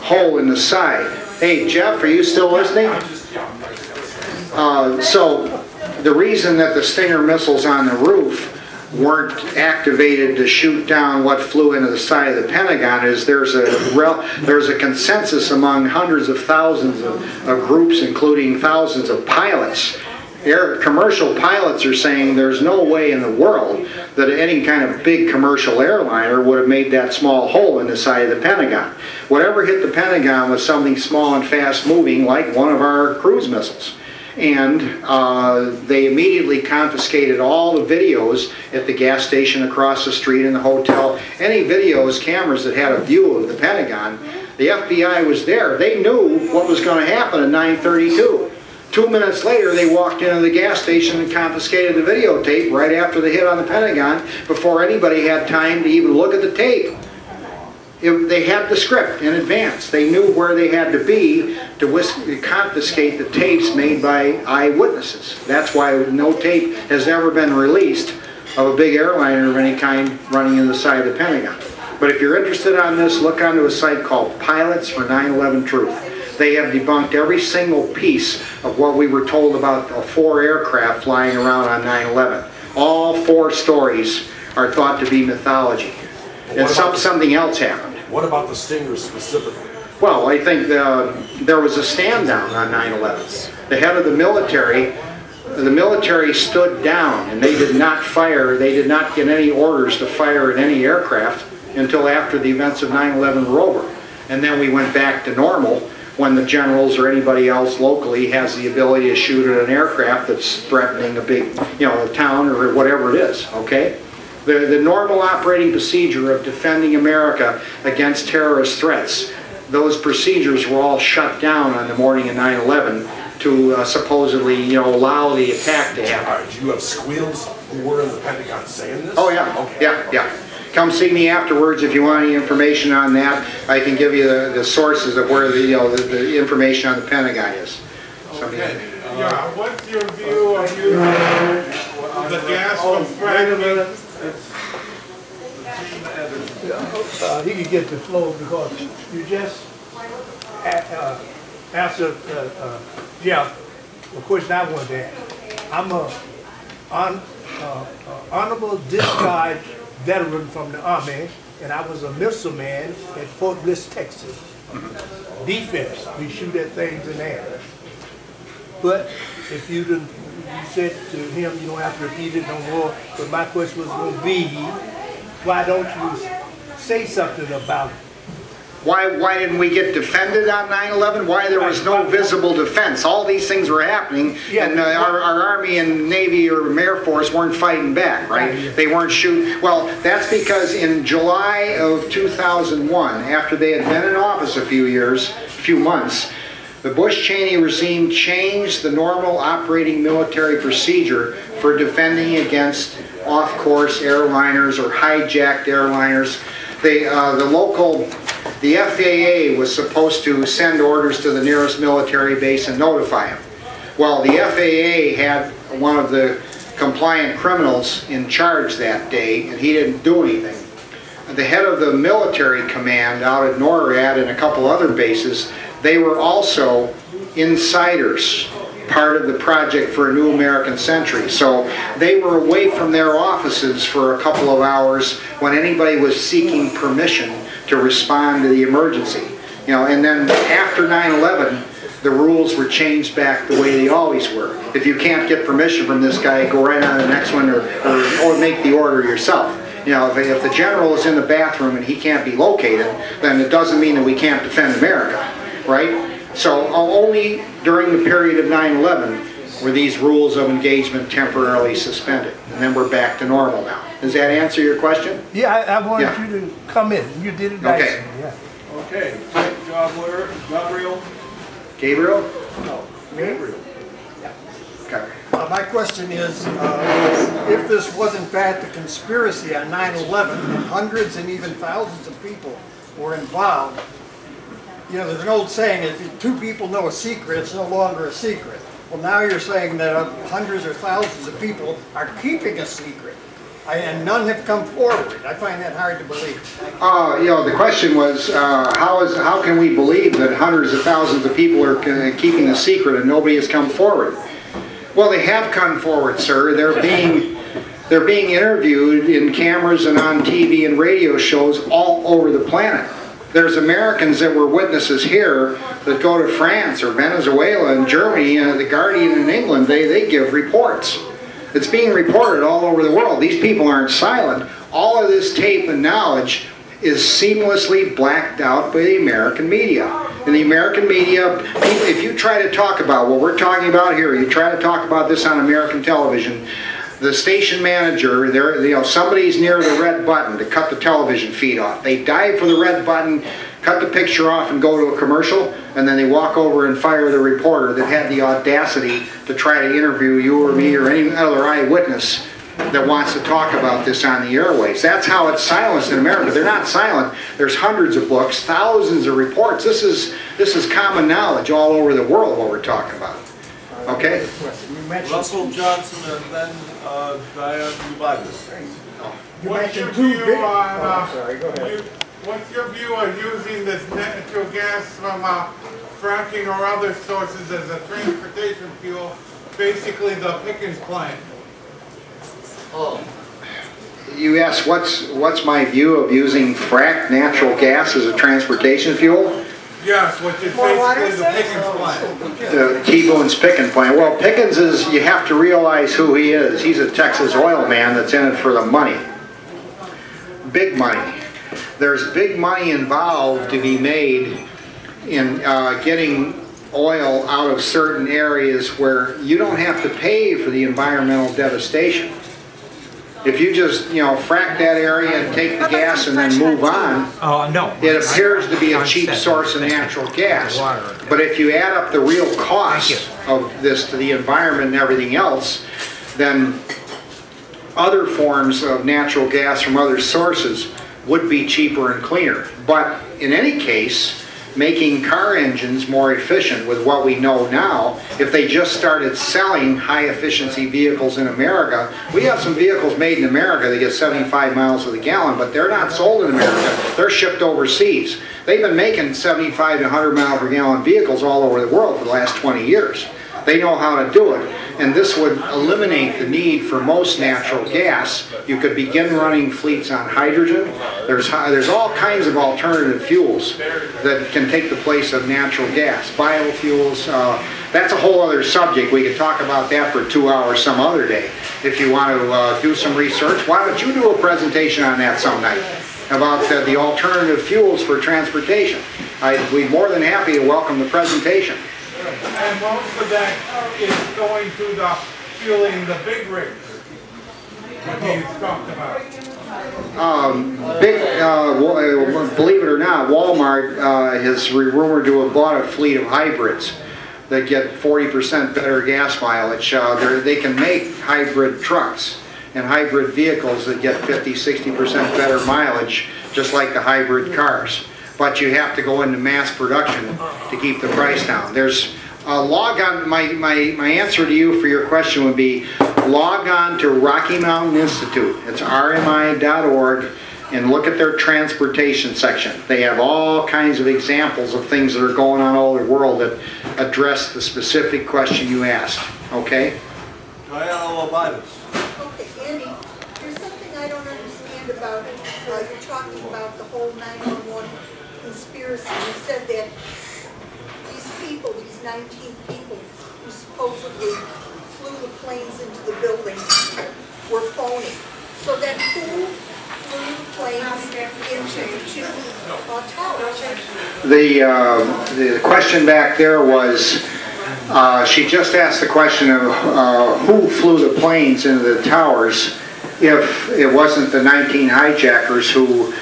hole in the side. Hey, Jeff, are you still listening? Uh, so the reason that the Stinger missiles on the roof weren't activated to shoot down what flew into the side of the Pentagon is there's a rel there's a consensus among hundreds of thousands of, of groups, including thousands of pilots. Air commercial pilots are saying there's no way in the world that any kind of big commercial airliner would have made that small hole in the side of the Pentagon. Whatever hit the Pentagon was something small and fast moving, like one of our cruise missiles. And uh, they immediately confiscated all the videos at the gas station across the street in the hotel. Any videos, cameras that had a view of the Pentagon, the F B I was there. They knew what was going to happen at nine thirty-two. Two minutes later, they walked into the gas station and confiscated the videotape right after the hit on the Pentagon before anybody had time to even look at the tape. It, they had the script in advance. They knew where they had to be to, whisk, to confiscate the tapes made by eyewitnesses. That's why no tape has ever been released of a big airliner of any kind running in the side of the Pentagon. But if you're interested on this, look onto a site called Pilots for nine eleven Truth. They have debunked every single piece of what we were told about the four aircraft flying around on nine eleven. All four stories are thought to be mythology. And some, something else happened. What about the Stingers specifically? Well, I think the, there was a stand down on nine eleven. The head of the military, the military stood down, and they did not fire, they did not get any orders to fire at any aircraft until after the events of nine eleven were over. And then we went back to normal when the generals or anybody else locally has the ability to shoot at an aircraft that's threatening a big, you know, a town or whatever it is, okay? The, the normal operating procedure of defending America against terrorist threats, those procedures were all shut down on the morning of nine eleven to uh, supposedly, you know, allow the attack to happen. Did you have squeals who were in the Pentagon saying this? Oh yeah, okay. yeah, yeah. Come see me afterwards if you want any information on that. I can give you the, the sources of where the, you know, the, the information on the Pentagon is. Okay. Uh, yeah. What's your view on you, uh, the gas from fracking? Uh, he could get the flow because you just uh, answered uh, uh, Jeff. Of course, I want that. I'm a un, uh, uh, honorable discharge veteran from the Army, and I was a missile man at Fort Bliss, Texas. Defense, we shoot at things in air. But if you, didn't, you said to him, you don't have to repeat it no more, but my question was going to be, why don't you say something about it? Why, why didn't we get defended on nine eleven? Why there was no visible defense? All these things were happening, yeah, and uh, our, our Army and Navy or Air Force weren't fighting back, right? right yeah. They weren't shooting. Well, that's because in July of two thousand one, after they had been in office a few years, a few months, the Bush-Cheney regime changed the normal operating military procedure for defending against off-course airliners or hijacked airliners. They, uh, the local... The F A A was supposed to send orders to the nearest military base and notify them. Well, the F A A had one of the compliant criminals in charge that day, and he didn't do anything. The head of the military command out at NORAD and a couple other bases, they were also insiders, part of the Project for a New American Century. So they were away from their offices for a couple of hours when anybody was seeking permission to respond to the emergency. You know, and then after nine eleven, the rules were changed back the way they always were. If you can't get permission from this guy, go right on to the next one, or, or, or make the order yourself. You know, if, if the general is in the bathroom and he can't be located, then it doesn't mean that we can't defend America, right? So only during the period of nine eleven were these rules of engagement temporarily suspended, and then we're back to normal now. Does that answer your question? Yeah, I, I wanted yeah. you to come in. You did it nice. Okay. Yeah. Okay. Gabriel. Gabriel? No, Gabriel. Yeah. Okay. Uh, my question is, uh, if this was in fact a conspiracy on nine eleven, and hundreds and even thousands of people were involved, you know, there's an old saying, if two people know a secret, it's no longer a secret. Well, now you're saying that hundreds or thousands of people are keeping a secret, and none have come forward. I find that hard to believe. Uh, you know, the question was, uh, how is how can we believe that hundreds of thousands of people are keeping a secret and nobody has come forward? Well, they have come forward, sir. They're being... They're being interviewed in cameras and on T V and radio shows all over the planet. There's Americans that were witnesses here that go to France or Venezuela and Germany, and The Guardian in England, they, they give reports. It's being reported all over the world. These people aren't silent. All of this tape and knowledge is seamlessly blacked out by the American media. In the American media, if you try to talk about what we're talking about here, you try to talk about this on American television, the station manager, you know, somebody's near the red button to cut the television feed off. They dive for the red button, cut the picture off and go to a commercial, and then they walk over and fire the reporter that had the audacity to try to interview you or me or any other eyewitness that wants to talk about this on the airwaves. That's how it's silenced in America. They're not silent. There's hundreds of books, thousands of reports. This is, this is common knowledge all over the world what we're talking about. Okay. Russell Johnson and then uh, Diane Ubaidis. You what's your view big? on? Uh, oh, sorry. Go ahead. You, what's your view on using this natural gas from uh, fracking or other sources as a transportation fuel? Basically, the Pickens plant. Oh. You ask what's what's my view of using fracked natural gas as a transportation fuel? Yes, which is basically the Pickens plant. Uh, T-Bone's Pickens plant. Well, Pickens is, you have to realize who he is. He's a Texas oil man that's in it for the money. Big money. There's big money involved to be made in uh, getting oil out of certain areas where you don't have to pay for the environmental devastation. If you just, you know, frack that area and take the gas and then move on, uh, no. it appears to be a cheap source of natural gas. But if you add up the real cost of this to the environment and everything else, then other forms of natural gas from other sources would be cheaper and cleaner. But in any case, making car engines more efficient with what we know now, if they just started selling high efficiency vehicles in America, we have some vehicles made in America that get seventy-five miles to the gallon, but they're not sold in America, they're shipped overseas. They've been making seventy-five to one hundred mile per gallon vehicles all over the world for the last twenty years. They know how to do it, and this would eliminate the need for most natural gas. You could begin running fleets on hydrogen. There's, there's all kinds of alternative fuels that can take the place of natural gas. Biofuels, uh, that's a whole other subject. We could talk about that for two hours some other day. If you want to uh, do some research, why don't you do a presentation on that some night about uh, the alternative fuels for transportation? I'd be more than happy to welcome the presentation. And most of that is going to the fueling the big rigs. What do you talk about? Um, big, uh, believe it or not, Walmart uh, is rumored to have bought a fleet of hybrids that get forty percent better gas mileage. Uh, they can make hybrid trucks and hybrid vehicles that get fifty, sixty percent better mileage, just like the hybrid cars. But you have to go into mass production to keep the price down. There's a log on, my, my, my answer to you for your question would be log on to Rocky Mountain Institute. It's R M I dot org, and look at their transportation section. They have all kinds of examples of things that are going on all over the world that address the specific question you asked, okay? Well, about it. Okay, Andy, there's something I don't understand about it. Uh, you're talking about the whole nine one one conspiracy. You said that these people, these nineteen people who supposedly flew the planes into the buildings were phony. So then who flew the planes into the two uh, towers? The, uh, the question back there was, uh, she just asked the question of uh, who flew the planes into the towers if it wasn't the nineteen hijackers who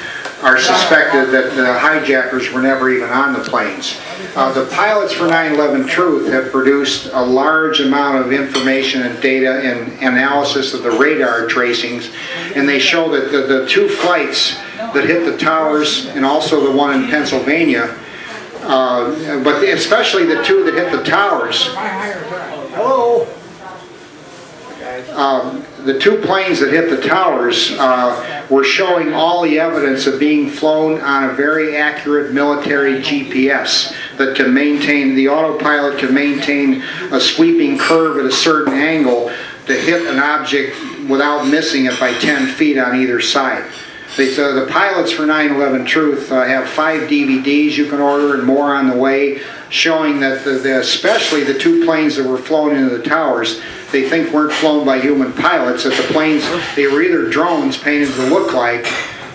are suspected that the hijackers were never even on the planes. Uh, the pilots for nine eleven Truth have produced a large amount of information and data and analysis of the radar tracings, and they show that the, the two flights that hit the towers and also the one in Pennsylvania, uh, but especially the two that hit the towers, hello? Um, the two planes that hit the towers uh, were showing all the evidence of being flown on a very accurate military G P S that can maintain, the autopilot can maintain a sweeping curve at a certain angle to hit an object without missing it by ten feet on either side. They, so the pilots for nine eleven Truth uh, have five D V Ds you can order and more on the way, showing that the, the, especially the two planes that were flown into the towers, they think weren't flown by human pilots, that the planes, they were either drones painted to look like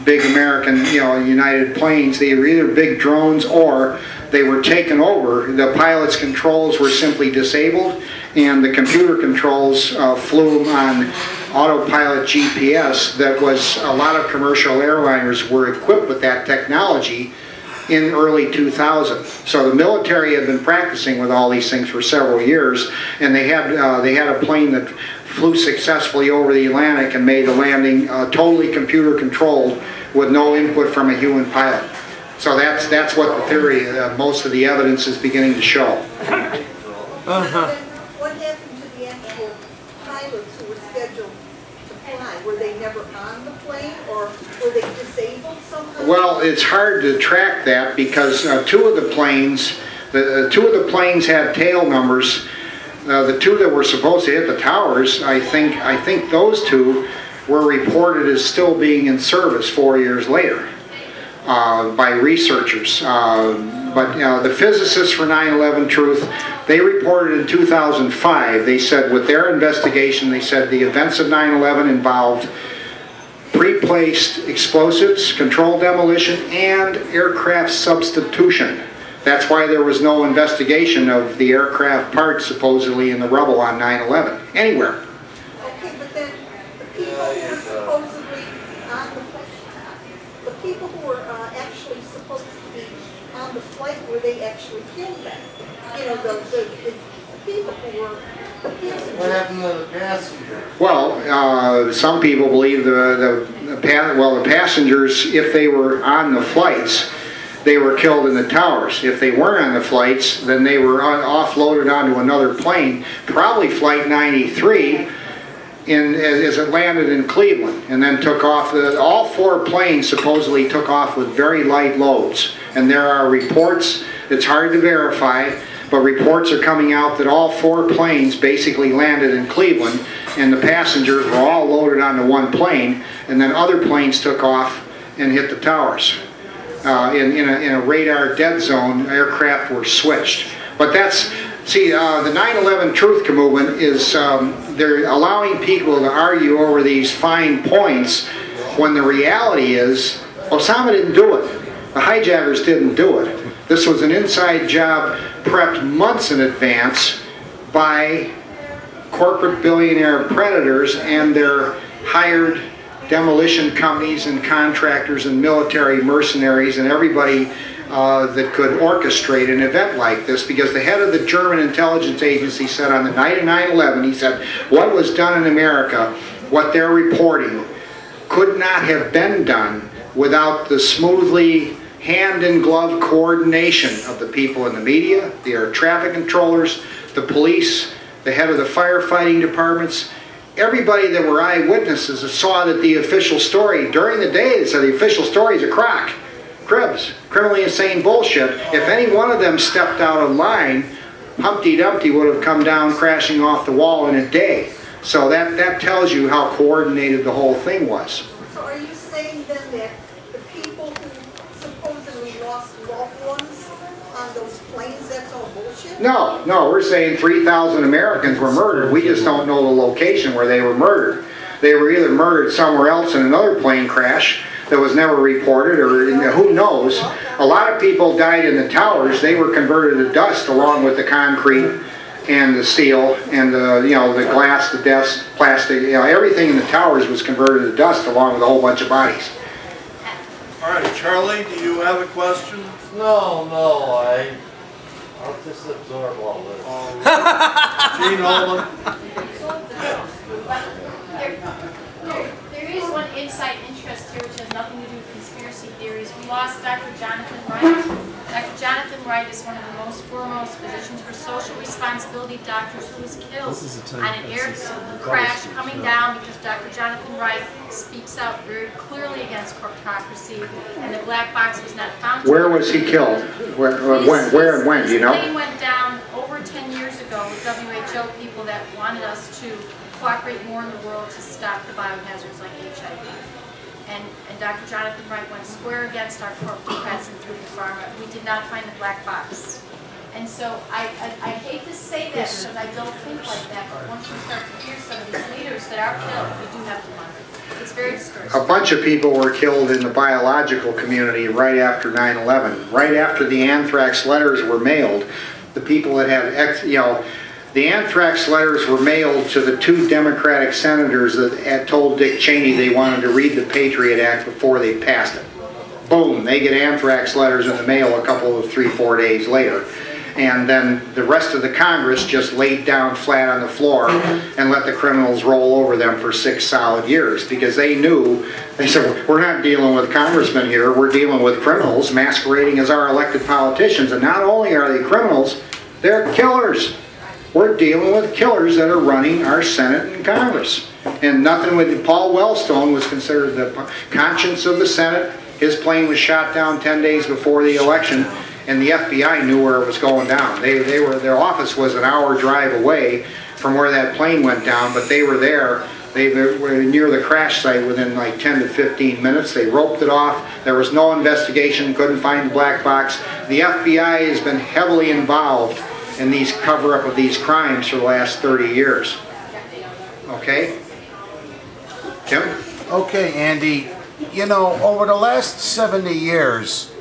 big American, you know, United planes, they were either big drones or they were taken over. The pilot's controls were simply disabled and the computer controls uh, flew on autopilot G P S that was, a lot of commercial airliners were equipped with that technology in early two thousand. So the military had been practicing with all these things for several years, and they had uh, they had a plane that flew successfully over the Atlantic and made the landing uh, totally computer controlled with no input from a human pilot. So that's that's what the theory, uh, most of the evidence is beginning to show. Uh-huh. What happened to the actual pilots who were scheduled to fly? Were they never on the plane, or were they disabled somehow? Well, it's hard to track that because uh, two of the planes, the uh, two of the planes had tail numbers. Uh, the two that were supposed to hit the towers, I think, I think those two were reported as still being in service four years later uh, by researchers. Uh, but uh, the physicists for nine eleven Truth, they reported in two thousand five. They said with their investigation, they said the events of nine eleven involved pre-placed explosives, controlled demolition, and aircraft substitution. That's why there was no investigation of the aircraft parts supposedly in the rubble on nine eleven, anywhere. Okay, but then the people who they actually killed them. You know, the, the, the people who were... What happened to the passenger? Well, uh, some people believe the, the, the, well, the passengers, if they were on the flights, they were killed in the towers. If they weren't on the flights, then they were on, offloaded onto another plane, probably Flight ninety-three, in, as it landed in Cleveland, and then took off. The, all four planes supposedly took off with very light loads. And there are reports, it's hard to verify, but reports are coming out that all four planes basically landed in Cleveland, and the passengers were all loaded onto one plane, and then other planes took off and hit the towers. Uh, in, in, a, in a radar dead zone, aircraft were switched. But that's, see, uh, the nine eleven truth movement is, um, they're allowing people to argue over these fine points when the reality is, Osama didn't do it. The hijackers didn't do it. This was an inside job prepped months in advance by corporate billionaire predators and their hired demolition companies and contractors and military mercenaries and everybody uh, that could orchestrate an event like this, because the head of the German intelligence agency said on the night of nine eleven, he said, what was done in America, what they're reporting, could not have been done without the smoothly hand-in-glove coordination of the people in the media, the air traffic controllers, the police, the head of the firefighting departments. Everybody that were eyewitnesses saw that the official story during the day, they said the official story is a crock, cribs, criminally insane bullshit. If any one of them stepped out of line, Humpty Dumpty would have come down crashing off the wall in a day. So that, that tells you how coordinated the whole thing was. So are you saying then that the people who supposedly lost loved ones on those planes, that's all bullshit? No, no, we're saying three thousand Americans were murdered. We just don't know the location where they were murdered. They were either murdered somewhere else in another plane crash that was never reported, or in, who knows. A lot of people died in the towers. They were converted to dust along with the concrete and the steel and the, you know, the glass, the dust, plastic, you know, everything in the towers was converted to dust along with a whole bunch of bodies. All right, Charlie, do you have a question? No, no, I, I'll just absorb all this. Um, Gene Holman. There, there, there is one inside interest here which has nothing to do with conspiracy theories. We lost Doctor Jonathan Wright. Doctor Jonathan Wright is one of the most foremost physicians for social responsibility doctors who was killed on an airfield crash coming down because Doctor Jonathan Wright speaks out very clearly against corporatocracy, and the black box was not found. Where was he killed? Where, uh, his, when, where and when, his, you know? His plane went down over ten years ago with W H O people that wanted us to cooperate more in the world to stop the biohazards like H I V. And, and Doctor Jonathan Wright went square against our corporate defense and through the pharma. We did not find the black box. And so I, I, I hate to say that because I don't think like that, but once you start to hear some of these leaders that are killed, we do have to wonder. It's very discouraging. A bunch of people were killed in the biological community right after nine eleven. Right after the anthrax letters were mailed, the people that had, ex, you know, the anthrax letters were mailed to the two Democratic senators that had told Dick Cheney they wanted to read the Patriot Act before they passed it. Boom, they get anthrax letters in the mail a couple of three, four days later. And then the rest of the Congress just laid down flat on the floor and let the criminals roll over them for six solid years because they knew, they said, we're not dealing with congressmen here, we're dealing with criminals masquerading as our elected politicians. And not only are they criminals, they're killers. We're dealing with killers that are running our Senate and Congress. And nothing with Paul Wellstone was considered the conscience of the Senate. His plane was shot down ten days before the election, and the F B I knew where it was going down. They, they were, their office was an hour drive away from where that plane went down, but they were there. They were near the crash site within like ten to fifteen minutes. They roped it off. There was no investigation, couldn't find the black box. The F B I has been heavily involved in these cover-up of these crimes for the last thirty years. Okay? Tim? Okay, Andy. You know, over the last seventy years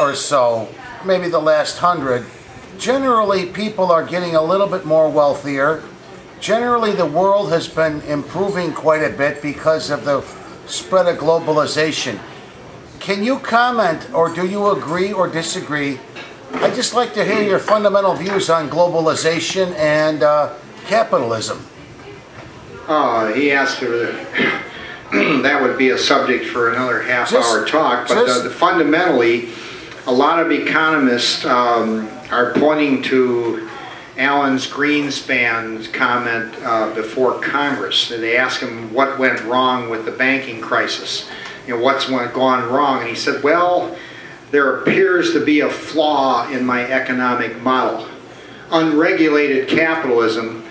or so, maybe the last hundred, generally people are getting a little bit more wealthier. Generally the world has been improving quite a bit because of the spread of globalization. Can you comment, or do you agree or disagree I'd just like to hear your fundamental views on globalization and uh, capitalism. Oh, he asked for the that would be a subject for another half-hour talk, but the, the fundamentally, a lot of economists um, are pointing to Alan's Greenspan's comment uh, before Congress. They asked him what went wrong with the banking crisis. You know, what's gone wrong? And he said, well, there appears to be a flaw in my economic model. Unregulated capitalism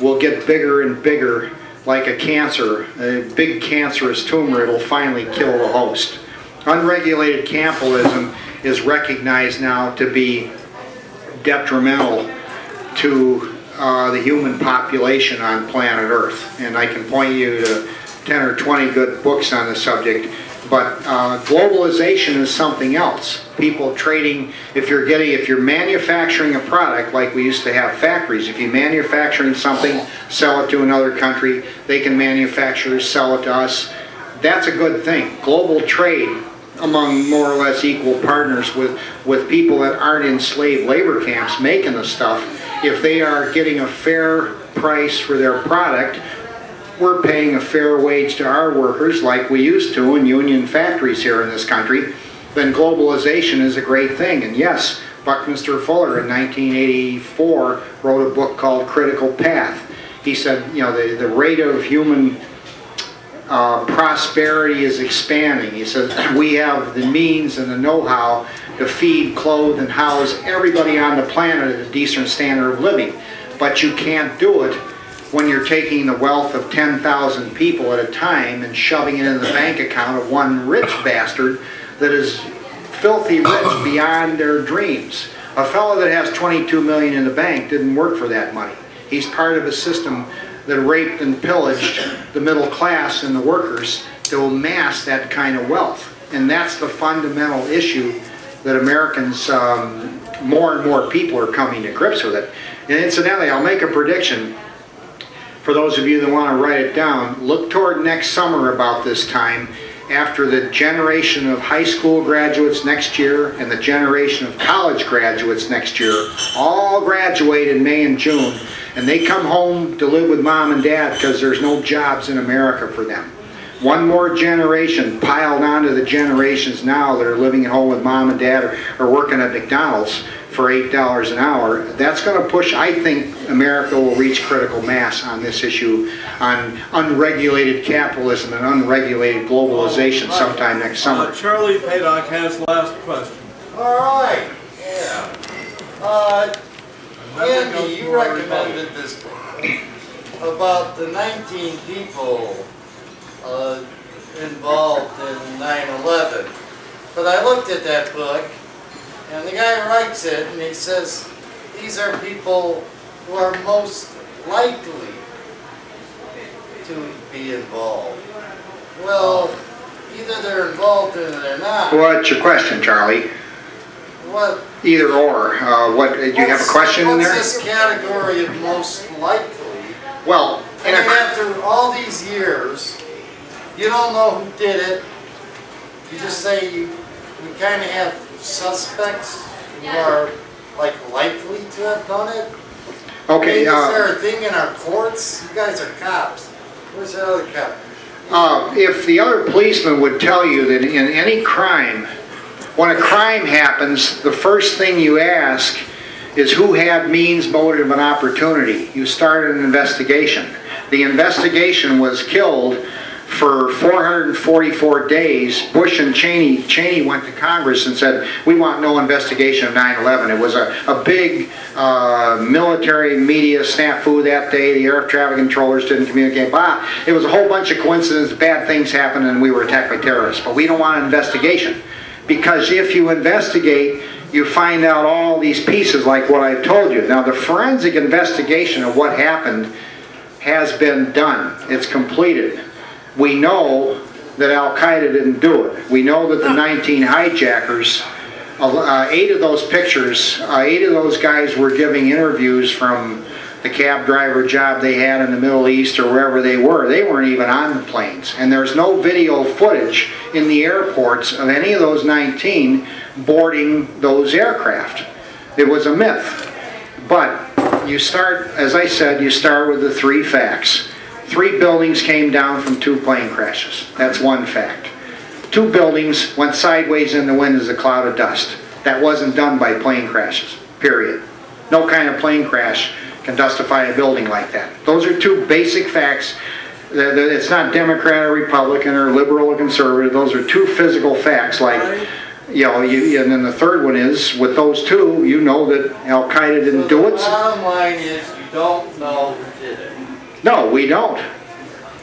will get bigger and bigger, like a cancer, a big cancerous tumor, it'll finally kill the host. Unregulated capitalism is recognized now to be detrimental to uh, the human population on planet Earth. And I can point you to ten or twenty good books on the subject. But uh, globalization is something else. People trading, if you're getting, if you're manufacturing a product, like we used to have factories, if you're manufacturing something, sell it to another country, they can manufacture, sell it to us. That's a good thing. Global trade among more or less equal partners with, with people that aren't in slave labor camps making the stuff, if they are getting a fair price for their product, we're paying a fair wage to our workers like we used to in union factories here in this country, then globalization is a great thing. And yes, Buckminster Fuller in nineteen eighty-four wrote a book called Critical Path. He said, you know, the, the rate of human uh, prosperity is expanding. He said, we have the means and the know-how to feed, clothe, and house everybody on the planet at a decent standard of living. But you can't do it when you're taking the wealth of ten thousand people at a time and shoving it in the bank account of one rich bastard that is filthy rich beyond their dreams. A fellow that has twenty-two million dollars in the bank didn't work for that money. He's part of a system that raped and pillaged the middle class and the workers to amass that kind of wealth. And that's the fundamental issue that Americans, um, more and more people are coming to grips with it. And incidentally, I'll make a prediction. For those of you that want to write it down, look toward next summer about this time, after the generation of high school graduates next year and the generation of college graduates next year all graduate in May and June, and they come home to live with mom and dad because there's no jobs in America for them. One more generation piled onto the generations now that are living at home with mom and dad or, or working at McDonald's for eight dollars an hour, that's going to push, I think America will reach critical mass on this issue, on unregulated capitalism and unregulated globalization sometime next summer. Uh, Charlie Paydock has last question. All right. Yeah. Uh, Andy, you recommended this book about the nineteen people uh, involved in nine eleven. But I looked at that book, and the guy writes it, and he says, these are people who are most likely to be involved. Well, either they're involved or they're not. What's your question, Charlie? What? Either or. Uh, what? Do you have a question in there? What's this category of most likely? Well, and after all these years, you don't know who did it. You just say you, we kind of have suspects who are like likely to have done it? Okay. I mean, uh, is there a thing in our courts? You guys are cops. Where's the other cop? Uh, if the other policeman would tell you that in any crime, when a crime happens, the first thing you ask is who had means, motive, and opportunity. You started an investigation. The investigation was killed for four hundred forty-four days. Bush and Cheney, Cheney went to Congress and said, we want no investigation of nine eleven. It was a, a big uh, military media snafu that day. The air traffic controllers didn't communicate. Bah. It was a whole bunch of coincidences. Bad things happened and we were attacked by terrorists. But we don't want an investigation. Because if you investigate, you find out all these pieces like what I've told you. Now, the forensic investigation of what happened has been done. It's completed. We know that Al-Qaeda didn't do it. We know that the nineteen hijackers, uh, eight of those pictures, uh, eight of those guys were giving interviews from the cab driver job they had in the Middle East or wherever they were. They weren't even on the planes. And there's no video footage in the airports of any of those nineteen boarding those aircraft. It was a myth. But you start, as I said, you start with the three facts. Three buildings came down from two plane crashes. That's one fact. Two buildings went sideways in the wind as a cloud of dust. That wasn't done by plane crashes, period. No kind of plane crash can dustify a building like that. Those are two basic facts. It's not Democrat or Republican or liberal or conservative. Those are two physical facts. Like, you know, you, and then the third one is, with those two, you know that Al-Qaeda didn't so do it. The bottom line is, you don't know who did it. No, we don't.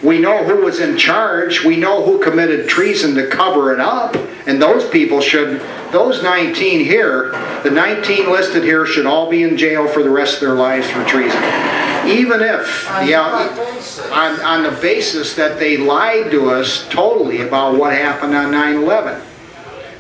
We know who was in charge. We know who committed treason to cover it up. And those people should, those nineteen here, the nineteen listed here should all be in jail for the rest of their lives for treason. Even if, on, the, on, on the basis that they lied to us totally about what happened on nine eleven.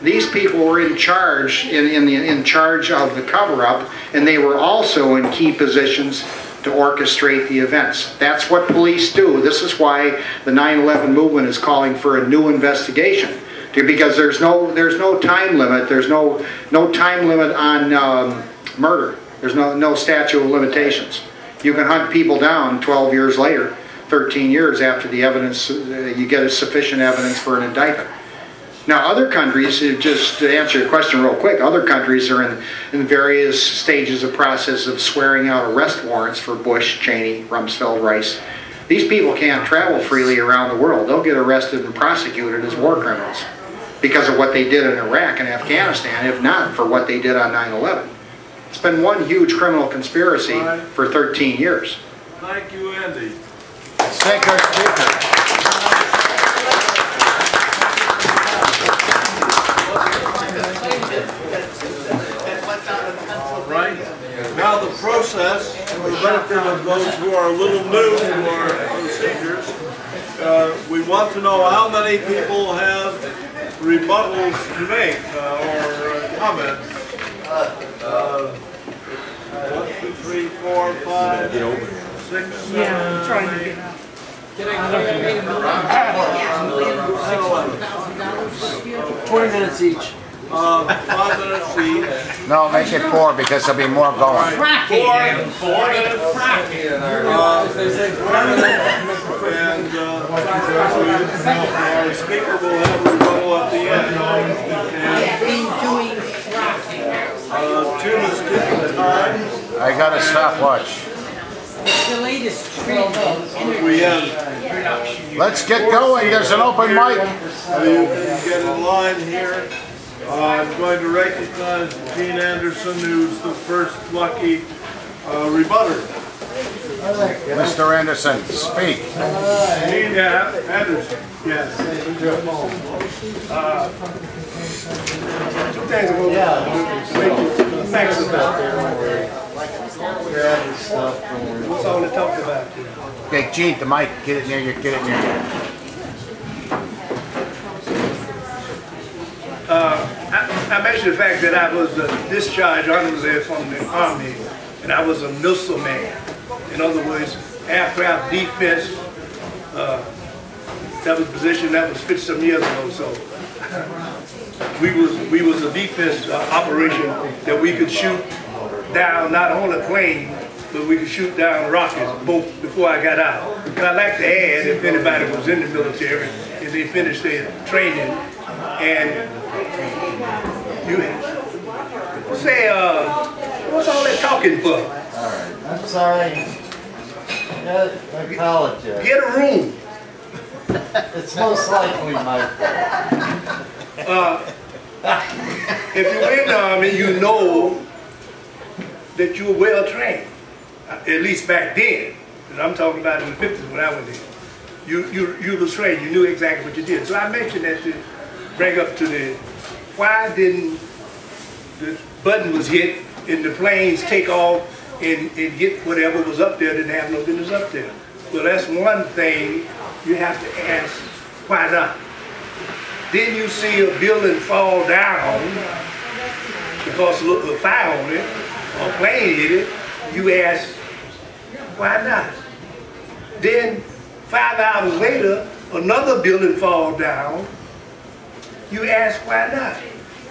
These people were in charge, in, in, the, in charge of the cover-up, and they were also in key positions to orchestrate the events. That's what police do. This is why the nine eleven movement is calling for a new investigation, because there's no there's no time limit. There's no no time limit on um, murder. There's no no statute of limitations. You can hunt people down twelve years later, thirteen years after the evidence. Uh, you get a sufficient evidence for an indictment. Now, other countries, just to answer your question real quick, other countries are in, in various stages of process of swearing out arrest warrants for Bush, Cheney, Rumsfeld, Rice. These people can't travel freely around the world. They'll get arrested and prosecuted as war criminals because of what they did in Iraq and Afghanistan, if not for what they did on nine eleven. It's been one huge criminal conspiracy for thirteen years. Thank you, Andy. Thank our speaker. Now the process, for the benefit of those who are a little new to our procedures, uh, we want to know how many people have rebuttals to make uh, or uh, comments. Uh, one, two, three, four, five, six, seven, eight. twenty minutes each. Uh, five minutes each. No, make it four because there'll be more going. Right. Four, four minutes. Uh, and uh, our speaker will have a rebuttal at the end. Uh, two minutes different time. I got a stopwatch. It's the latest treatment. We have. Let's get going. There's an open mic. So you can get in line here. Uh, I'm going to recognize Gene Anderson, who's the first lucky uh, rebutter. Mister Anderson, speak. Gene Anderson, yes. Uh, two things I want to make facts about there. What's all they talked about? Hey, Gene, the mic, get it near you, get it near you. Uh, I, I mentioned the fact that I was uh, discharged honorably from the Army, and I was a missileman. In other words, aircraft defense, uh, that was a position that was fixed some years ago, so we was we was a defense uh, operation that we could shoot down not only a plane, but we could shoot down rockets, both before I got out. And I'd like to add, if anybody was in the military, if they finished their training, and you say, uh, what's all that talking for? All right, I'm sorry. I apologize. Get a room. It's most likely my fault. Uh, if you're in the Army, you know that you were well trained, at least back then. And I'm talking about in the fifties when I was there. You, you, you were trained. You knew exactly what you did. So I mentioned that to bring up to the. Why didn't the button was hit and the planes take off and, and get whatever was up there? Didn't have no business up there. Well, that's one thing you have to ask, why not? Then you see a building fall down because of a fire on it, or a plane hit it, you ask, why not? Then five hours later, another building falls down. You ask, why not?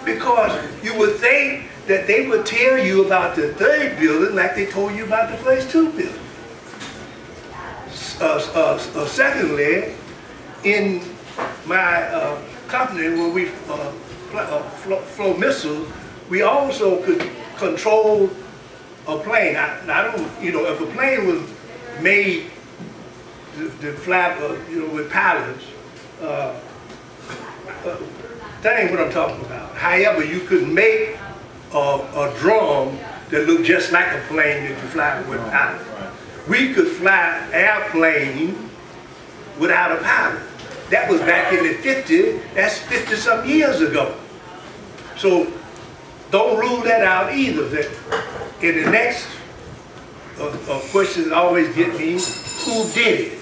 Because you would think that they would tell you about the third building like they told you about the first two buildings. Uh, uh, uh, secondly, in my uh, company, when we uh, uh, flew missiles, we also could control a plane. I, I don't, you know, if a plane was made to, to fly, uh, you know, with pilots, uh, uh, that ain't what I'm talking about. However, you could make a, a drone that looked just like a plane that you fly with pilots. We could fly airplane without a pilot. That was back in the fifties. That's fifty-some years ago. So don't rule that out either. That in the next uh, uh, question always get me, who did it?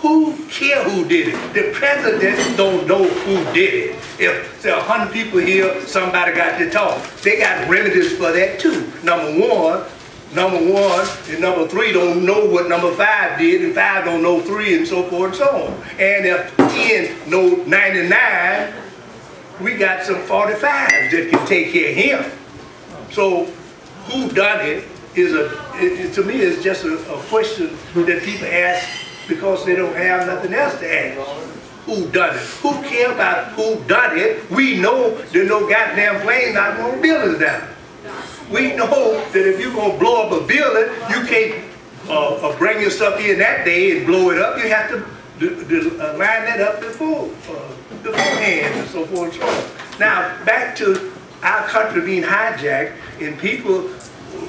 Who care who did it? The presidents don't know who did it. If there are a hundred people here, somebody got to talk. They got remedies for that too. Number one, number one and number three don't know what number five did, and five don't know three, and so forth and so on. And if ten know ninety-nine, we got some forty-fives that can take care of him. So who done it is a, it, to me, is just a, a question that people ask because they don't have nothing else to ask. Who done it? Who care about who done it? We know there's no goddamn plane not going to build us down. We know that if you're going to blow up a building, you can't uh, uh, bring your stuff in that day and blow it up. You have to uh, line that up before, uh, beforehand and so forth and so on. Now, back to our country being hijacked and people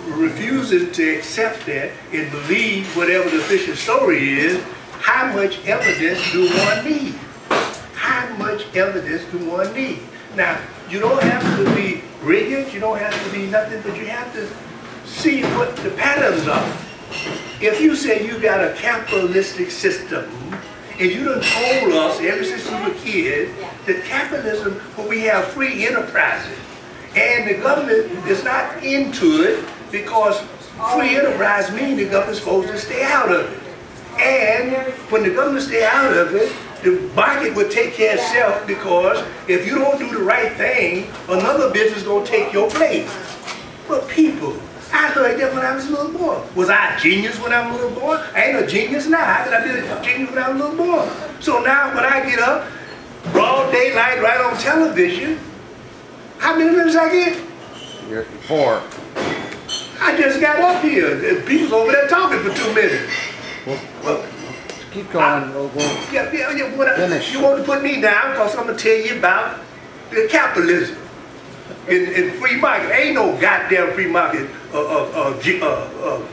refusing to accept that and believe whatever the official story is, how much evidence do one need? How much evidence do one need? Now, you don't have to be brilliant, you don't have to be nothing, but you have to see what the patterns are. If you say you got a capitalistic system, and you done told us ever since we were kids that capitalism, when we have free enterprises, and the government is not into it because free enterprise means the government's supposed to stay out of it. And when the government stay out of it, the market would take care of itself, because if you don't do the right thing, another business is going to take your place. But people, I heard that when I was a little boy. Was I a genius when I was a little boy? I ain't a genius now. How could I be a genius when I was a little boy? So now when I get up, broad daylight, right on television, how many minutes I get? You're four. I just got up here. People's over there talking for two minutes. Well, well, keep going. I, we'll, we'll yeah, yeah, yeah, what I, you want to put me down because I'm going to tell you about the capitalism in, in free market. Ain't no goddamn free market, uh, uh, uh, uh, uh,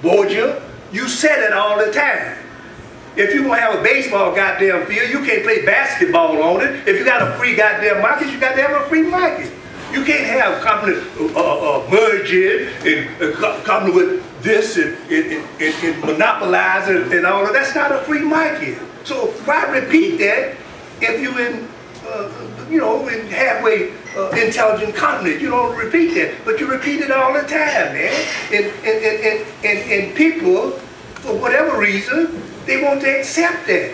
Borgia. You said it all the time. If you want to have a baseball goddamn field, you can't play basketball on it. If you got a free goddamn market, you got to have a free market. You can't have company uh, uh, merging and uh, company with this and, and, and, and monopolizing and all of that. That's not a free market. So why repeat that if you in, uh, you know, in halfway uh, intelligent company? You don't repeat that, but you repeat it all the time, man. And, and, and, and, and, and people, for whatever reason, they want to accept that.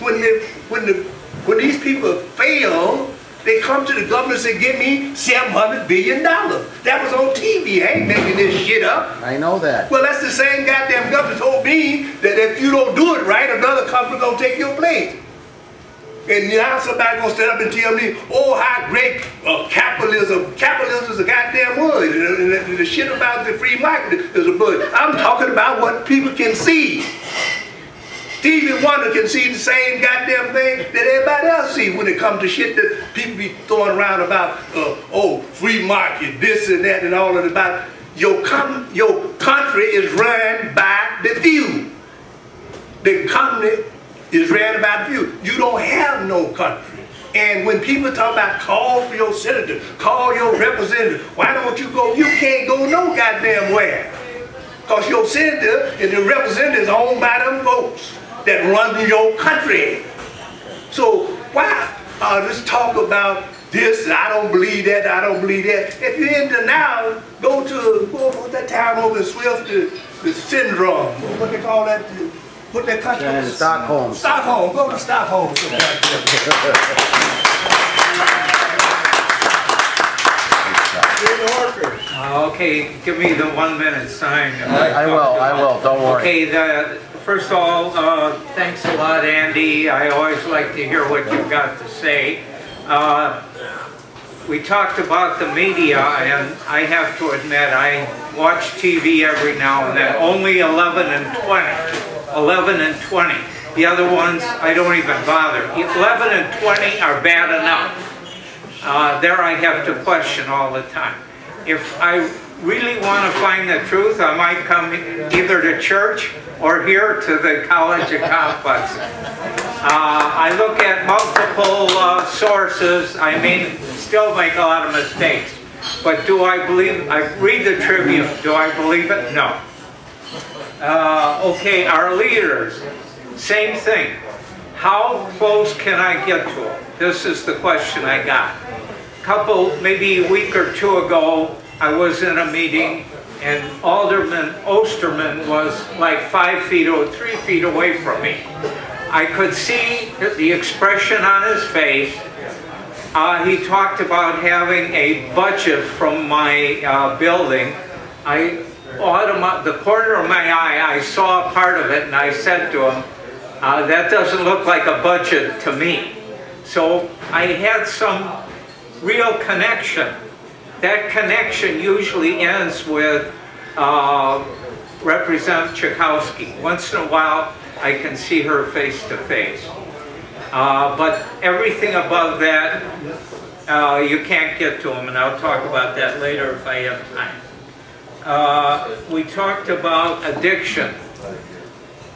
When, they, when, the, when these people fail, they come to the government and say, give me seven hundred billion dollars. That was on T V. I ain't making this shit up. I know that. Well, that's the same goddamn government told me that if you don't do it right, another company's going to take your place. And now somebody's going to stand up and tell me, oh, how great uh, capitalism. Capitalism is a goddamn word. And, and, and the shit about the free market is a word. I'm talking about what people can see. Stevie Wonder can see the same goddamn thing that everybody else sees when it comes to shit that people be throwing around about, uh, oh, free market, this and that and all of that. About your, com your country is run by the few. The company is run by the few. You don't have no country. And when people talk about call for your senator, call your representative, why don't you go? You can't go no goddamn where. Because your senator and the representative is owned by them folks that run your country. So why uh, just talk about this, I don't believe that, I don't believe that. If you're in denial, go to go, go that town over in Swift, the, the syndrome, what they call that, the, what they call that? Stockholm. Stockholm, go to Stockholm. Uh, okay, give me the one minute sign. I, I will, I will, don't worry. Okay, the, first of all, uh, thanks a lot, Andy. I always like to hear what you've got to say. Uh, we talked about the media, and I have to admit, I watch T V every now and then, only eleven and twenty. eleven and twenty. The other ones, I don't even bother. eleven and twenty are bad enough. Uh, there I have to question all the time. If I really want to find the truth, I might come either to church or here to the college of complex. Uh, I look at multiple uh, sources. I mean, still make a lot of mistakes. But do I believe, I read the Tribune, do I believe it? No. Uh, okay, our leaders, same thing. How close can I get to them? This is the question I got. Couple, maybe a week or two ago, I was in a meeting and Alderman Osterman was like five feet or three feet away from me. I could see the expression on his face. Uh, he talked about having a budget from my uh, building. I, the corner of my eye, I saw a part of it and I said to him, uh, that doesn't look like a budget to me. So I had some real connection. That connection usually ends with uh, Representative Schakowsky. Once in a while, I can see her face to face. Uh, but everything above that, uh, you can't get to them, and I'll talk about that later if I have time. Uh, we talked about addiction.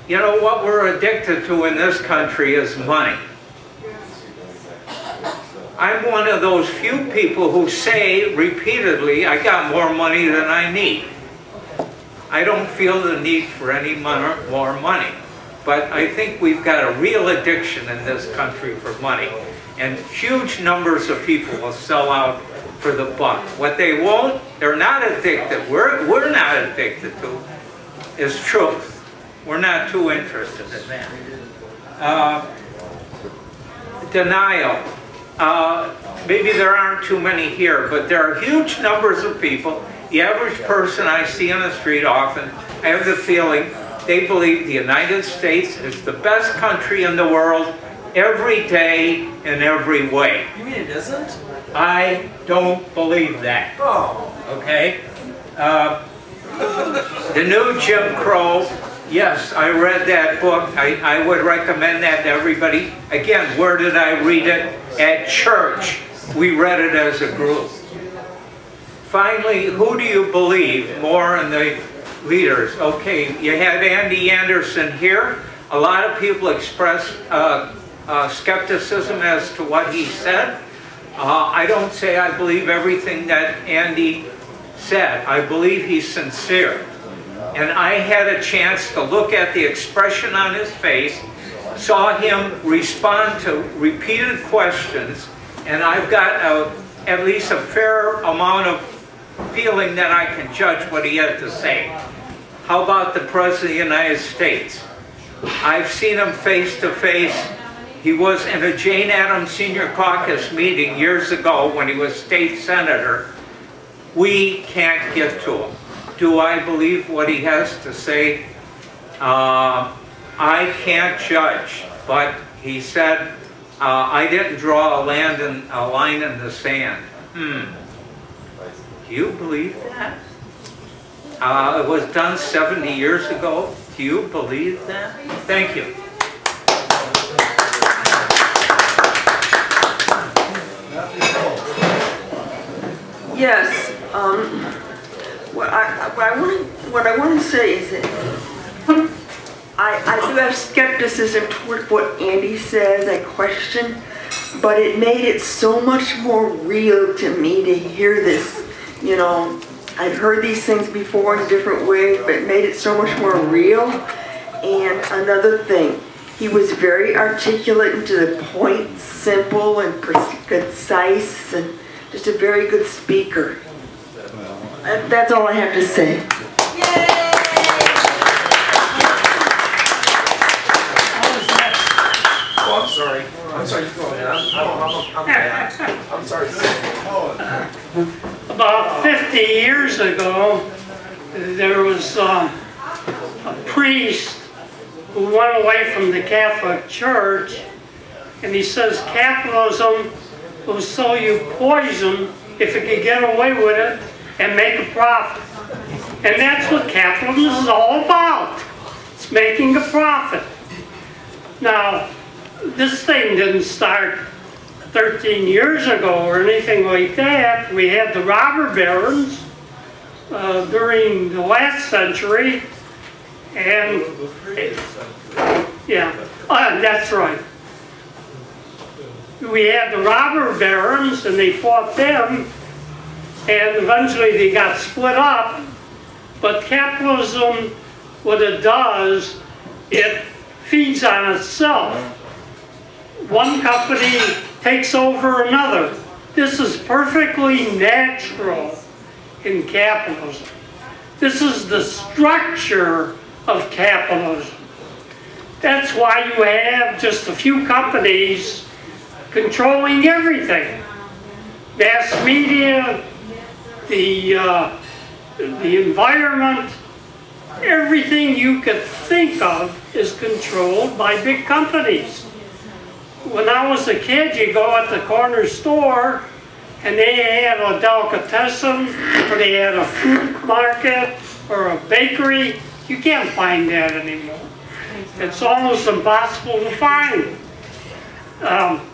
You know, what we're addicted to in this country is money. I'm one of those few people who say repeatedly, I got more money than I need. I don't feel the need for any more money. But I think we've got a real addiction in this country for money. And huge numbers of people will sell out for the buck. What they won't, they're not addicted, we're, we're not addicted to, is truth. We're not too interested in that. Uh, denial. Uh, maybe there aren't too many here, but there are huge numbers of people. The average person I see on the street often, I have the feeling they believe the United States is the best country in the world every day in every way. You mean it isn't? I don't believe that. Oh. Okay? Uh, the new Jim Crow, yes, I read that book. I, I would recommend that to everybody. Again, where did I read it? At church, we read it as a group. Finally, who do you believe more in the leaders? Okay, you had Andy Anderson here. A lot of people expressed uh, uh, skepticism as to what he said. Uh, I don't say I believe everything that Andy said. I believe he's sincere. And I had a chance to look at the expression on his face, saw him respond to repeated questions, and I've got a, at least a fair amount of feeling that I can judge what he had to say. How about the President of the United States? I've seen him face to face. He was in a Jane Addams Senior Caucus meeting years ago when he was state senator. We can't get to him. Do I believe what he has to say? Uh, I can't judge, but he said, uh, I didn't draw a, land in, a line in the sand. Hmm. Do you believe that? Uh, it was done seventy years ago. Do you believe that? Thank you. Yes. Um, what, I, what, I want, what I want to say is that I, I do have skepticism toward what Andy says, I question, but it made it so much more real to me to hear this. You know, I've heard these things before in different ways, but it made it so much more real. And another thing, he was very articulate and to the point, simple and concise, and just a very good speaker. That's all I have to say. Yay! I'm sorry. I'm sorry. I'm sorry. I'm sorry. I'm sorry. about fifty years ago, there was uh, a priest who went away from the Catholic Church, and he says capitalism will sell you poison if it can get away with it and make a profit. And that's what capitalism is all about. It's making a profit. Now, this thing didn't start thirteen years ago or anything like that. We had the robber barons uh, during the last century, and yeah, uh, that's right. We had the robber barons, and they fought them, and eventually they got split up. But capitalism, what it does, it feeds on itself. One company takes over another. This is perfectly natural in capitalism. This is the structure of capitalism. That's why you have just a few companies controlling everything. Mass media, the, uh, the environment, everything you could think of is controlled by big companies. When I was a kid, you go at the corner store and they had a delicatessen, or they had a fruit market, or a bakery. You can't find that anymore. It's almost impossible to find. Um,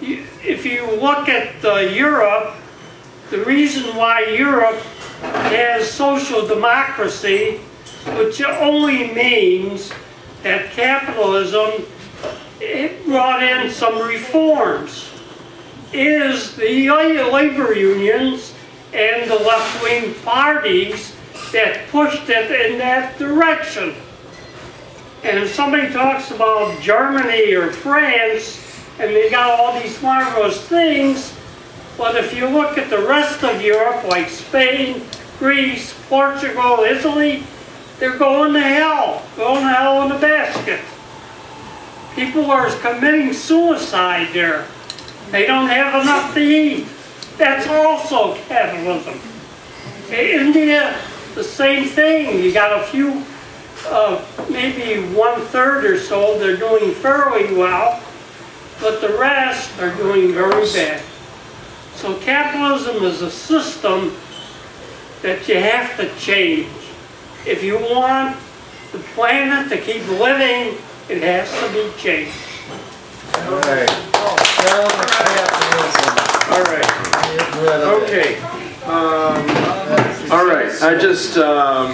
you, if you look at uh, Europe, the reason why Europe has social democracy, which only means that capitalism, it brought in some reforms, is the labor unions and the left-wing parties that pushed it in that direction. And if somebody talks about Germany or France, and they got all these marvelous things, but if you look at the rest of Europe, like Spain, Greece, Portugal, Italy, they're going to hell, going to hell in a basket. People are committing suicide there. They don't have enough to eat. That's also capitalism. In India, the same thing. You got a few, uh, maybe one third or so, they're doing fairly well, but the rest are doing very bad. So capitalism is a system that you have to change. If you want the planet to keep living, it has to be changed. All right. All right. Okay. Um, all right. I just um,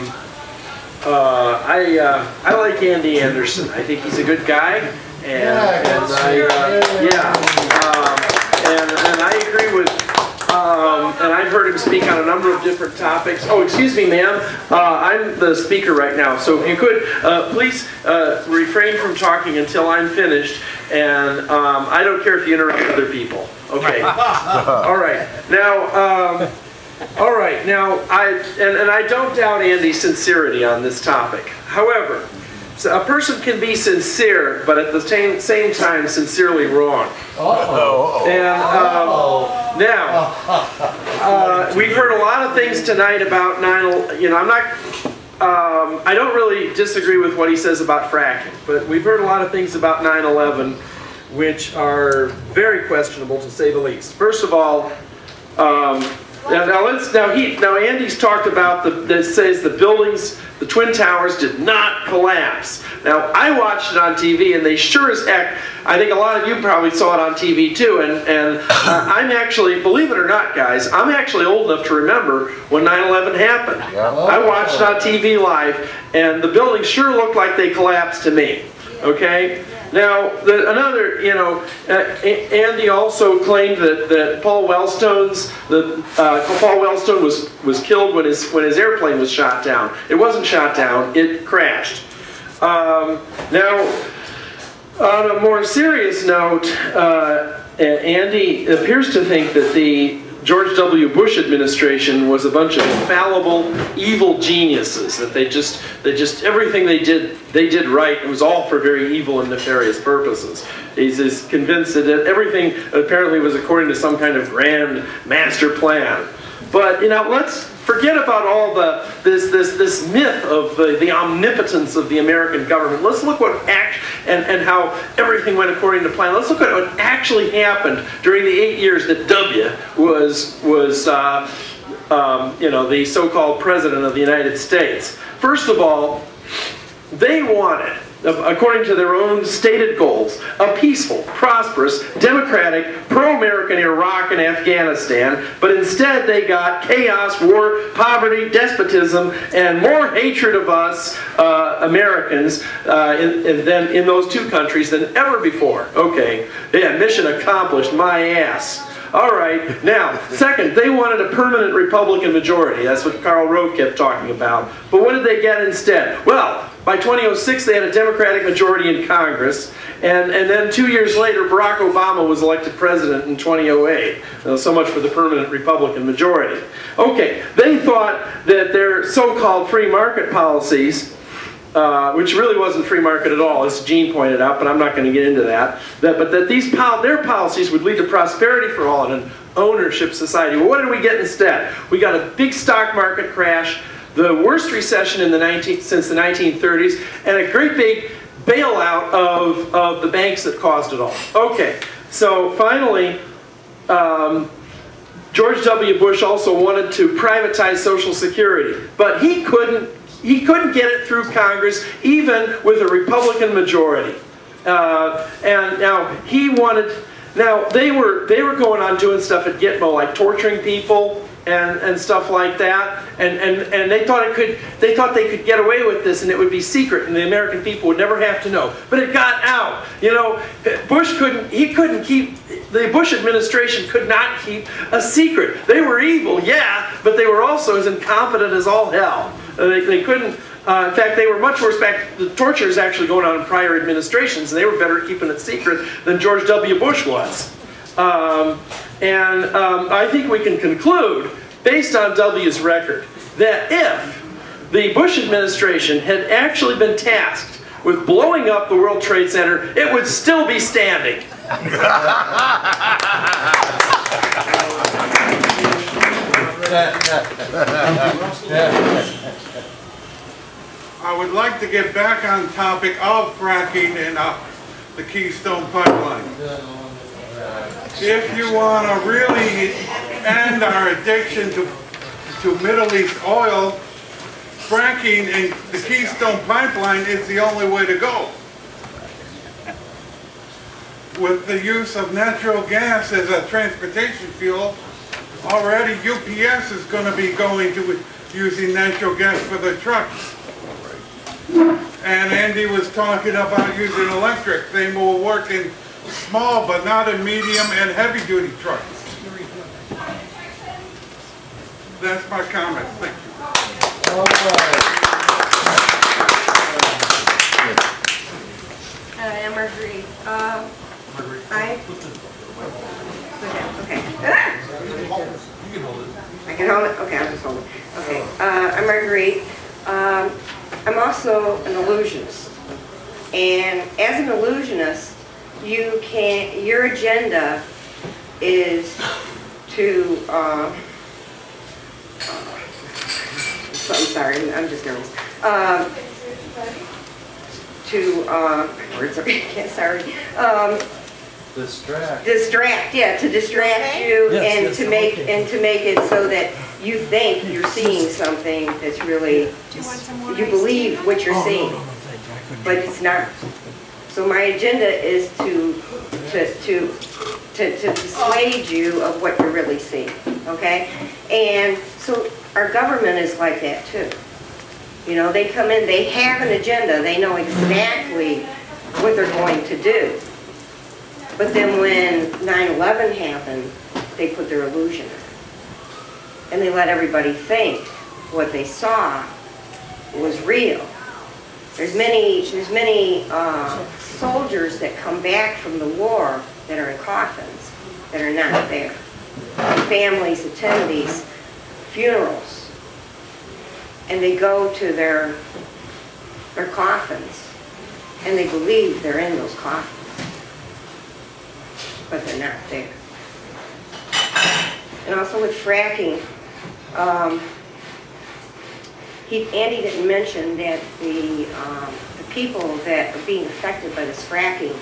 uh, I uh, I like Andy Anderson. I think he's a good guy, and, and I uh, yeah, um, and and I agree with. Um, and I've heard him speak on a number of different topics. Oh, excuse me, ma'am. Uh, I'm the speaker right now, so if you could, uh, please uh, refrain from talking until I'm finished. And um, I don't care if you interrupt other people. Okay. All right. Now, um, all right. Now, I and, and I don't doubt Andy's sincerity on this topic. However, a person can be sincere, but at the same same time, sincerely wrong. Uh-oh. And. Um, Uh-oh. Now, uh, we've heard a lot of things tonight about nine eleven. You know, I'm not, um, I don't really disagree with what he says about fracking, but we've heard a lot of things about nine eleven which are very questionable, to say the least. First of all, um, now, now let's now he now Andy's talked about the that says the buildings, the Twin Towers did not collapse. Now, I watched it on T V, and they sure as heck, I think a lot of you probably saw it on T V too, and, and uh, I'm actually, believe it or not, guys, I'm actually old enough to remember when nine eleven happened. I watched it on T V live, and the buildings sure looked like they collapsed to me, okay? Now, the, another, you know, uh, Andy also claimed that, that Paul Wellstone's, the uh, Paul Wellstone was was killed when his when his airplane was shot down. It wasn't shot down; it crashed. Um, now, on a more serious note, uh, Andy appears to think that the George W. Bush administration was a bunch of fallible, evil geniuses. That they just, they just everything they did, they did right. It was all for very evil and nefarious purposes. He's, he's convinced that everything apparently was according to some kind of grand master plan. But, you know, let's forget about all the this this this myth of the, the omnipotence of the American government. Let's look what act and, and how everything went according to plan. Let's look at what actually happened during the eight years that W was was uh, um, you know, the so-called president of the United States. First of all, they wanted, according to their own stated goals, a peaceful, prosperous, democratic, pro-American Iraq and Afghanistan, but instead they got chaos, war, poverty, despotism, and more hatred of us uh, Americans uh, in, in, than, in those two countries than ever before. Okay, yeah, mission accomplished, my ass. All right, now, second, they wanted a permanent Republican majority. That's what Karl Rove kept talking about. But what did they get instead? Well, by twenty oh six, they had a Democratic majority in Congress, and, and then two years later, Barack Obama was elected president in twenty oh eight. Now, so much for the permanent Republican majority. Okay, they thought that their so-called free market policies, uh, which really wasn't free market at all, as Gene pointed out, but I'm not going to get into that, that but that these pol their policies would lead to prosperity for all and an ownership society. Well, what did we get instead? We got a big stock market crash, the worst recession in the nineteen, since the nineteen thirties, and a great big bailout of, of the banks that caused it all. Okay, so finally, um, George W. Bush also wanted to privatize Social Security, but he couldn't, he couldn't get it through Congress, even with a Republican majority. Uh, and now, he wanted, now they were, they were going on doing stuff at Gitmo, like torturing people, And, and stuff like that, and, and, and they thought it could, they thought they could get away with this and it would be secret and the American people would never have to know. But it got out. You know, Bush couldn't, he couldn't keep, the Bush administration could not keep a secret. They were evil, yeah, but they were also as incompetent as all hell. They, they couldn't, uh, in fact, they were much worse back, the torture is actually going on in prior administrations, and they were better at keeping it secret than George W. Bush was. Um, and um, I think we can conclude, based on W's record, that if the Bush administration had actually been tasked with blowing up the World Trade Center, it would still be standing. I would like to get back on topic of fracking and uh, the Keystone Pipeline. If you want to really end our addiction to, to Middle East oil, fracking and the Keystone Pipeline is the only way to go. With the use of natural gas as a transportation fuel, already U P S is going to be going to using natural gas for their trucks. And Andy was talking about using electric. They will work in small but not in medium and heavy duty trucks. That's my comment. Thank you. Uh, I'm Marguerite. Uh, I. Okay. You can hold it. I can hold it? Okay, I'll just hold it. Okay. Uh, I'm Marguerite. Um, I'm also an illusionist. And as an illusionist, you can, your agenda is to, uh, uh, so I'm sorry, I'm just nervous, uh, to, uh, words are, sorry, um, distract, distract, yeah, to distract you, yes, and yes, to make, okay. and to make it so that you think you're seeing something that's really, you, you believe what you're oh, seeing, no, no, no, you. But it's not. So my agenda is to to, to to to persuade you of what you're really seeing, okay? And so our government is like that too. You know, they come in, they have an agenda, they know exactly what they're going to do. But then when nine eleven happened, they put their illusion in. And they let everybody think what they saw was real. There's many, there's many uh, soldiers that come back from the war that are in coffins that are not there. Families attend these funerals, and they go to their, their coffins, and they believe they're in those coffins, but they're not there. And also with fracking, Um, he, Andy didn't mention that the, um, the people that are being affected by this fracking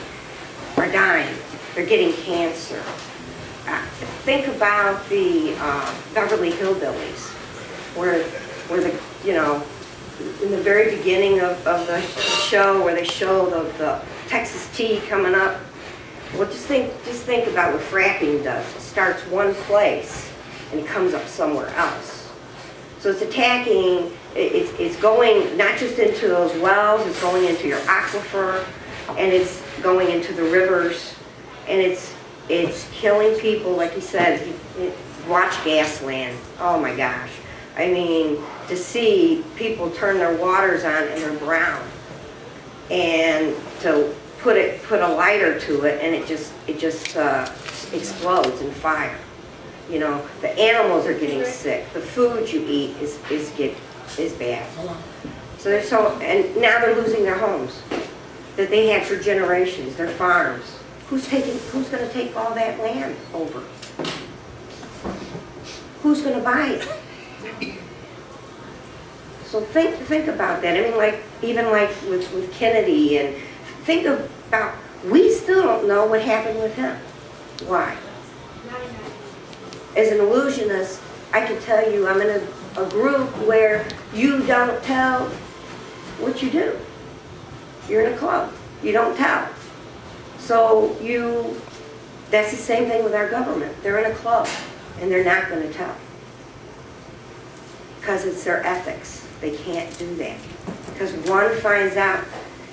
are dying. They're getting cancer. Uh, think about the uh, Beverly Hillbillies, where, where the, you know, in the very beginning of, of the show, where they show the, the Texas tea coming up. Well, just think, just think about what fracking does. It starts one place and it comes up somewhere else. So it's attacking, it's, it's going not just into those wells, it's going into your aquifer, and it's going into the rivers, and it's, it's killing people, like he said. Watch Gasland, oh my gosh. I mean, to see people turn their waters on and they're brown, and to put it, put a lighter to it, and it just, it just uh, explodes in fire. You know, the animals are getting sick. The food you eat is is get is bad. So they're so, and now they're losing their homes that they had for generations, their farms. Who's taking? Who's going to take all that land over? Who's going to buy it? So think think about that. I mean, like even like with, with Kennedy, and think about, we still don't know what happened with him. Why? As an illusionist, I can tell you I'm in a, a group where you don't tell what you do. You're in a club. You don't tell. So you, that's the same thing with our government. They're in a club and they're not going to tell. Because it's their ethics. They can't do that. Because one finds out,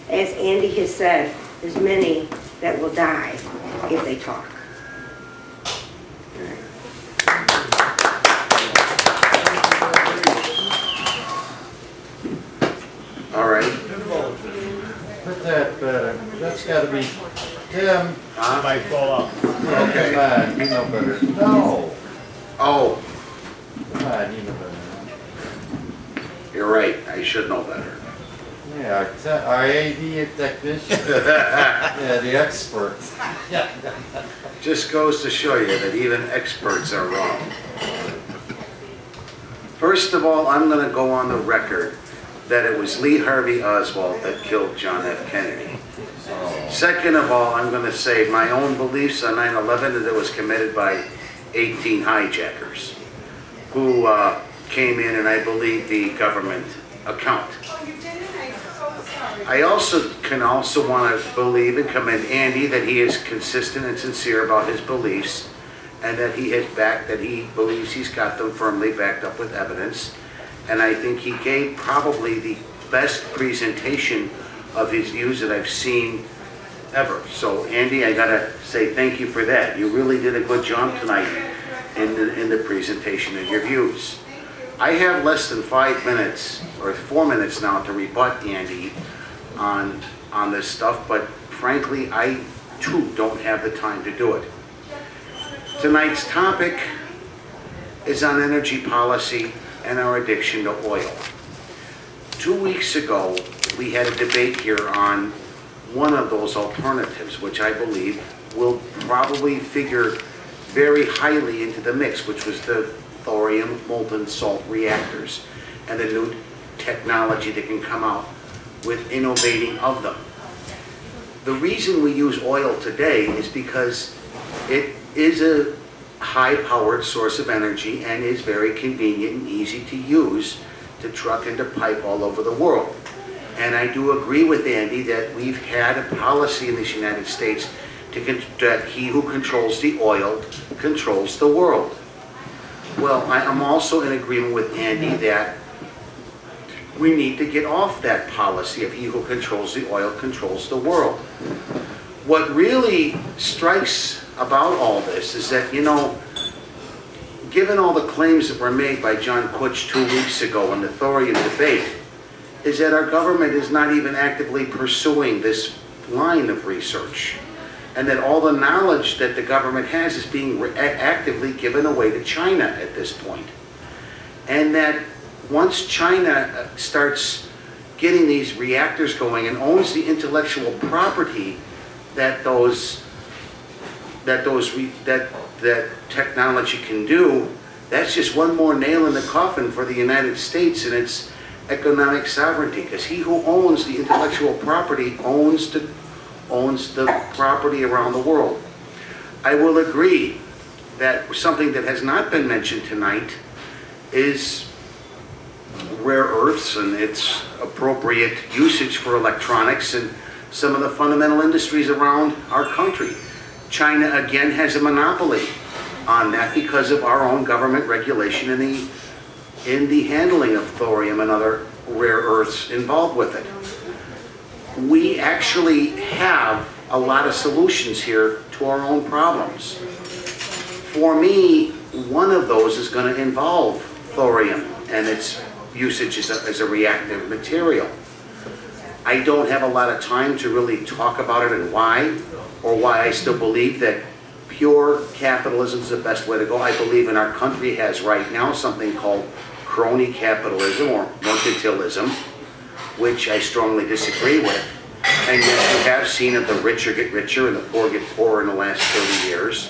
as Andy has said, there's many that will die if they talk. All right. Put that, uh, that's got to be Tim. I might fall off. Okay. Fine, you know better. No. Oh. Fine, you know better. You're right. I should know better. Yeah, our A V technician. Yeah, the experts. Just goes to show you that even experts are wrong. First of all, I'm going to go on the record that it was Lee Harvey Oswald that killed John F. Kennedy. Oh. Second of all, I'm going to say my own beliefs on nine eleven that it was committed by eighteen hijackers who uh, came in and I believe the government account. I also can also want to believe and commend Andy that he is consistent and sincere about his beliefs and that he has backed, that he believes he's got them firmly backed up with evidence. And I think he gave probably the best presentation of his views that I've seen ever. So Andy, I gotta say thank you for that. You really did a good job tonight in the, in the presentation of your views. I have less than five minutes or four minutes now to rebut Andy on on this stuff, but frankly, I too don't have the time to do it. Tonight's topic is on energy policy and our addiction to oil. Two weeks ago, we had a debate here on one of those alternatives, which I believe will probably figure very highly into the mix, which was the thorium molten salt reactors and the new technology that can come out with innovating of them. The reason we use oil today is because it is a high-powered source of energy and is very convenient and easy to use to truck and to pipe all over the world. And I do agree with Andy that we've had a policy in this United States to that he who controls the oil controls the world. Well, I am also in agreement with Andy that we need to get off that policy of he who controls the oil controls the world. What really strikes about all this is that, you know, given all the claims that were made by John Kutch two weeks ago in the thorium debate, is that our government is not even actively pursuing this line of research, and that all the knowledge that the government has is being actively given away to China at this point. And that once China starts getting these reactors going and owns the intellectual property that those that those re that that technology can do, That's just one more nail in the coffin for the United States and its economic sovereignty, because he who owns the intellectual property owns the, owns the property around the world. I will agree that something that has not been mentioned tonight is rare earths and its appropriate usage for electronics and some of the fundamental industries around our country. China again has a monopoly on that because of our own government regulation in the in the handling of thorium and other rare earths involved with it. We actually have a lot of solutions here to our own problems. For me, one of those is going to involve thorium and its usage as a, as a reactive material. I don't have a lot of time to really talk about it and why, or why I still believe that pure capitalism is the best way to go. I believe in our country has right now something called crony capitalism or mercantilism, which I strongly disagree with. And yes, we have seen that the richer get richer and the poor get poorer in the last thirty years.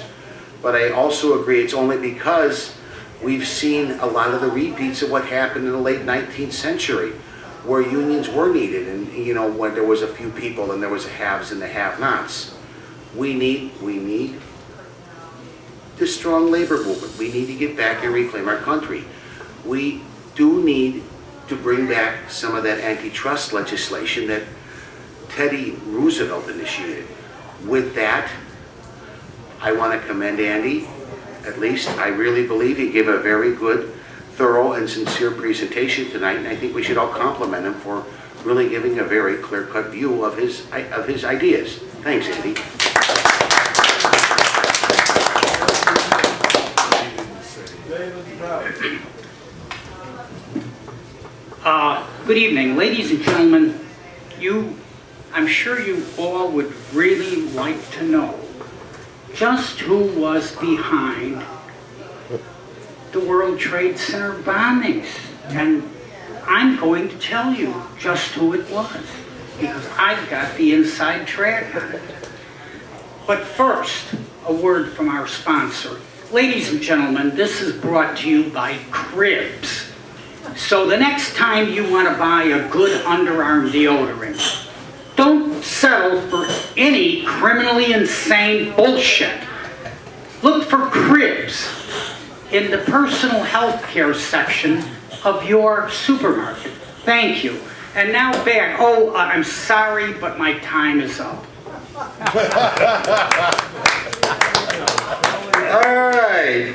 But I also agree it's only because we've seen a lot of the repeats of what happened in the late nineteenth century, where unions were needed, and you know, when there was a few people and there was a haves and the have-nots. We need, we need the strong labor movement. We need to get back and reclaim our country. We do need to bring back some of that antitrust legislation that Teddy Roosevelt initiated. With that, I want to commend Andy. At least I really believe he gave a very good, thorough and sincere presentation tonight, and I think we should all compliment him for really giving a very clear-cut view of his of his ideas. Thanks, Andy. Uh, good evening, ladies and gentlemen. You, I'm sure you all would really like to know just who was behind the World Trade Center bombings, and I'm going to tell you just who it was, because I've got the inside track on it. But first, a word from our sponsor. Ladies and gentlemen, this is brought to you by Cribs. So the next time you want to buy a good underarm deodorant, don't settle for any criminally insane bullshit. Look for Cribs in the personal health care section of your supermarket. Thank you. And now back. Oh, uh, I'm sorry, but my time is up. All right.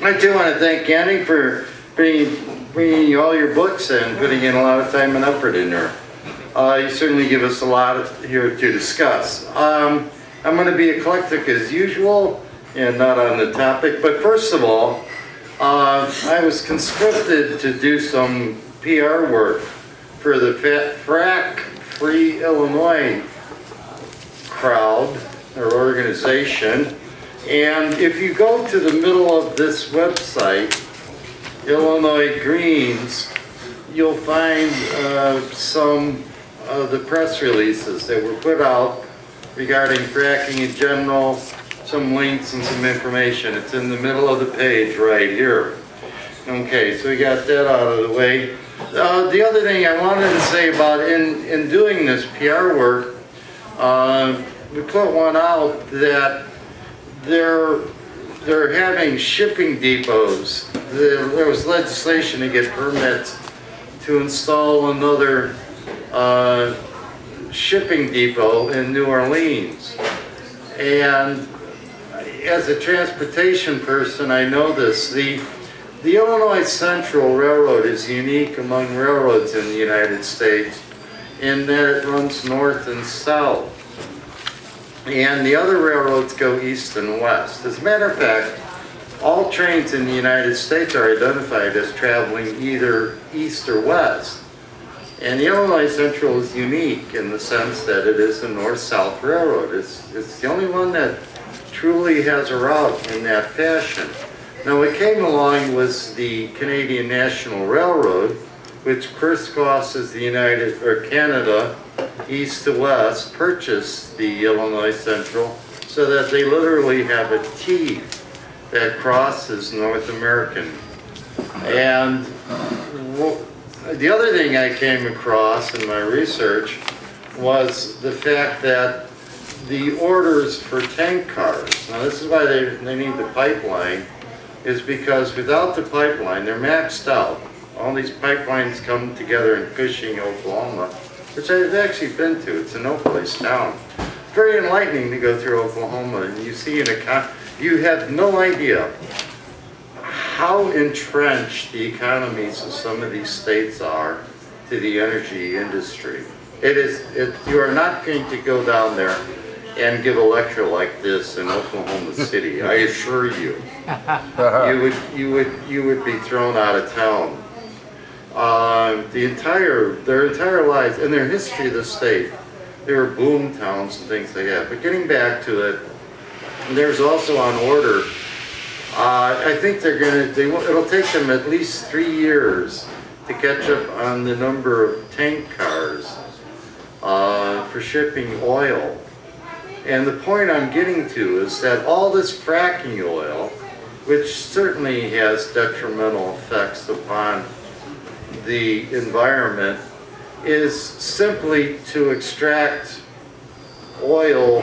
I do want to thank Andy for bringing, bringing you all your books and putting in a lot of time and effort in there. Uh, you certainly give us a lot of, here to discuss. Um, I'm going to be eclectic as usual and not on the topic, but first of all, uh, I was conscripted to do some P R work for the Frack Free Illinois crowd or organization. And if you go to the middle of this website, Illinois Greens, you'll find uh, some of the press releases that were put out regarding fracking in general, some links and some information. It's in the middle of the page right here. Okay, so we got that out of the way. Uh, the other thing I wanted to say about in, in doing this P R work, uh, we put one out that they're, they're having shipping depots. There, there was legislation to get permits to install another uh, shipping depot in New Orleans. And as a transportation person, I know this. The, the Illinois Central Railroad is unique among railroads in the United States in that it runs north and south. And the other railroads go east and west. As a matter of fact, all trains in the United States are identified as traveling either east or west. And the Illinois Central is unique in the sense that it is a north-south railroad. It's, it's the only one that truly has a route in that fashion. Now, what came along was the Canadian National Railroad, which crisscrosses the United or Canada east to west, purchased the Illinois Central so that they literally have a T that crosses North American. And the other thing I came across in my research was the fact that the orders for tank cars, now this is why they, they need the pipeline, is because without the pipeline, they're maxed out. All these pipelines come together in Cushing, Oklahoma, which I've actually been to. It's an old place town. Very enlightening to go through Oklahoma, and you see an econ- you have no idea how entrenched the economies of some of these states are to the energy industry. It is, it, you are not going to go down there and give a lecture like this in Oklahoma City, I assure you. You would, you would, you would be thrown out of town. Uh, the entire, their entire lives, and their history of the state, there were boom towns and things like that. But getting back to it, there's also on order, uh, I think they're gonna, they, it'll take them at least three years to catch up on the number of tank cars uh, for shipping oil. And the point I'm getting to is that all this fracking oil, which certainly has detrimental effects upon the environment, is simply to extract oil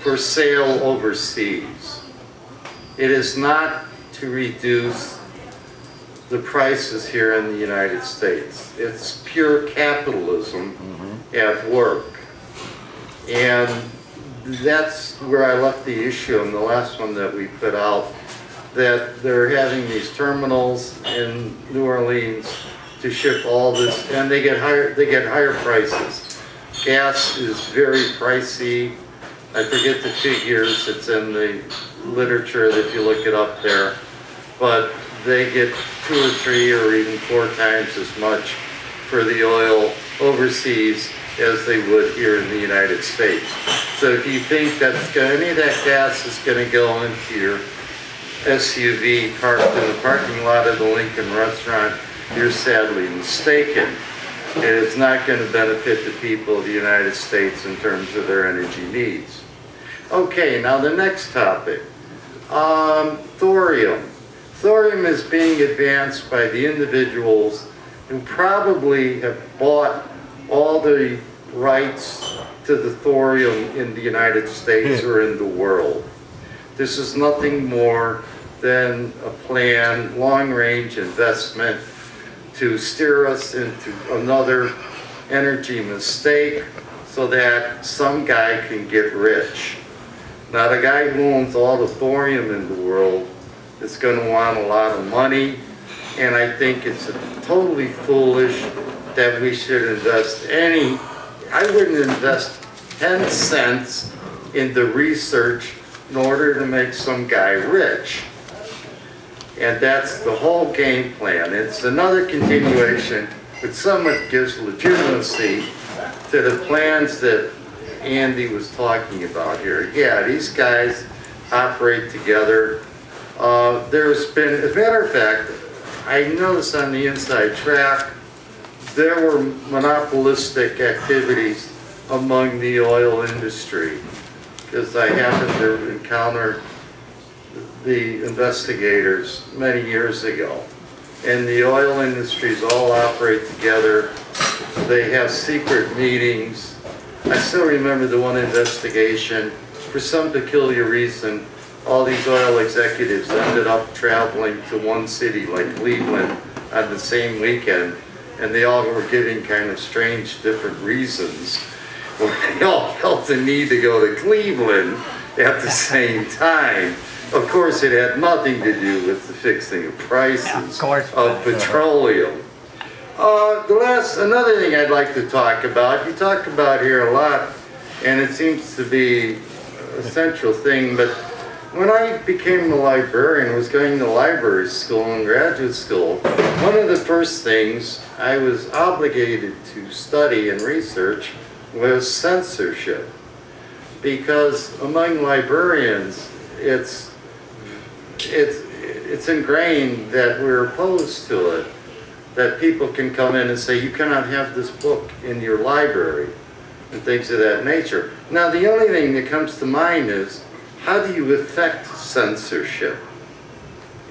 for sale overseas. It is not to reduce the prices here in the United States. It's pure capitalism mm-hmm. at work. And that's where I left the issue in the last one that we put out, that they're having these terminals in New Orleans to ship all this, and they get higher, they get higher prices. Gas is very pricey. I forget the figures, it's in the literature if you look it up there, but they get two or three or even four times as much for the oil overseas as they would here in the United States. So if you think that's gonna, any of that gas is gonna go into your S U V parked in the parking lot of the Lincoln restaurant, you're sadly mistaken. And it's not going to benefit the people of the United States in terms of their energy needs. Okay, now the next topic. Um, thorium. Thorium is being advanced by the individuals who probably have bought all the rights to the thorium in the United States or in the world. This is nothing more than a planned long-range investment to steer us into another energy mistake so that some guy can get rich. Now the guy who owns all the thorium in the world is gonna want a lot of money, and I think it's totally foolish that we should invest any, I wouldn't invest ten cents in the research in order to make some guy rich. And that's the whole game plan. It's another continuation, which somewhat gives legitimacy to the plans that Andy was talking about here. Yeah, these guys operate together. Uh, there's been, as a matter of fact, I noticed on the inside track, there were monopolistic activities among the oil industry, because I happened to encounter the investigators many years ago. And the oil industries all operate together. They have secret meetings. I still remember the one investigation. For some peculiar reason, all these oil executives ended up traveling to one city like Cleveland on the same weekend, and they all were giving kind of strange different reasons. Well, they all felt the need to go to Cleveland at the same time. Of course, it had nothing to do with the fixing of prices yeah, of, course, of petroleum. Uh, the last, another thing I'd like to talk about, you talked about here a lot, and it seems to be a central thing, but when I became a librarian, was going to library school and graduate school, one of the first things I was obligated to study and research was censorship. Because among librarians, it's It's, it's ingrained that we're opposed to it, that people can come in and say, you cannot have this book in your library, and things of that nature. Now, the only thing that comes to mind is, how do you affect censorship?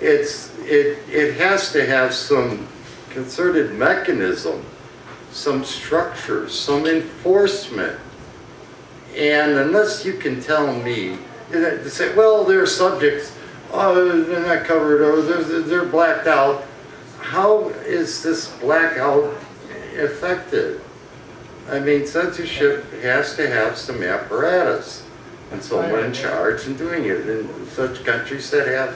it's it it has to have some concerted mechanism, some structure, some enforcement. And unless you can tell me, they say, well, they're subjects, oh, they're not covered, or they're, they're blacked out. How is this blackout effective? I mean, censorship has to have some apparatus and someone in charge and doing it. In such countries that have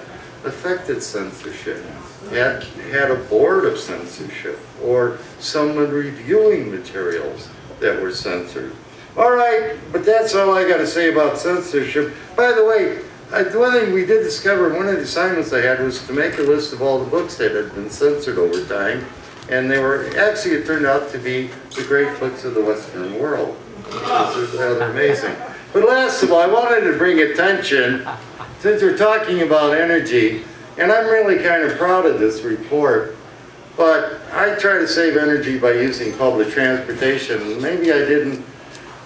affected censorship, had, had a board of censorship or someone reviewing materials that were censored. All right, but that's all I got to say about censorship. By the way, I, one thing we did discover, one of the assignments I had was to make a list of all the books that had been censored over time, and they were, actually it turned out to be the great books of the Western world. This is rather amazing. But last of all, I wanted to bring attention, since we're talking about energy, and I'm really kind of proud of this report, but I try to save energy by using public transportation. Maybe I didn't.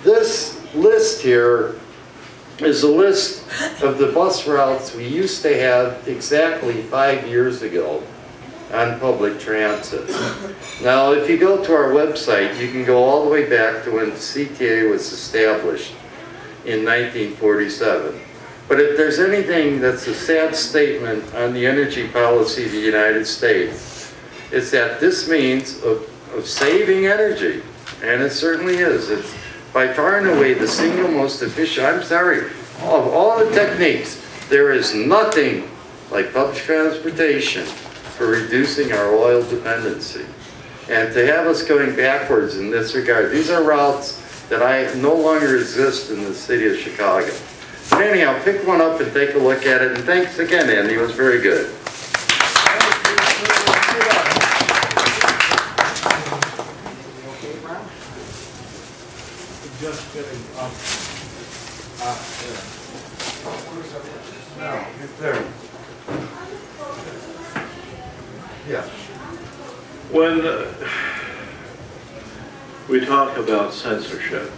This list here is a list of the bus routes we used to have exactly five years ago on public transit. Now, if you go to our website, you can go all the way back to when C T A was established in nineteen forty-seven. But if there's anything that's a sad statement on the energy policy of the United States, it's that this means of, of saving energy, and it certainly is. It's by far and away the single most efficient, I'm sorry, of all the techniques, there is nothing like public transportation for reducing our oil dependency. And to have us going backwards in this regard, these are routes that I no longer exist in the city of Chicago. But anyhow, pick one up and take a look at it. And thanks again, Andy, it was very good. Just getting up. Ah, there. No, it's there. Yeah. When uh, we talk about censorship,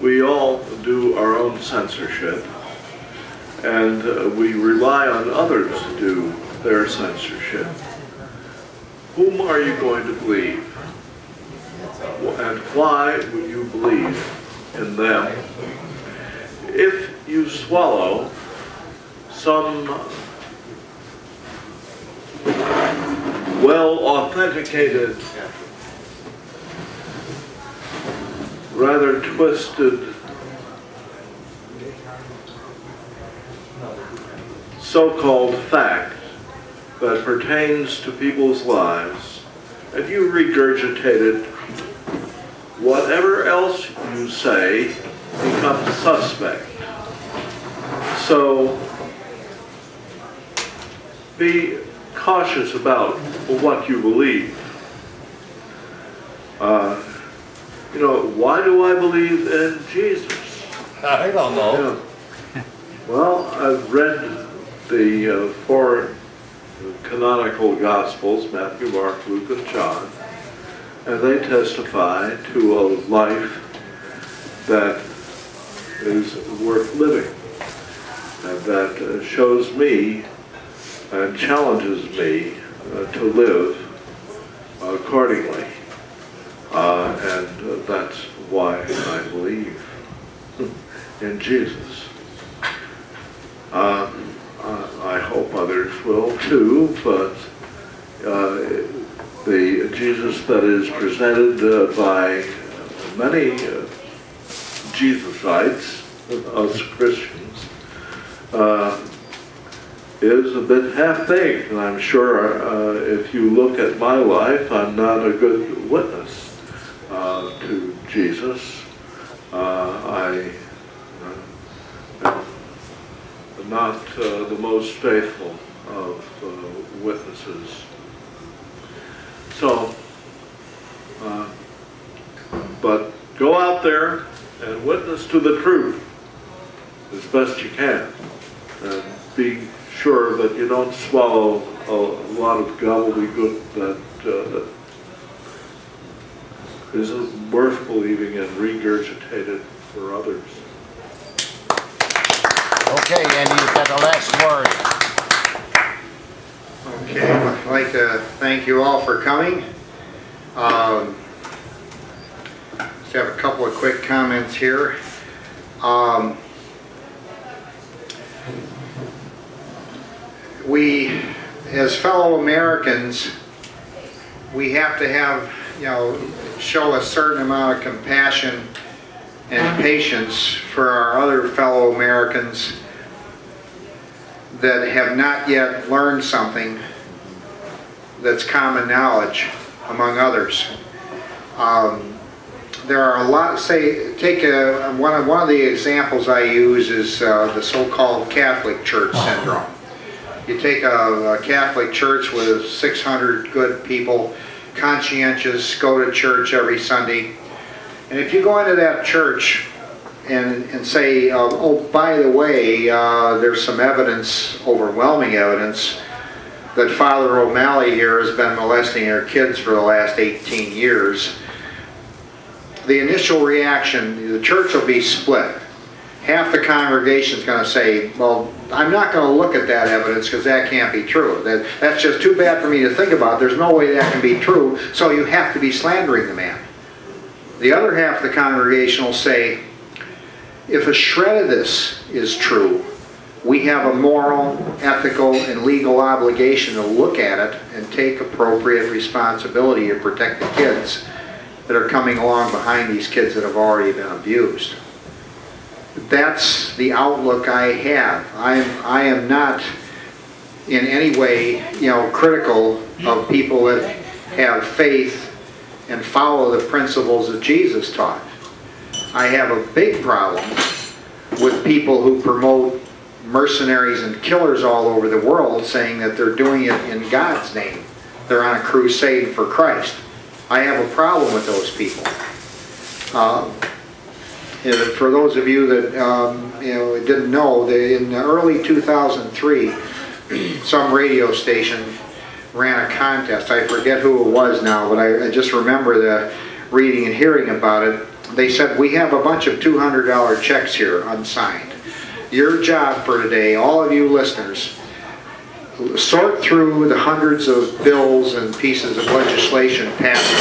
we all do our own censorship, and uh, we rely on others to do their censorship. Whom are you going to believe? And why would you believe in them? If you swallow some well-authenticated, rather twisted, so-called fact that pertains to people's lives, and you regurgitate it, whatever else you say becomes suspect. So be cautious about what you believe. Uh, you know, why do I believe in Jesus? I don't know. You know, well, I've read the uh, four canonical Gospels, Matthew, Mark, Luke, and John. And they testify to a life that is worth living, and that shows me and challenges me to live accordingly. Uh, and that's why I believe in Jesus. Uh, I hope others will too, but uh, the Jesus that is presented uh, by many uh, Jesusites, us Christians, uh, is a bit half-baked. And I'm sure uh, if you look at my life, I'm not a good witness uh, to Jesus. Uh, I uh, am not uh, the most faithful of uh, witnesses. So, uh, but go out there and witness to the truth as best you can. And be sure that you don't swallow a lot of gobbledygook that uh, isn't worth believing and regurgitated for others. Okay, Andy, you've got the last word. Okay, I'd like to thank you all for coming. Um, just have a couple of quick comments here. Um, we, as fellow Americans, we have to have, you know, show a certain amount of compassion and patience for our other fellow Americans that have not yet learned something that's common knowledge among others. Um, there are a lot, say, take a, one, of, one of the examples I use is uh, the so-called Catholic Church syndrome. You take a, a Catholic church with six hundred good people, conscientious, go to church every Sunday, and if you go into that church and, and say, uh, oh, by the way, uh, there's some evidence, overwhelming evidence, that Father O'Malley here has been molesting our kids for the last eighteen years, the initial reaction, the church will be split. Half the congregation is going to say, well, I'm not going to look at that evidence because that can't be true. That, that's just too bad for me to think about. There's no way that can be true, so you have to be slandering the man. The other half of the congregation will say, if a shred of this is true, we have a moral, ethical, and legal obligation to look at it and take appropriate responsibility to protect the kids that are coming along behind these kids that have already been abused. That's the outlook I have. I am, I am not in any way, you know, critical of people that have faith and follow the principles that Jesus taught. I have a big problem with people who promote mercenaries and killers all over the world saying that they're doing it in God's name. They're on a crusade for Christ. I have a problem with those people. Uh, for those of you that um, you know, didn't know, in early two thousand three, some radio station ran a contest. I forget who it was now, but I, I just remember the reading and hearing about it. They said, we have a bunch of two hundred dollar checks here, unsigned. Your job for today, all of you listeners, sort through the hundreds of bills and pieces of legislation passed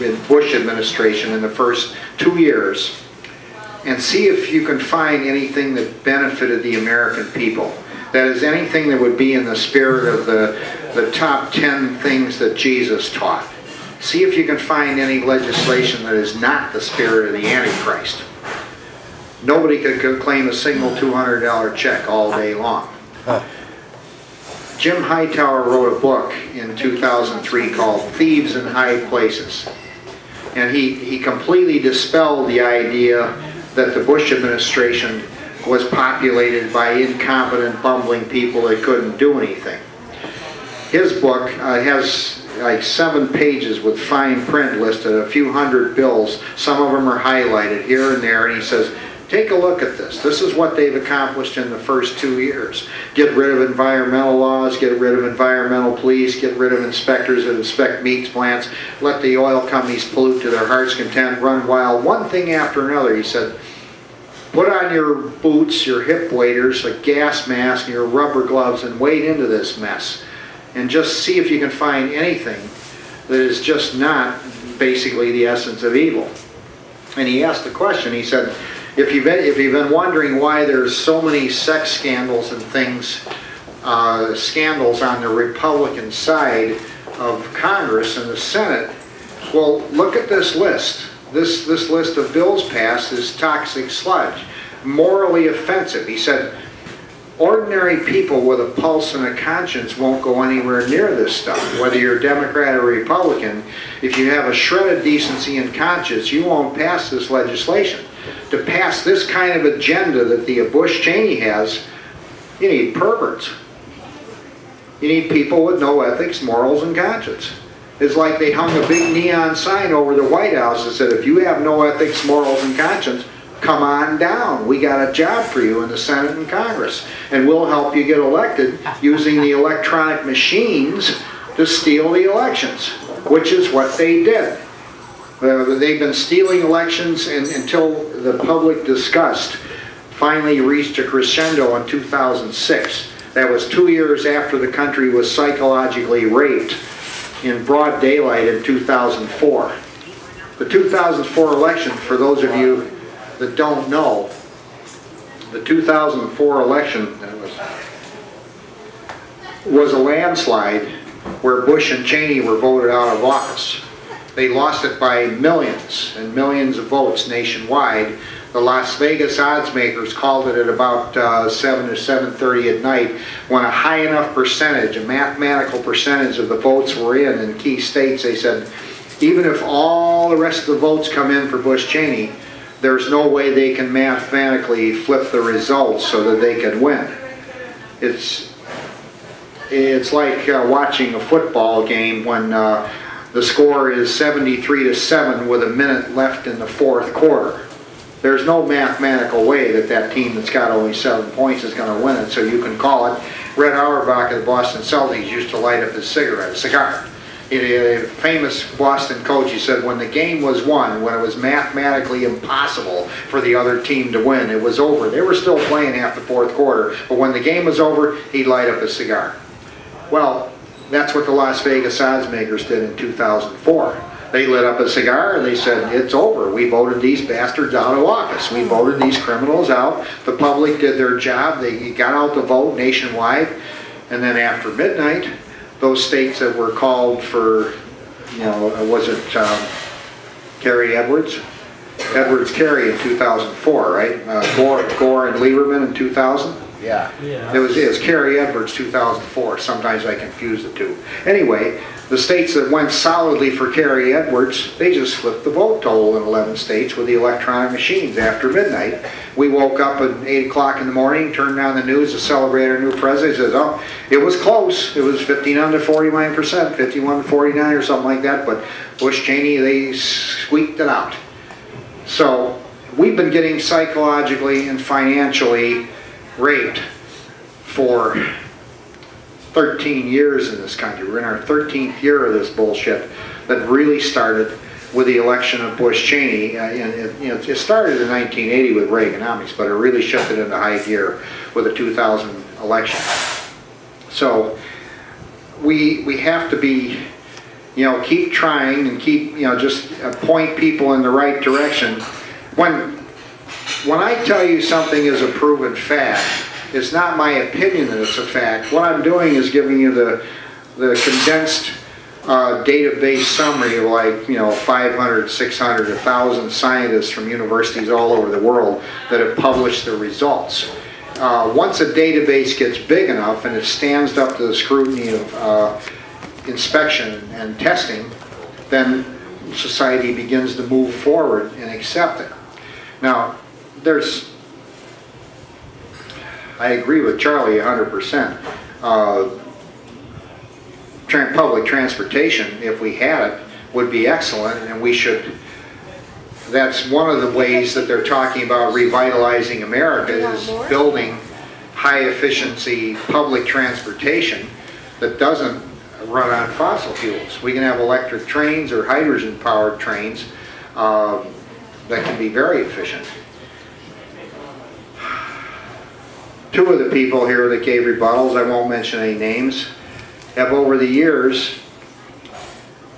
by the Bush administration in the first two years and see if you can find anything that benefited the American people. That is, anything that would be in the spirit of the, the top ten things that Jesus taught. See if you can find any legislation that is not the spirit of the Antichrist. Nobody could claim a single two hundred dollar check all day long. Jim Hightower wrote a book in two thousand three called Thieves in High Places. And he, he completely dispelled the idea that the Bush administration was populated by incompetent, bumbling people that couldn't do anything. His book uh, has like seven pages with fine print listed, a few hundred bills. Some of them are highlighted here and there, and he says, take a look at this. This is what they've accomplished in the first two years. Get rid of environmental laws, get rid of environmental police, get rid of inspectors that inspect meat plants, let the oil companies pollute to their heart's content, run wild, one thing after another. He said, put on your boots, your hip waders, a gas mask, and your rubber gloves, and wade into this mess. And just see if you can find anything that is just not basically the essence of evil. And he asked the question, he said, if you've been, if you've been wondering why there's so many sex scandals and things, uh, scandals on the Republican side of Congress and the Senate, well, look at this list. This, this list of bills passed is toxic sludge, morally offensive. He said, ordinary people with a pulse and a conscience won't go anywhere near this stuff. Whether you're Democrat or Republican, if you have a shred of decency and conscience, you won't pass this legislation. To pass this kind of agenda that the Bush Cheney has, you need perverts. You need people with no ethics, morals, and conscience. It's like they hung a big neon sign over the White House that said, if you have no ethics, morals, and conscience, come on down. We got a job for you in the Senate and Congress, and we'll help you get elected using the electronic machines to steal the elections, which is what they did. Uh, they've been stealing elections and, until the public disgust finally reached a crescendo in two thousand six That was two years after the country was psychologically raped in broad daylight in two thousand four. The two thousand four election, for those of you that don't know, the two thousand four election was, was a landslide where Bush and Cheney were voted out of office. They lost it by millions and millions of votes nationwide. The Las Vegas odds makers called it at about uh, seven or seven thirty at night, when a high enough percentage, a mathematical percentage of the votes were in in key states. They said, even if all the rest of the votes come in for Bush-Cheney, there's no way they can mathematically flip the results so that they could win. It's, it's like uh, watching a football game when uh, the score is seventy-three to seven with a minute left in the fourth quarter. There's no mathematical way that that team that's got only seven points is going to win it, so you can call it. Red Auerbach of the Boston Celtics used to light up his cigarette, cigar. A famous Boston coach, he said, when the game was won, when it was mathematically impossible for the other team to win, it was over. They were still playing half the fourth quarter, but when the game was over, he'd light up his cigar. Well, that's what the Las Vegas odds makers did in two thousand four. They lit up a cigar and they said, it's over. We voted these bastards out of office. We voted these criminals out. The public did their job. They got out the vote nationwide. And then after midnight, those states that were called for, you know, was it um, Kerry Edwards? Edwards Kerry in two thousand four, right? Uh, Gore, Gore and Lieberman in two thousand? Yeah. yeah. It was, it was Kerry Edwards two thousand four. Sometimes I confuse the two. Anyway, the states that went solidly for Kerry Edwards, they just flipped the vote total in eleven states with the electronic machines after midnight. We woke up at eight o'clock in the morning, turned on the news to celebrate our new president. It says, oh, it was close. It was fifty-nine to forty-nine percent, fifty-one to forty-nine or something like that, but Bush-Cheney, they squeaked it out. So we've been getting psychologically and financially raped for thirteen years in this country. We're in our thirteenth year of this bullshit that really started with the election of Bush-Cheney. Uh, and it, you know, it started in nineteen eighty with Reaganomics, but it really shifted into high gear with the two thousand election. So we we have to be, you know, keep trying and keep, you know, just point people in the right direction. When when I tell you something is a proven fact, it's not my opinion that it's a fact. What I'm doing is giving you the, the condensed uh, database summary of, like, you know, five hundred, six hundred, one thousand scientists from universities all over the world that have published their results. Uh, once a database gets big enough and it stands up to the scrutiny of uh, inspection and testing, then society begins to move forward and accept it. Now, there's... I agree with Charlie one hundred percent. Uh, tra public transportation, if we had it, would be excellent, and we should. That's one of the ways that they're talking about revitalizing America, is building high-efficiency public transportation that doesn't run on fossil fuels. We can have electric trains or hydrogen-powered trains uh, that can be very efficient. Two of the people here that gave rebuttals, I won't mention any names, have over the years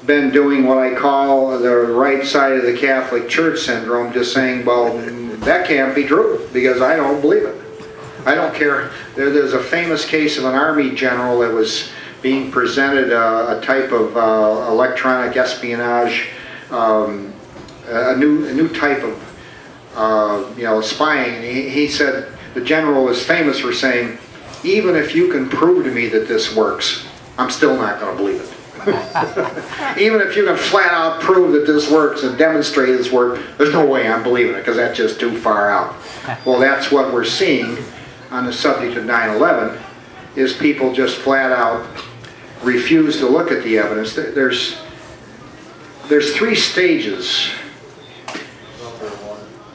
been doing what I call the right side of the Catholic Church syndrome, just saying, well, that can't be true because I don't believe it. I don't care. There, there's a famous case of an Army general that was being presented a, a type of uh, electronic espionage, um, a, new, a new type of uh, you know, spying. And he, he said, the general is famous for saying, even if you can prove to me that this works, I'm still not going to believe it. Even if you can flat out prove that this works and demonstrate this work, there's no way I'm believing it because that's just too far out. Well, that's what we're seeing on the subject of nine eleven, is people just flat out refuse to look at the evidence. There's, there's three stages,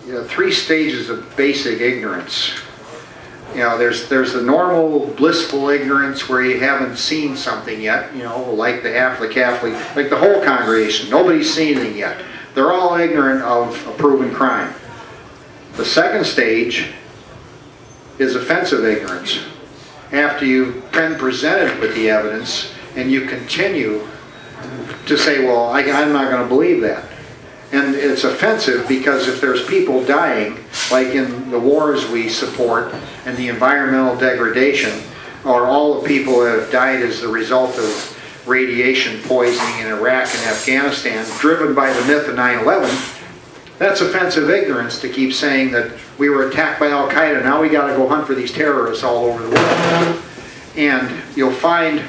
you know, three stages of basic ignorance. You know, there's there's the normal blissful ignorance where you haven't seen something yet, you know, like the half the Catholic, like the whole congregation, nobody's seen it yet. They're all ignorant of a proven crime. The second stage is offensive ignorance. after you've been presented with the evidence and you continue to say, well, I, I'm not going to believe that. And it's offensive, because if there's people dying, like in the wars we support and the environmental degradation, or all the people that have died as the result of radiation poisoning in Iraq and Afghanistan, driven by the myth of nine eleven, that's offensive ignorance to keep saying that we were attacked by Al-Qaeda, now we got to go hunt for these terrorists all over the world. And you'll find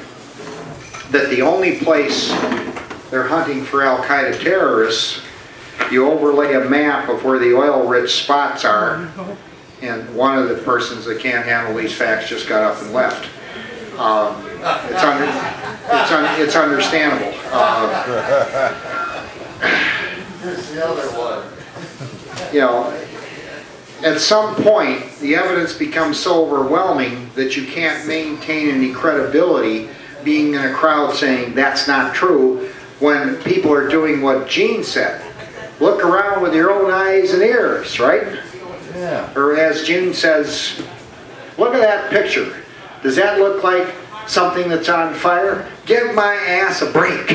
that the only place they're hunting for Al-Qaeda terrorists, you overlay a map of where the oil-rich spots are, and one of the persons that can't handle these facts just got up and left. Um, it's, under, it's, un, it's understandable. Uh, Here's the other one. You know, at some point, the evidence becomes so overwhelming that you can't maintain any credibility being in a crowd saying that's not true when people are doing what Gene said. Look around with your own eyes and ears, right? Yeah. Or as Gene says, look at that picture. Does that look like something that's on fire? Give my ass a break.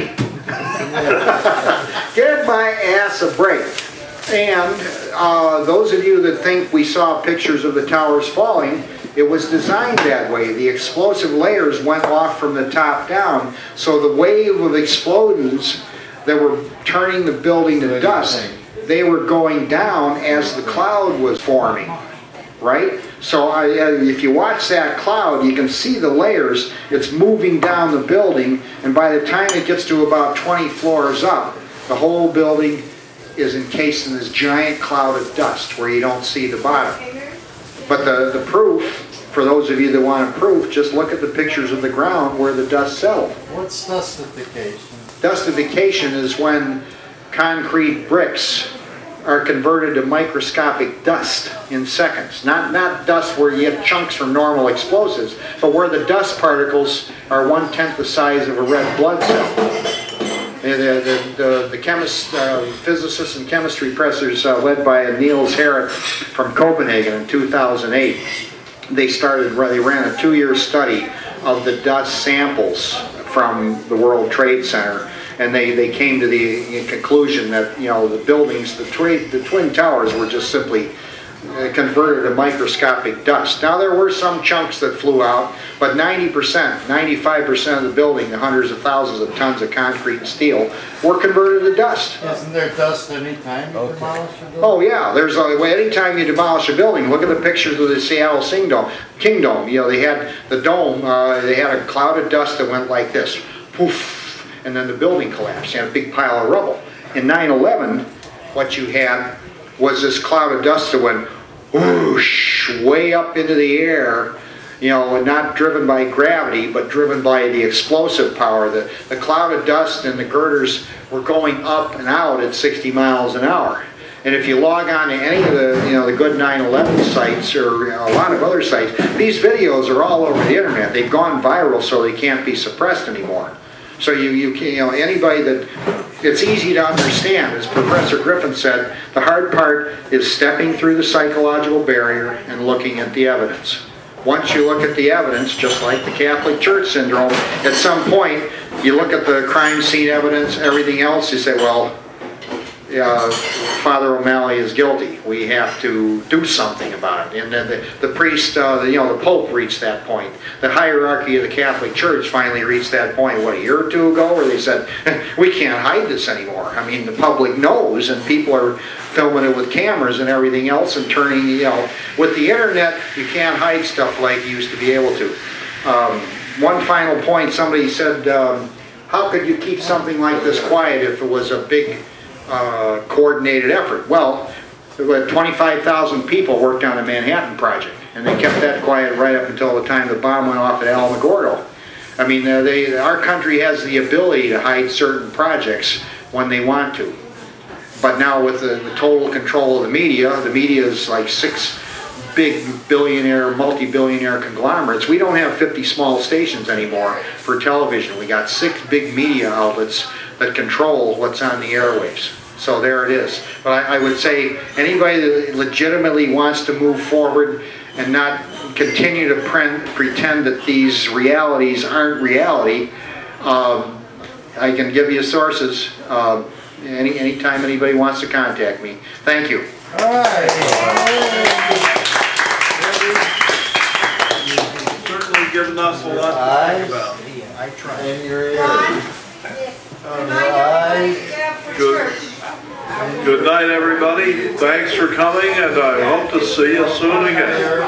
Give my ass a break. And uh, those of you that think we saw pictures of the towers falling, it was designed that way. The explosive layers went off from the top down, so the wave of explosions that were turning the building to dust, they were going down as the cloud was forming, right? So I, if you watch that cloud, you can see the layers. It's moving down the building, and by the time it gets to about twenty floors up, the whole building is encased in this giant cloud of dust where you don't see the bottom. But the, the proof, for those of you that want proof, just look at the pictures of the ground where the dust settled. What's dustification? Dustification is when concrete bricks are converted to microscopic dust in seconds. Not, not dust where you have chunks from normal explosives, but where the dust particles are one-tenth the size of a red blood cell. The, the, the, the chemist, uh, physicists and chemistry pressers uh, led by Niels Heret from Copenhagen in two thousand eight, they, started, they ran a two-year study of the dust samples from the World Trade Center, and they, they came to the conclusion that, you know, the buildings, the, trade, the Twin Towers were just simply converted to microscopic dust. Now there were some chunks that flew out, but ninety percent, ninety-five percent of the building, the hundreds of thousands of tons of concrete and steel, were converted to dust. Isn't there dust any time you okay. demolish a building? Oh yeah, there's a, any time you demolish a building, look at the pictures of the Seattle Kingdom. You know, they had the dome, uh, they had a cloud of dust that went like this, poof, and then the building collapsed. You had a big pile of rubble. In nine eleven, what you had was this cloud of dust that went whoosh, way up into the air, you know, not driven by gravity, but driven by the explosive power. The, the cloud of dust and the girders were going up and out at sixty miles an hour. And if you log on to any of the, you know, the good nine eleven sites or a lot of other sites, these videos are all over the internet. They've gone viral, so they can't be suppressed anymore. So you, you, you know, anybody that, it's easy to understand. As Professor Griffin said, the hard part is stepping through the psychological barrier and looking at the evidence. Once you look at the evidence, just like the Catholic Church syndrome, at some point, you look at the crime scene evidence, everything else, you say, well, uh, Father O'Malley is guilty. We have to do something about it. And then the, the priest, uh, the, you know, the Pope reached that point. The hierarchy of the Catholic Church finally reached that point, what, a year or two ago, where they said, we can't hide this anymore. I mean, the public knows, and people are filming it with cameras and everything else, and turning, you know, with the internet, you can't hide stuff like you used to be able to. Um, one final point, somebody said, um, how could you keep something like this quiet if it was a big, Uh, coordinated effort? Well, twenty-five thousand people worked on the Manhattan Project, and they kept that quiet right up until the time the bomb went off at Alamogordo. I mean, uh, they, our country has the ability to hide certain projects when they want to. But now with the, the total control of the media, the media is like six big billionaire, multi-billionaire conglomerates. We don't have fifty small stations anymore for television. We got six big media outlets that control what's on the airwaves. So there it is. But I, I would say anybody that legitimately wants to move forward and not continue to print, pretend that these realities aren't reality. Um, I can give you sources uh, any anytime anybody wants to contact me. Thank you. All right. You've certainly given us a lot to think about. I try. In your ear. Good. Good night, everybody. Thanks for coming, and I hope to see you soon again.